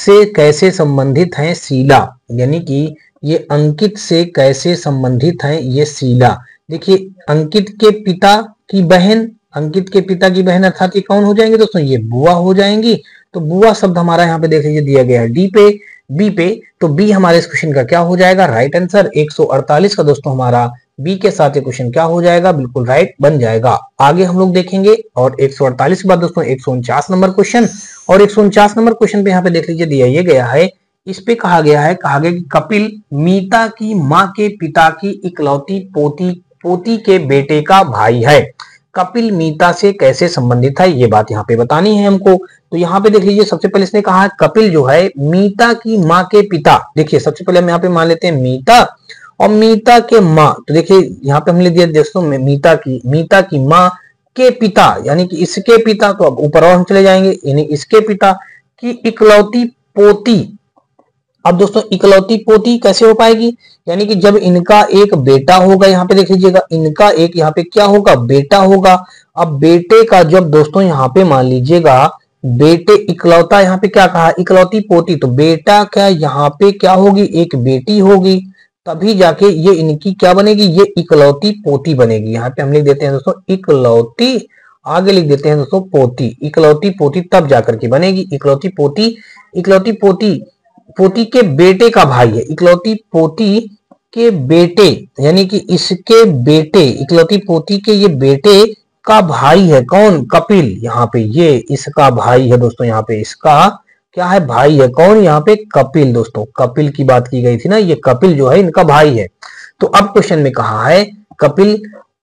से कैसे संबंधित है शीला, यानी कि ये अंकित से कैसे संबंधित है ये शीला। देखिए अंकित के पिता की बहन, अंकित के पिता की बहन अर्थात ये कौन हो जाएंगे दोस्तों, ये बुआ हो जाएंगी। तो बुआ शब्द हमारा यहाँ पे देख लीजिए दिया गया है डी पे। बी पे, तो बी हमारे इस क्वेश्चन का क्या हो जाएगा राइट आंसर। 148 का दोस्तों हमारा बी के साथ ये क्वेश्चन क्या हो जाएगा, बिल्कुल राइट बन जाएगा। आगे हम लोग देखेंगे और 148 के बाद दोस्तों 149 नंबर क्वेश्चन, और 149 नंबर क्वेश्चन पे यहाँ पे देख लीजिए दिया ये गया है, इस पे कहा गया है कि कपिल मीता की माँ के पिता की इकलौती पोती के बेटे का भाई है, कपिल मीता से कैसे संबंधित है, ये बात यहाँ पे बतानी है हमको। तो यहाँ पे देख लीजिए सबसे पहले इसने कहा कपिल जो है मीता की माँ के पिता, देखिए सबसे पहले हम यहाँ पे मान लेते हैं मीता और मीता के माँ, तो देखिए यहाँ पे हमने दिया दोस्तों मीता की माँ के पिता यानी कि इसके पिता, तो अब ऊपर और हम चले जाएंगे यानी इसके पिता की इकलौती पोती। अब दोस्तों इकलौती पोती कैसे हो पाएगी, यानी कि जब इनका एक बेटा होगा, यहाँ पे देख लीजिएगा इनका एक यहाँ पे क्या होगा बेटा होगा। अब बेटे का जब दोस्तों यहाँ पे मान लीजिएगा बेटे इकलौता, यहाँ पे क्या कहा इकलौती पोती, तो बेटा क्या यहाँ पे क्या होगी एक बेटी होगी, तभी जाके ये इनकी क्या बनेगी ये इकलौती पोती बनेगी। यहाँ पे हम लिख देते हैं दोस्तों इकलौती, आगे लिख देते हैं दोस्तों पोती, इकलौती पोती तब जाकर के बनेगी इकलौती पोती के बेटे का भाई है, इकलौती पोती के बेटे यानी कि इसके बेटे, इकलौती पोती के ये बेटे का भाई है कौन कपिल, यहाँ पे ये इसका भाई है दोस्तों, यहाँ पे इसका क्या है भाई है कौन यहाँ पे कपिल। दोस्तों कपिल की बात की गई थी ना, ये कपिल जो है इनका भाई है। तो अब क्वेश्चन में कहा है कपिल,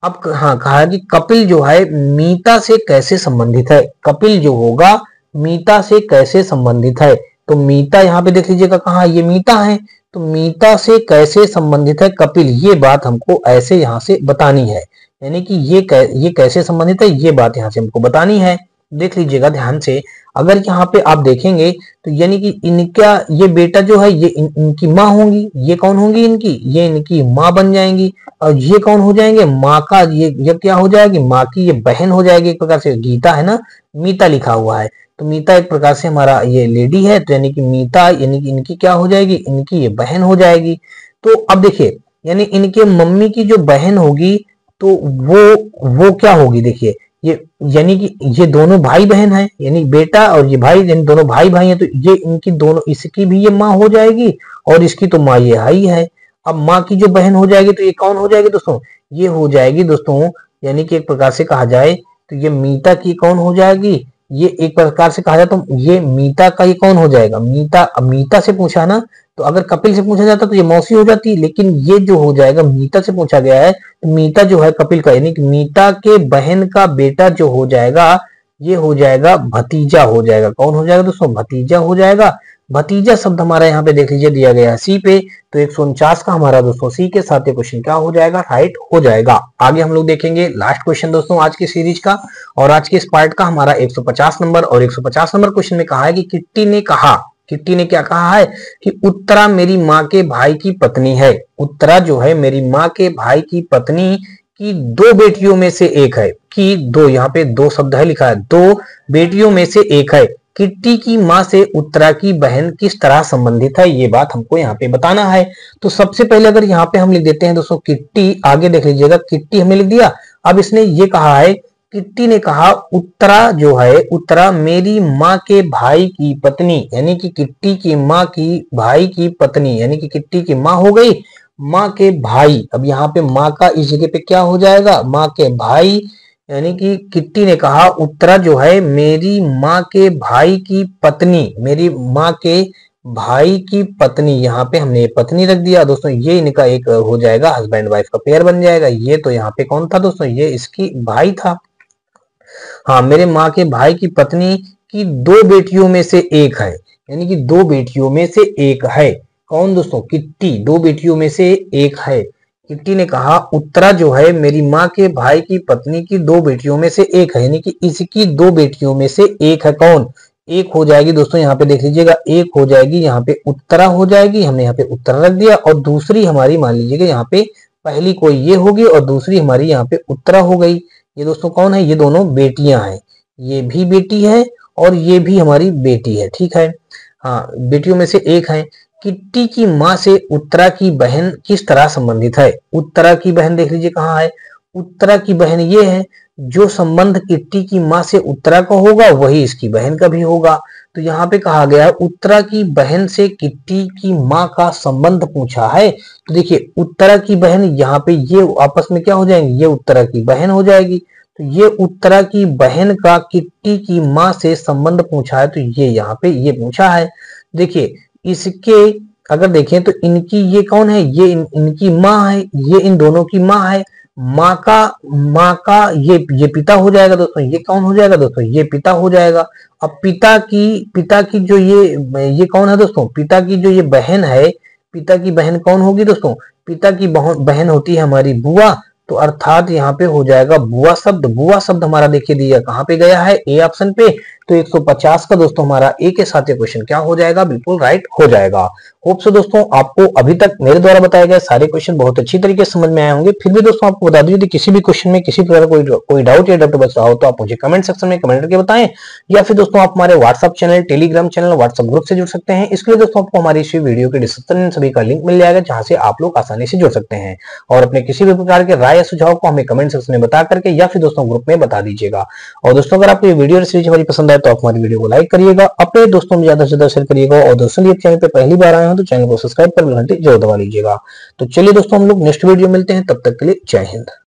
अब कहा कि कपिल जो है मीता से कैसे संबंधित है, कपिल जो होगा मीता से कैसे संबंधित है। तो मीता यहाँ पे देख लीजिएगा कहाँ ये मीता है, तो मीता से कैसे संबंधित है कपिल, ये बात हमको ऐसे यहाँ से बतानी है, यानी कि ये कैसे संबंधित है ये बात यहाँ से हमको बतानी है। देख लीजिएगा ध्यान से, अगर यहाँ पे आप देखेंगे तो यानी कि इनका ये बेटा जो है ये इनकी माँ होंगी, ये कौन होंगी इनकी, ये इनकी माँ बन जाएंगी, और ये कौन हो जाएंगे माँ का ये क्या हो जाएगी माँ की ये बहन हो जाएगी। एक प्रकार से गीता है ना, मीता लिखा हुआ है, तो मीता एक प्रकार से हमारा ये लेडी है, तो यानी कि मीता यानी कि इनकी क्या हो जाएगी इनकी ये बहन हो जाएगी। तो अब देखिए यानी इनके मम्मी की जो बहन होगी तो वो क्या होगी, देखिए ये यानी कि ये दोनों भाई बहन है, यानी बेटा और ये भाई दोनों भाई भाई हैं, तो ये इनकी दोनों इसकी भी ये माँ हो जाएगी और इसकी तो माँ ये आई है। अब माँ की जो बहन हो जाएगी तो ये कौन हो जाएगी दोस्तों, ये हो जाएगी दोस्तों यानी कि एक प्रकार से कहा जाए तो ये मीता की कौन हो जाएगी, ये एक प्रकार से कहा जाए तो ये मीता का ये कौन हो जाएगा मीता। अब मीता से पूछा ना, तो अगर कपिल से पूछा जाता तो ये मौसी हो जाती, लेकिन ये जो हो जाएगा मीता से पूछा गया है तो मीता जो है कपिल का यानी कि मीता के बहन का बेटा जो हो जाएगा ये हो जाएगा भतीजा हो जाएगा, कौन हो जाएगा दोस्तों भतीजा हो जाएगा। भतीजा शब्द हमारा यहाँ पे देख लीजिए दिया गया है सी पे, तो 149 का हमारा दोस्तों सी के साथ ये क्वेश्चन क्या हो जाएगा राइट हो जाएगा। आगे हम लोग देखेंगे लास्ट क्वेश्चन दोस्तों आज की सीरीज का और आज के इस पार्ट का हमारा 150 नंबर, और 150 नंबर क्वेश्चन में कहा है कि किट्टी ने क्या कहा है कि उत्तरा मेरी माँ के भाई की पत्नी है, उत्तरा जो है मेरी माँ के भाई की पत्नी की दो बेटियों में से एक है, कि दो यहाँ पे दो शब्द है लिखा है दो बेटियों में से एक है। किट्टी की माँ से उत्तरा की बहन किस तरह संबंधित है, ये बात हमको यहाँ पे बताना है। तो सबसे पहले अगर यहाँ पे हम लिख देते हैं दोस्तों किट्टी, आगे देख लीजिएगा किट्टी हमने लिख दिया। अब इसने ये कहा है किट्टी ने कहा उत्तरा जो है उत्तरा मेरी माँ के भाई की पत्नी यानी कि किट्टी की माँ की भाई की पत्नी यानी कि किट्टी की माँ हो गई माँ के भाई। अब यहाँ पे माँ का इस जगह पे क्या हो जाएगा माँ के भाई, यानी कि किट्टी ने कहा उत्तरा जो है मेरी माँ के भाई की पत्नी, मेरी माँ के भाई की पत्नी, यहाँ पे हमने पत्नी रख दिया दोस्तों, ये इनका एक हो जाएगा हस्बैंड वाइफ का पेयर बन जाएगा। ये तो यहाँ पे कौन था दोस्तों ये इसकी भाई था। हाँ मेरे माँ के भाई की पत्नी की दो बेटियों में से एक है यानी कि दो बेटियों में से एक है, कौन दोस्तों किट्टी दो बेटियों में से एक है। किट्टी ने कहा उत्तरा जो है मेरी माँ के भाई की पत्नी की दो बेटियों में से एक है यानी कि इसकी दो बेटियों में से एक है, कौन एक हो जाएगी दोस्तों यहाँ पे देख लीजिएगा एक हो जाएगी यहाँ पे उत्तरा हो जाएगी, हमने यहाँ पे उत्तरा रख दिया, और दूसरी हमारी मान लीजिएगा यहाँ पे पहली कोई ये होगी और दूसरी हमारी यहाँ पे उत्तरा हो गई। ये दोस्तों कौन है ये दोनों बेटियां हैं, ये भी बेटी है और ये भी हमारी बेटी है, ठीक है हाँ बेटियों में से एक है। किट्टी की माँ से उत्तरा की बहन किस तरह संबंधित है, उत्तरा की बहन देख लीजिए कहाँ है, उत्तरा की बहन ये है, जो संबंध किट्टी की माँ से उत्तरा का होगा वही इसकी बहन का भी होगा। तो यहाँ पे कहा गया उत्तरा की बहन से किट्टी की माँ का संबंध पूछा है। तो देखिए उत्तरा की बहन, यहाँ पे ये आपस में क्या हो जाएंगे, ये उत्तरा की बहन हो जाएगी। तो ये उत्तरा की बहन का किट्टी की माँ से संबंध पूछा है, तो ये यहाँ पे ये पूछा है। देखिए इसके अगर देखें तो इनकी ये कौन है, ये इनकी माँ है, ये इन दोनों की माँ है। माँ का ये पिता हो जाएगा दोस्तों, ये कौन हो जाएगा दोस्तों, ये पिता हो जाएगा। अब पिता की जो ये कौन है दोस्तों, पिता की जो ये बहन है, पिता की बहन कौन होगी दोस्तों, पिता की बहन होती है हमारी बुआ। तो अर्थात यहाँ पे हो जाएगा बुआ शब्द हमारा देखिए दिया कहाँ पे गया है, ए ऑप्शन पे। तो 150 का दोस्तों हमारा ए के साथ ये क्वेश्चन क्या हो जाएगा, बिल्कुल राइट हो जाएगा। होप सो दोस्तों आपको अभी तक मेरे द्वारा बताए गए सारे क्वेश्चन बहुत अच्छी तरीके से समझ में आए होंगे। फिर भी दोस्तों आपको बता दूं, यदि किसी भी क्वेश्चन में किसी प्रकार कोई डाउट या डर बच रहा हो तो आप मुझे कमेंट सेक्शन में कमेंट करके बताएं, या फिर दोस्तों आप हमारे WhatsApp channel, Telegram channel, WhatsApp group से जुड़ सकते हैं। इसके लिए दोस्तों आपको हमारी इस वीडियो के डिस्क्रिप्शन सभी का लिंक मिल जाएगा, जहां से आप लोग आसानी से जुड़ सकते हैं और अपने किसी भी प्रकार के राय या सुझाव को हमें कमेंट सेक्शन में बता करके या फिर दोस्तों ग्रुप में बता दीजिएगा। और दोस्तों अगर आपको ये वीडियो सीरीज हमारी पसंद आए तो आप हमारी वीडियो को लाइक करिएगा, अपने दोस्तों में ज्यादा शेयर करिएगा। और दोस्तों यदि चैनल पे पहली बार आए हो तो चैनल को सब्सक्राइब कर घंटी जरूर दबा लीजिएगा। तो चलिए दोस्तों हम लोग नेक्स्ट वीडियो मिलते हैं, तब तक के लिए जय हिंद।